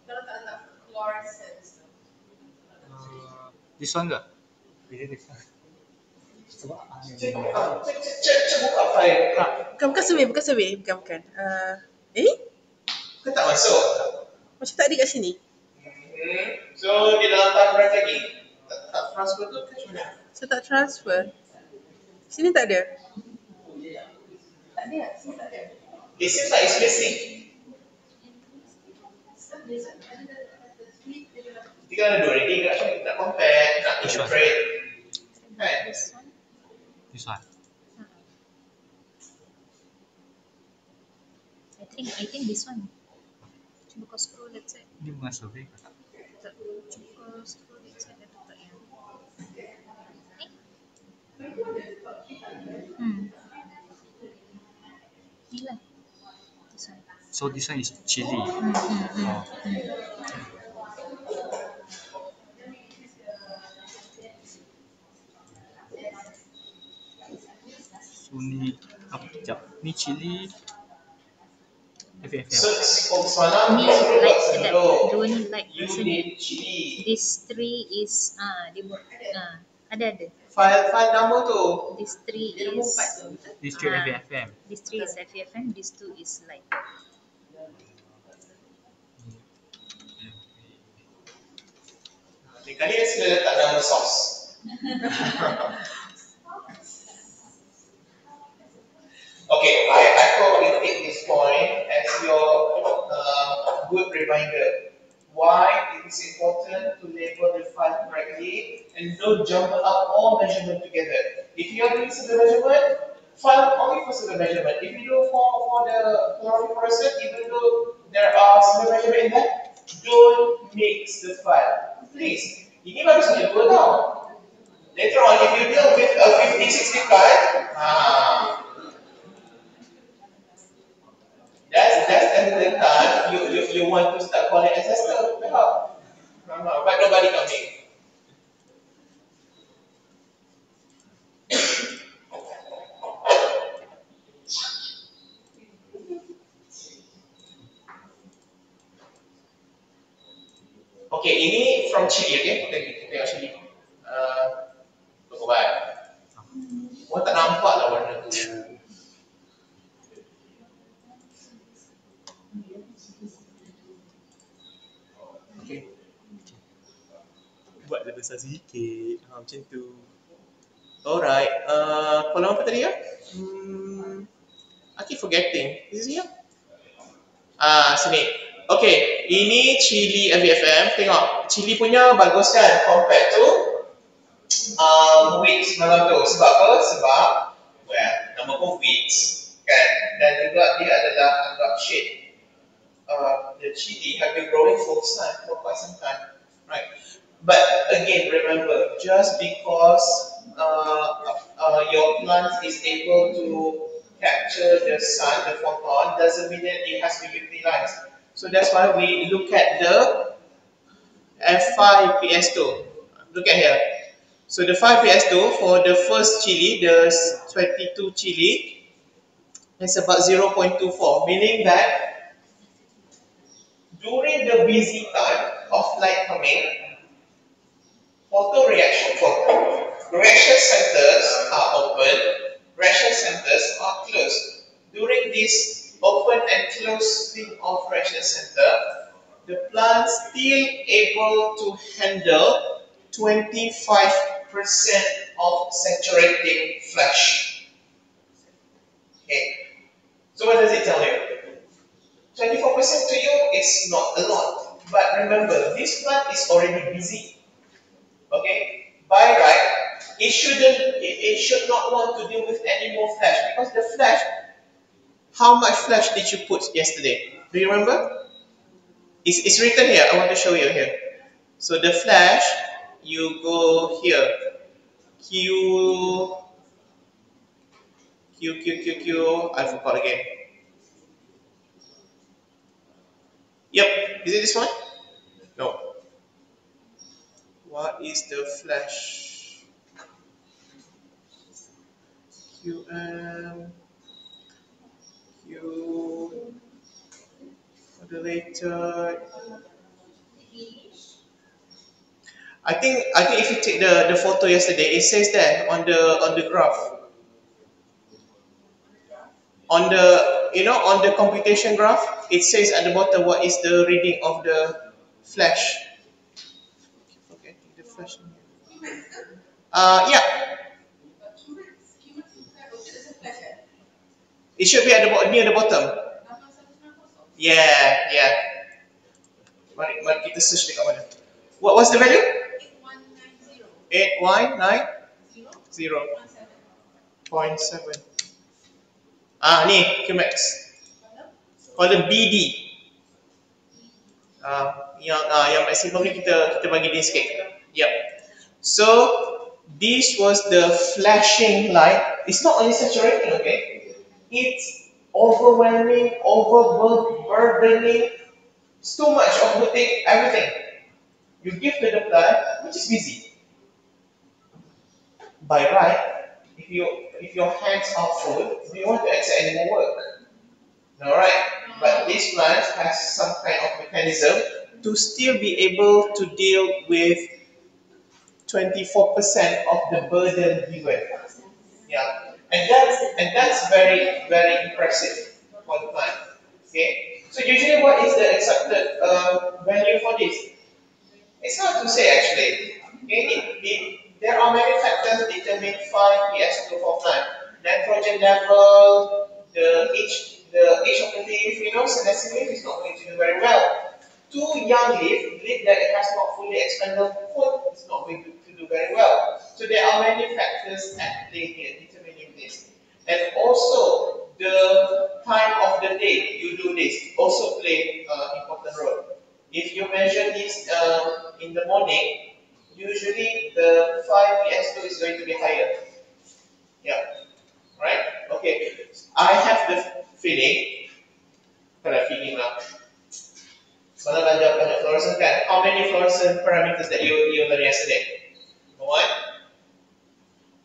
Kalau tak letak fluorescence. This one ke? Cek buka file. Bukan survey. Kau tak masuk? Macam tak ada kat sini. So, dia dalam tak berat lagi? Tak transfer tu ke cuma? Saya tak transfer. Sini tak ada? Tak ada. It seems like it's missing. Dia kan ada dua reading kat sini. Tak compare, tak interpret. Kan? This one. I think this one. Cuba kau scroll that side. Ni bukan survey ke tak? Cuba kau scroll that side. Dah tutup ya. Ni? Mm. Gila. So this one is chili. Oh. So ni apa? Sekejap. Ni chili. Ni light sedap. Dua ni light. This three is ada. File nama tu. This three is FAFM. This three is FAFM. This two is light. Kali ni sila letak nama sos. Okay, I probably take this point as your good reminder. Why it is important to label the file correctly and don't jumble up all measurement together. If you are doing single measurement, file only for single measurement. If you do for the chlorine person, even though there are single measurement in that, don't mix the file. Please, ini baru saja dua tau. Later on, if you deal with a 50-60 file, that's the time you want to start calling ancestor. But nobody can make. Okay, ini from Chile, okay? Kita tengok Chile. Berkobar. Oh, tak nampak lah warna tu. Okay. Buat lebih besar sikit. Macam tu. Alright. Kalau apa tadi ya? I keep forgetting. Is it here? Sini. Okay, ini Chili FAFM. Tengok, Chili punya bagus kan? Compact tu weight malam tu. Sebab apa? Sebab well, nama pun weight kan? Dan juga dia adalah anggap shade. The Chili have been growing for quite some time, right? But again, remember, just because your plant is able to capture the sun, the photon, doesn't mean that it has to be utilized. So that's why we look at the F5PS2. Look at here. So the 5PS2 for the first chili, the 22 chili, is about 0.24, meaning that during the busy time of light coming, reaction centers are open, reaction centers are closed. During this open and closing of reaction center, the plant still able to handle 25% of saturating flash. Okay, so what does it tell you? 24% to you is not a lot, but remember this plant is already busy. Okay, by right, it should not want to deal with any more flash because the flash. How much flash did you put yesterday? Do you remember? It's written here. I want to show you here. So the flash, you go here. Q. I forgot again. Yep. Is it this one? No. What is the flash? QM. You the later. I think if you take the photo yesterday, it says there on the graph. On the on the computation graph, it says at the bottom what is the reading of the flash. Okay, the flash. Yeah. It should be at the near the bottom. Yeah. Mari kita search dekat mana. What was the value? 8190.7. Ni Qmax. Column BD. Yang maksimum ni kita bagi dia sikit. Yep. So This was the flashing light. It's not only saturating, okay? It's overwhelming, overburdening, it's too much of the thing, everything. You give to the plant, which is busy. By right, if your hands are full, you don't want to accept any more work. Alright? But this plant has some kind of mechanism to still be able to deal with 24% of the burden given. Yeah. And that's very, very impressive for the plant. Okay? So usually what is the accepted value for this? It's hard to say actually. Okay? There are many factors determine 5 PS2 for plant. Nitrogen level, the age of the leaf, you know, senescent leaf is not going to do very well. Too young leaf that it has not fully expanded food, it's not going to do very well. So there are many factors at play here determining this. And also the time of the day you do this also play an important role. If you measure this in the morning, usually the 5 PS2 is going to be higher. Yeah. Right? Okay. I have the feeling, how many fluorescent parameters that you learned yesterday? One,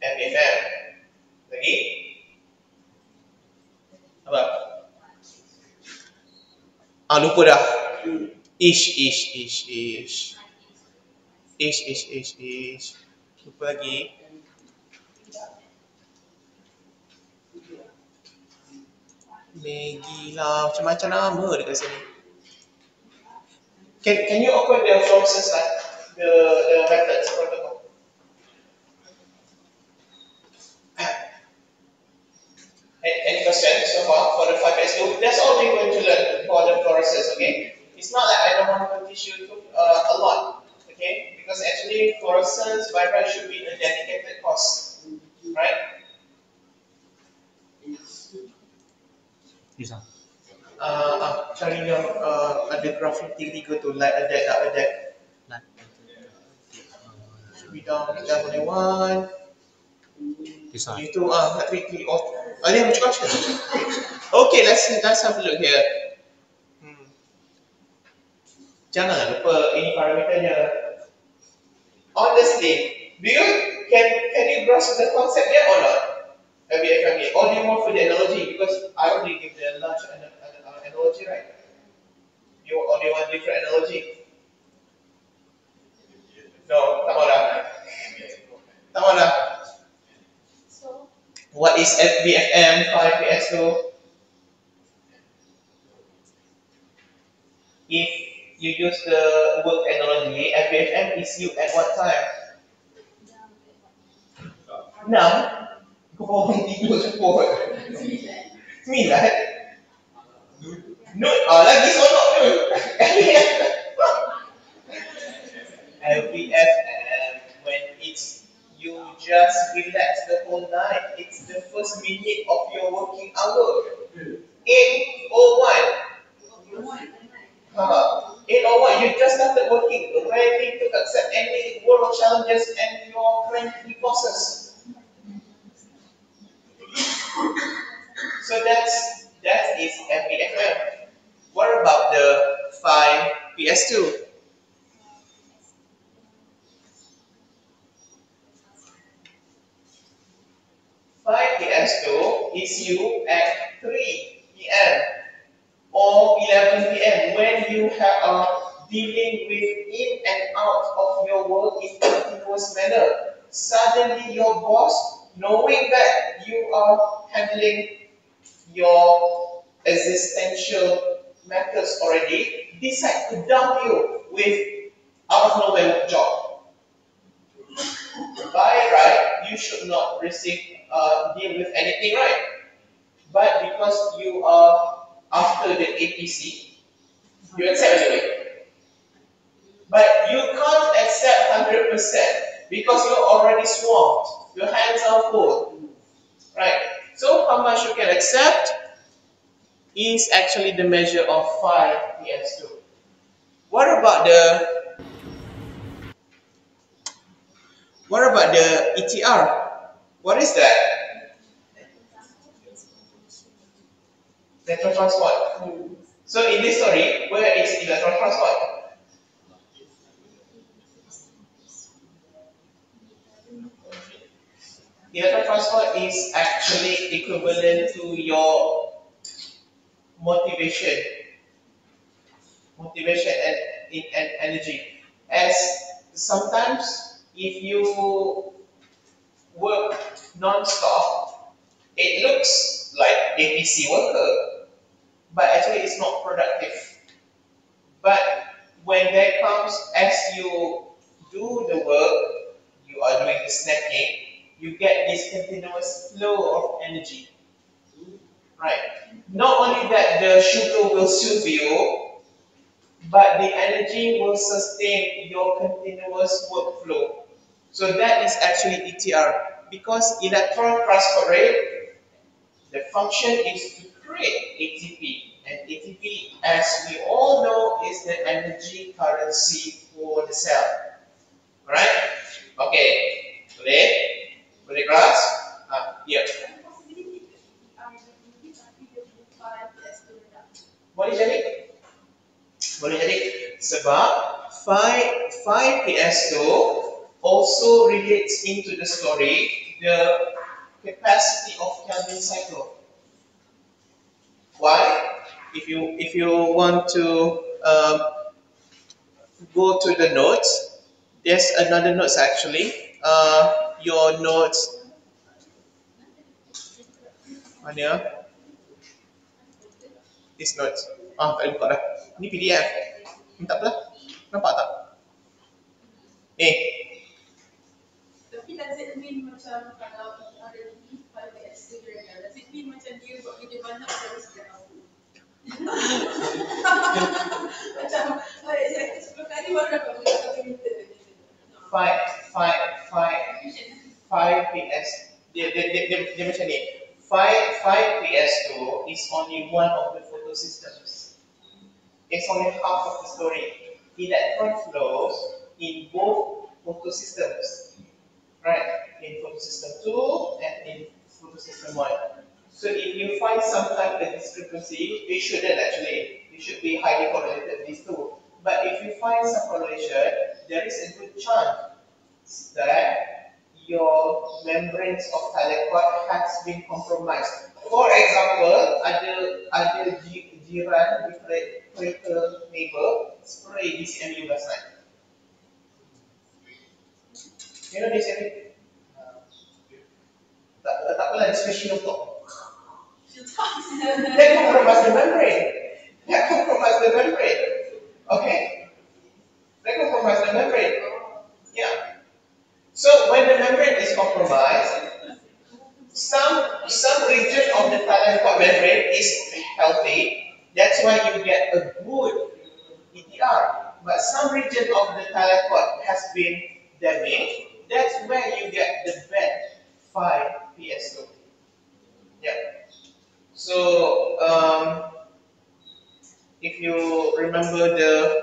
MFM. Lagi? Apa? Ah, lupa dah. Ish. Lupa lagi. Maggie lah. Macam-macam nama dekat sini. Can you open the fluorescence slide? The methods protocol. Any questions so far for the 5 PS2? That's all we're going to learn for the fluorescence, okay? It's not like I don't want to teach you a lot, okay? Because actually fluorescence by right should be a dedicated course, right? Yes. Cari yang ada grafik tinggi ke tu, light adapt, dark adapt. Bidang boleh one. Itu nak quickly off. Ada yang macam mana? Okay, let's have a look here. Jangan lupa ini parameternya. Honestly, can you grasp the concept yet or not? Only more for the analogy because I only give the large analogy, right? You only want different analogy? No, tak mahu dah. What is BFM 5 PS2? If you use the work analogy, BFM is you at what time? Now, lagi solat tu. LBFM, when it's you just relax the whole night, it's the first minute of your working hour. 8:01. 8:01. You just started working, ready to accept any world of challenges and your cranky bosses. So that is MPFM. What about the 5 PS2? Is you at 3 PM or 11 PM when you are dealing with in and out of your work in a continuous manner. Suddenly your boss, knowing that you are handling your existential matters already, decide to dump you with out of nowhere job. By right, you should not deal with anything, right? But because you are after the APC, you accept anyway. But you can't accept 100% because you're already swamped. Your hands are full, right? So how much you can accept is actually the measure of 5 PS2. What about the What about the ETR? What is that? Electron transport. So in this story, where is electron transport? Electron transport is actually equivalent to your motivation and energy. As sometimes if you work non-stop, it looks like a busy worker, but actually it's not productive. But when that comes, as you do the work, you are doing the snacking, you get this continuous flow of energy, right? Not only that, the sugar will soothe you, but the energy will sustain your continuous workflow. So that is actually ETR, because electron transport rate, the function is to create ATP, and ATP, as we all know, is the energy currency for the cell. Alright? Okay. Boleh grasp? Here. Boleh jadi sebab 5PS2 also relates into the story the capacity of Kelvin cycle. Why? If you want to go to the notes, there's another notes actually. Your notes mana? This notes. Tak boleh buka dah. Ni PDF. Minta pula. Nampak tak? Tapi does it mean macam kalau ada ni pada SD dia, does it mean macam dia buat kerja banyak terus dia tahu? Macam saya 10 kali baru dapat minta. 5 PS. Dia macam ni. 5 PS2 is only one of the photosystems. It's only half of the story. Electron flows in both photosystems, right? In photosystem 2 and in photosystem 1. So if you find some type of discrepancy, it shouldn't actually. It should be highly correlated, these two. But if you find some correlation, there is a good chance that your membranes of thylakoid has been compromised. For example, ada jiran kereta neighbor spray DCMU last night. You know DCMU? Tak apalah, especially untuk that compromise the membrane. Okay? That compromise the membrane. Yeah. So when the membrane is compromised, some region of the thylakoid membrane is healthy. That's why you get a good ETR. But some region of the thylakoid has been damaged. That's where you get the bad 5PS2. Yeah. So if you remember the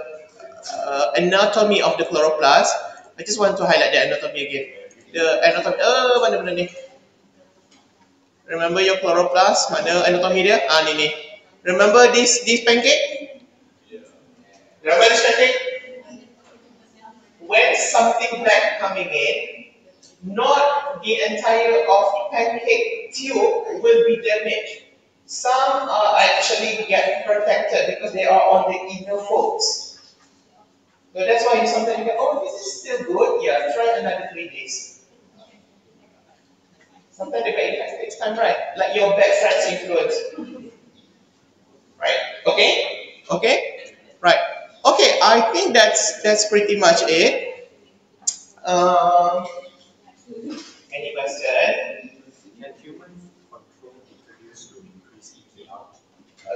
anatomy of the chloroplast, I just want to highlight the anatomy again. The anatomy. Mana ni? Remember your chloroplast? Mana anatomy dia? Ni ni. Remember this pancake? Yeah. Remember this pancake? When something black coming in, not the entire of pancake tube will be damaged. Some are actually get protected because they are on the inner folds. So that's why you sometimes get, oh, this is still good. Yeah, try another 3 days. Sometimes they get infected. It's time, right? Like your bad friend's influence. Right. Okay. Okay. Right. Okay. I think that's pretty much it. Any question? Can human control introduce to increase ETR?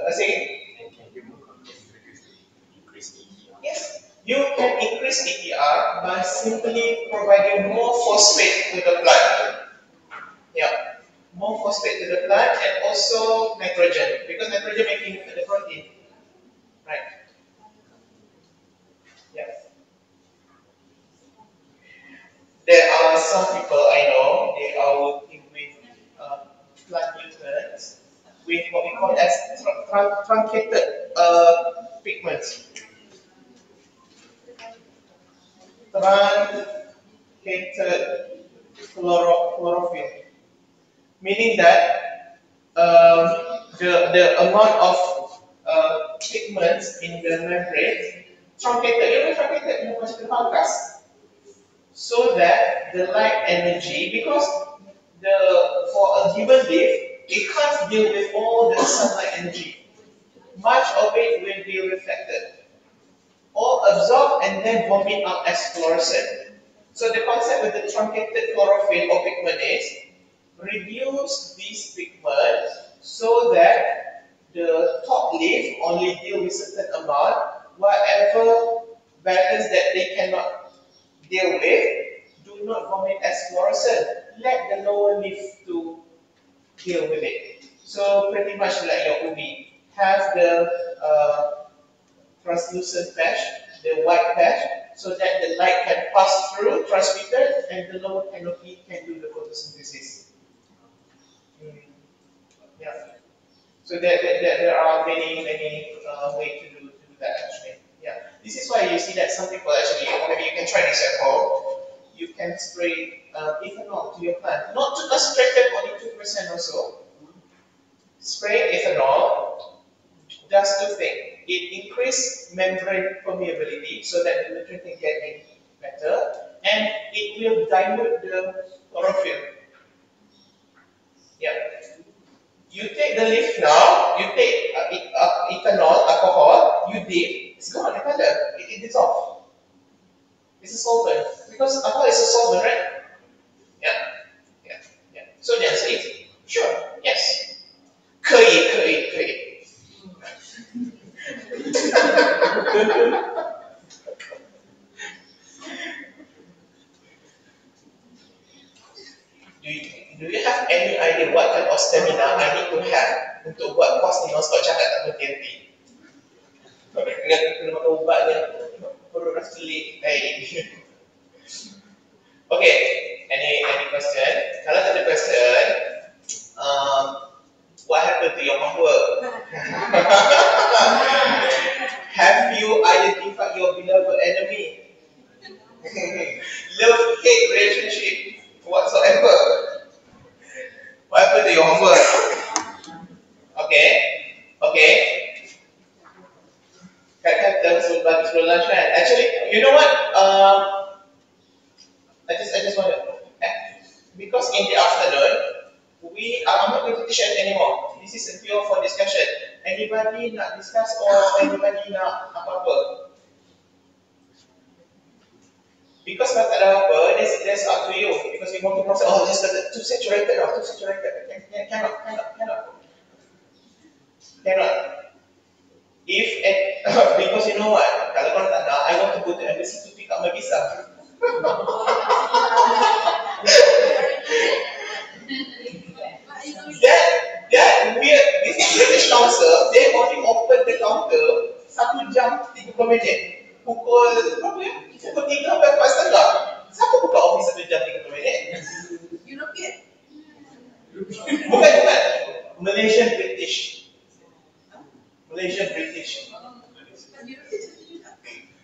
Let's see. Can human control introduce to increase ETR? Yes. You can increase ETR by simply providing more phosphate to the plant. Yeah. More phosphate to the plant and also nitrogen, because nitrogen making the protein, right? Yes. There are with what we call as truncated pigments. Truncated chlorophyll, meaning that the amount of pigments in the membrane truncated. You know, truncated macam dipangkas, so that the light energy, because for a given leaf, it can't deal with all the sunlight energy. Much of it will be reflected, or absorbed and then vomit up as fluorescent. So the concept with the truncated chlorophyll or pigment is reduce these pigments so that the top leaf only deal with certain amount, whatever balance that they cannot deal with, do not vomit as fluorescent. Let the lower leaf to deal with it. So pretty much like your ubi, have the translucent patch, the white patch, so that the light can pass through, transmitted, and the lower canopy can do the photosynthesis. Yeah. So there are many ways to do that actually. Yeah. This is why you see that some people actually, maybe you can try this at home. You can spray ethanol to your plant, not to concentrate that only 2% or so. Spray ethanol, does two things. It increases membrane permeability so that the nutrient can get in better, and it will dilute the chlorophyll. Yeah. You take the leaf now, you take ethanol, alcohol, you dip, it's gone, the color, it dissolves. It's a solvent, because alcohol is a solvent, right? Yeah. So the answer is sure, yes. Could it. Do you have any idea what type of stamina I need to have untuk buat post dinos kalau cakap tak berhenti? Kena makan ubat je. Perut rasa pelik. Okay, any question? Kalau tak ada question, what happened to your homework? Have you identified your beloved enemy? Love-hate relationship whatsoever. What happened to your homework? Okay. Kakak sudah bagus berlunch kan? Actually, you know what? I just want to, because in the afternoon I'm not going to teach anymore. This is a pure for discussion. Anybody nak discuss or anybody nak apa-apa? Because kalau tak ada apa, that's up to you. Because you want to process. Oh, just too saturated or too saturated. Cannot. Because you know what? Kalau kau tak nak, I want to go to embassy to pick up my visa. that weird, this British council, they only open the counter 1 jam 30 minit. Pukul 3 sampai 4:30. Siapa buka office 1 jam 30 minit? European. Bukan. Malaysian British.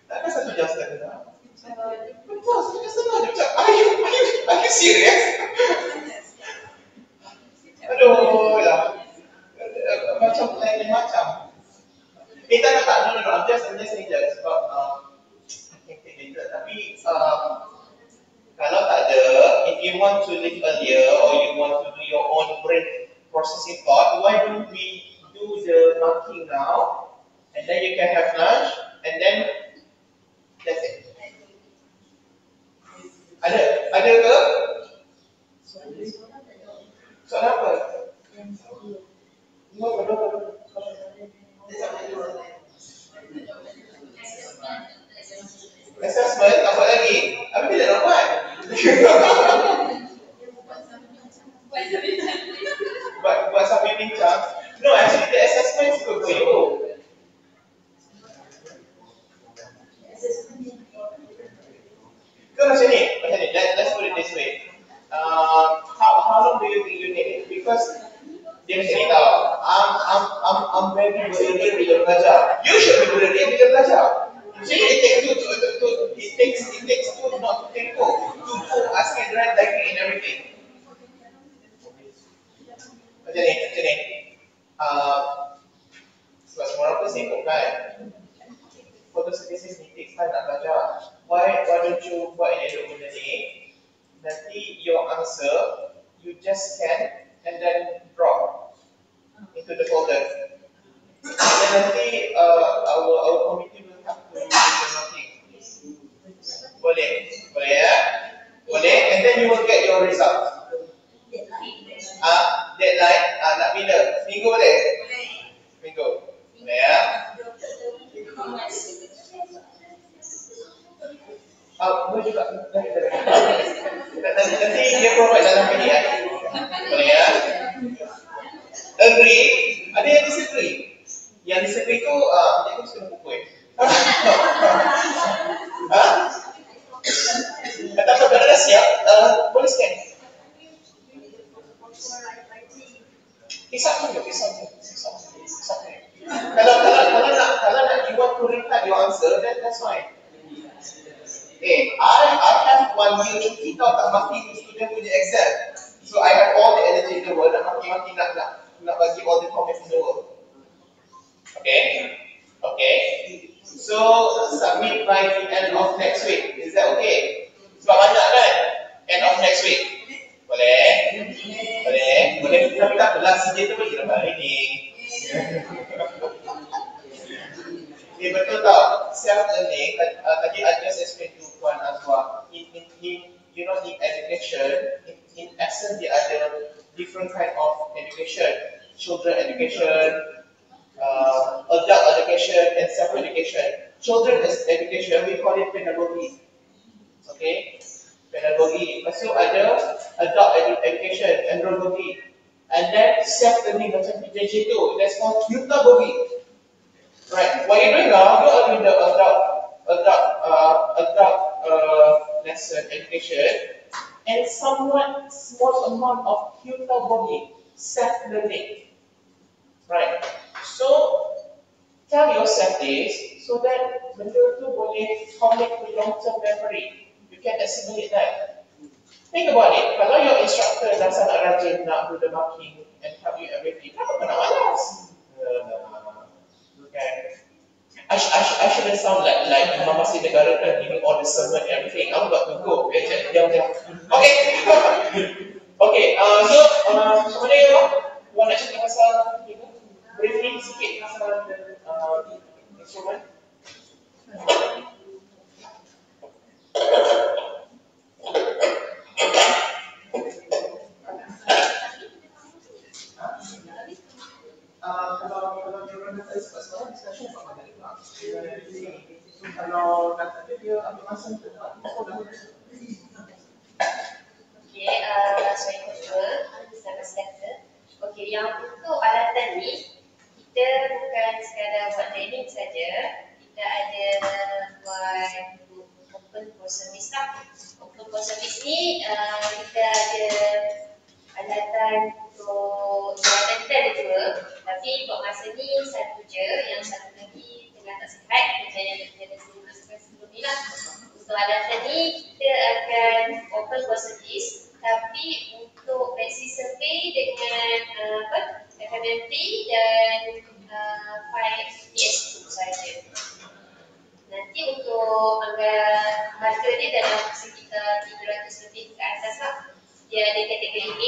Takkan 1 jam 30 minit. Betul, saya senang dia macam, are you serious? Aduh lah, macam lain-macam. No, I'm just saying that sebab I can take later. Tapi kalau tak ada, if you want to leave earlier or you want to do your own brain processing thought, why don't we do the marking now? And then you can have lunch, and then that's it. Ada ke? Soalan apa? Assessment, apa lagi? Apa dia nak buat? Buat sambil bincang. No, actually the assessment is good for you. So macam ni, let's put it this way. How long do you think you need it? Because dia macam ni tau, ambil dia bila belajar. You should regulate dia bila belajar. So it takes two not to take two. To do asking right typing and everything. Macam ni. Sebab semua orang pun sibuk kan. Photosynthesis ni takes time nak belajar. Why don't you buat yang elok benda ni? Nanti your answer you just scan and then drop into the folder. And nanti our committee will have to do something. Boleh ya? Boleh. And then you will get your result. Deadline nak bila? Minggu boleh? Minggu. Boleh ya? Boleh juga. Nanti dia provide dalam pilihan. Boleh ya? Agree? Ada yang disagree? Yang disagree tu, aku suka pukul. Kata-kata dah siap, boleh scan. Kisah pun. Kalau nak you want to retype your answer, then that's fine. I have 1 year to kita tak maki student punya exam. So I have all the energy in the world, nak maki-maki nak bagi all the comments in the world. Okay. So submit by the end of next week. Is that okay? Sebab banyak kan? End of next week. Boleh. Tapi tak belas saja tu boleh kira hari ni. Betul tak? Self learning tadi Adrian explain to Puan Azwa. You know, in education, in essence there are different kind of education: children education, adult education, and self-education. Children's education, we call it pedagogy. Okay? Pedagogy. Masuk ada adult education, andragogy. And then self-learning, macam PJJ tu, that's called pedagogy. Right? What you're doing now, you're doing the adult lesson education, and somewhat small amount of pedagogy, self-learning. Right? So, tell yourself this so that benda tu boleh connect to long-term memory. You can assimilate that. Think about it. Kalau your instructor dah sangat rajin nak do the marking and help you everything, kenapa kau nak malas? Okay. I shouldn't sound like Mama Si Negara kan giving all the sermon and everything. I'm about to go. Okay. So, mana you nak cakap pasal ini? Briefly sikit pasal instrument. Kalau diorang kata sebab discussion buat pada dekat. So kalau dah ada dia ambil masa untuk buat sekolah. Okay, saya kedua, sama sektor. Okay, yang untuk alatan ni, kita bukan sekadar buat training saja, kita ada buat open for service lah. Open for service ni kita ada alatan untuk alatan kita ada 2, tapi buat masa ni 1 je, yang 1 lagi tengah tak sihat macam yang kita sebutkan sebelum ni lah. Untuk alatan ni kita akan open for service, tapi untuk basic survey dengan FMMP dan file PS2 saja. Nanti untuk marker dia dalam sekitar 300 lebih ke atas lah. Dia ada kategori A, B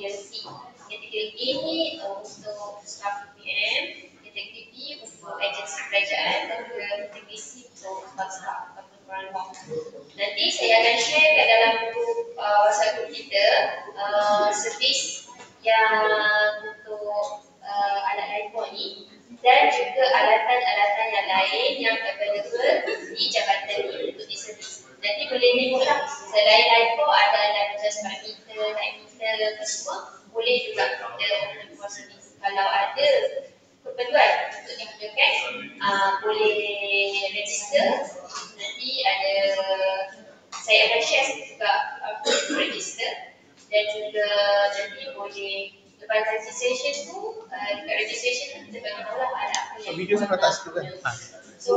dengan C. Kategori A ni untuk staff UPM, kategori B untuk agensi kerajaan dan juga kategori C untuk staff orang bawah. Nanti saya akan share kat dalam grup WhatsApp group kita servis yang untuk alat handphone ni dan juga alatan-alatan yang lain yang available di jabatan ni untuk diservis. Nanti boleh tengoklah selain handphone ada adjustment meter, light meter dan semua boleh juga untuk servis. Kalau ada keperluan untuk digunakan boleh register. Nanti ada saya akan share registration kita tengok dulu lah ada apa yang video sampai tak sikit kan? So,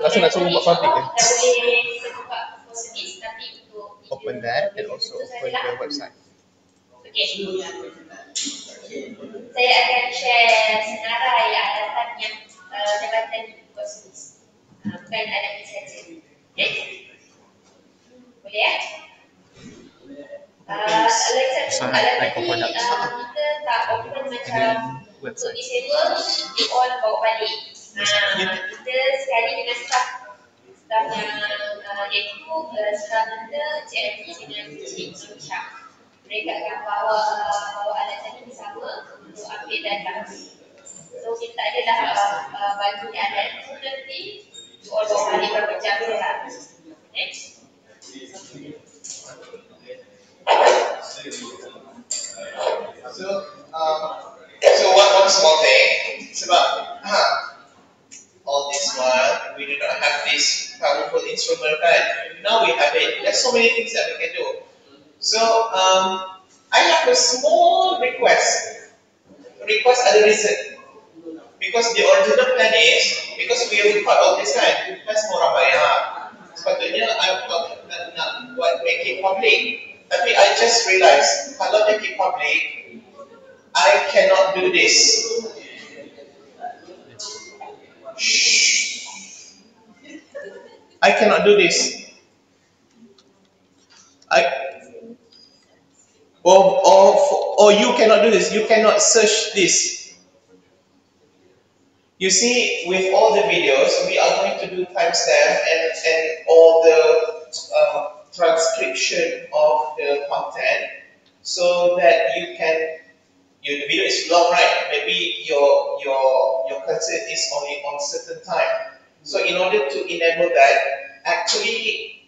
langsung nak suruh buat public kan? Tak boleh buka positif tapi untuk open that and also open the website. Okay. Saya akan share senarai adatan yang Jabatan Kosmis. Bukan anak ini saja. Okay? Boleh ya? Kalau nanti kita tak open macam untuk disable, you all bawa balik. Kita sekali dengan staff yang ikut staff kita, CFD dengan Cik Nursyah. Mereka akan bawa alat ini bersama untuk update dan tahu. So kita adalah bagi alat itu nanti you all bawa balik berpecah belah. Next. So one small thing is about all this while we did not have this powerful instrument, right? Now we have it. There's so many things that we can do. So I have a small request. Request at a reason. Because the original plan is because we have record all this time. Request for Ramayana. Sepatutnya I nak buat make it public. Tapi I just realised kalau make it public, I cannot do this. Shh. I cannot do this. Or you cannot do this. You cannot search this. You see, with all the videos, we are going to do timestamp and all the. Transcription of the content so that you can the video is long, right? Maybe your concern is only on certain time. So in order to enable that, actually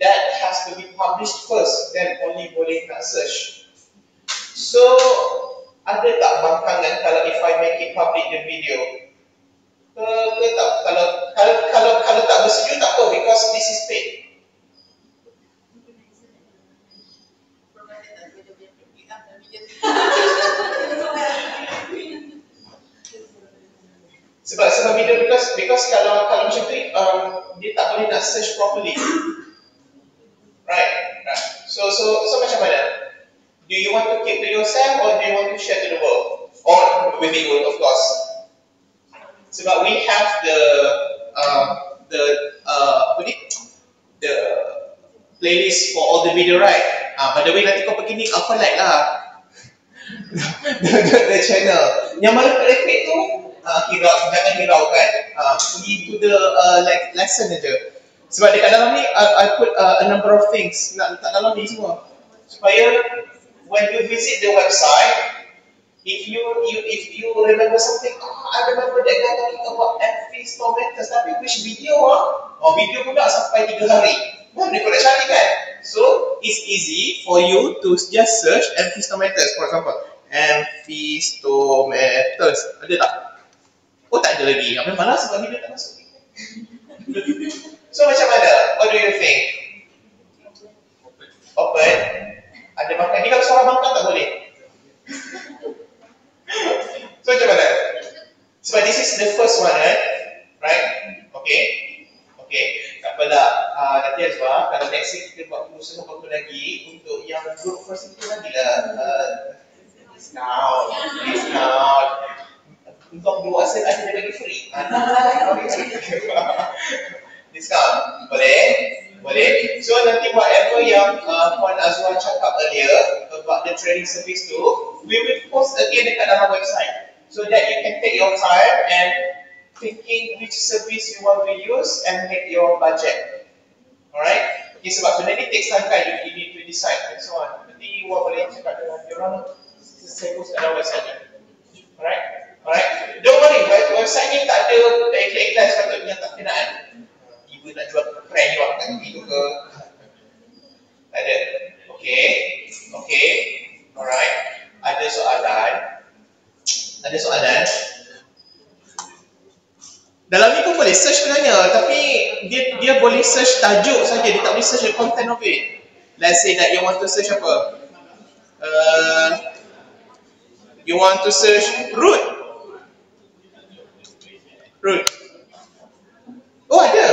that has to be published first, then only boleh nak search. So ada tak bangkangan kalau if I make it public the video? Ke tak? Kalau tak bersetuju tak apa, because this is paid. Sebab video because kalau macam tu dia tak boleh nak search properly, right? So macam mana? Do you want to keep to yourself or do you want to share to the world or with the world, of course? Sebab we have the playlist for all the video, right? By the way, nanti kau pergi ni apa like lah. The channel yang mana repeat tu jangan hiraukan, pergi to the lesson aja. Sebab dekat dalam ni I put a number of things nak letak dalam ni semua supaya when you visit the website, if you remember something, I remember that guy talking about Memphis Tormentors, tapi which video video pula sampai 3 hari baru dia kena cari kan. So it's easy for you to just search Mephistometers, for example. Mephistometers ada tak? Oh tak ada lagi. Apa malas sebab dia tak masuk. So macam mana? What do you think? Open. Ada bangkan. Ni kalau seorang bangkan tak boleh. So macam mana? Sebab this is the first one, right? Okay. Tak apalah, nanti Azwar, kalau next week kita buat kursus apa-apa lagi untuk yang group first itu lagi lah. Discount untuk 2 set ada lagi free. Discount, boleh. So nanti whatever yang Puan Azwar cakap earlier about the training service tu, we will post again dekat dalam website so that you can take your time and thinking which service you want to use and make your budget. Alright? Okay, sebab benda ni takes time kan, you need to decide and so on. Nanti you boleh cakap dengan orang, saya post dalam website ni. Alright? Don't worry, website ni tak ada iklan-iklan sepatutnya tak kenaan. Ibu nak jual brand you akan gitu ke? Tak ada. Okay. Alright. Ada soalan? Dalam ni pun boleh search sebenarnya, tapi dia boleh search tajuk saja, dia tak boleh search the content of it. Let's say that you want to search apa? you want to search root. Oh ada.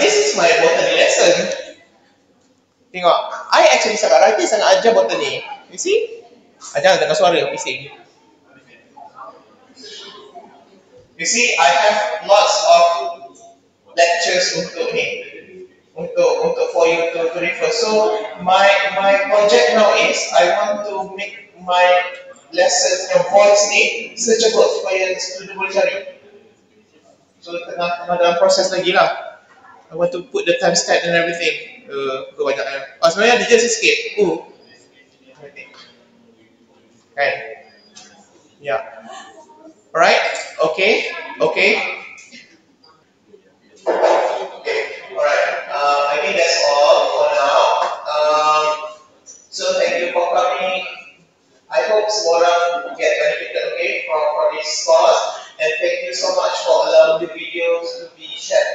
This is my botany lesson. Tengok, I actually sekarang ni saya ajar botany. You see? Ajar dengan suara pising. You see, I have lots of lectures untuk ni. Untuk for you to refer. So my project now is I want to make my lesson your voice ni searchable supaya student boleh cari. So tengah dalam proses lagi lah. I want to put the timestamp and everything. Kebanyakan. Sebenarnya dia just sikit. Okay. Yeah. Alright. Okay. Okay. Alright. I think that's all for now. So thank you for coming. I hope semua get benefited from this course. And thank you so much for allowing the videos to be shared.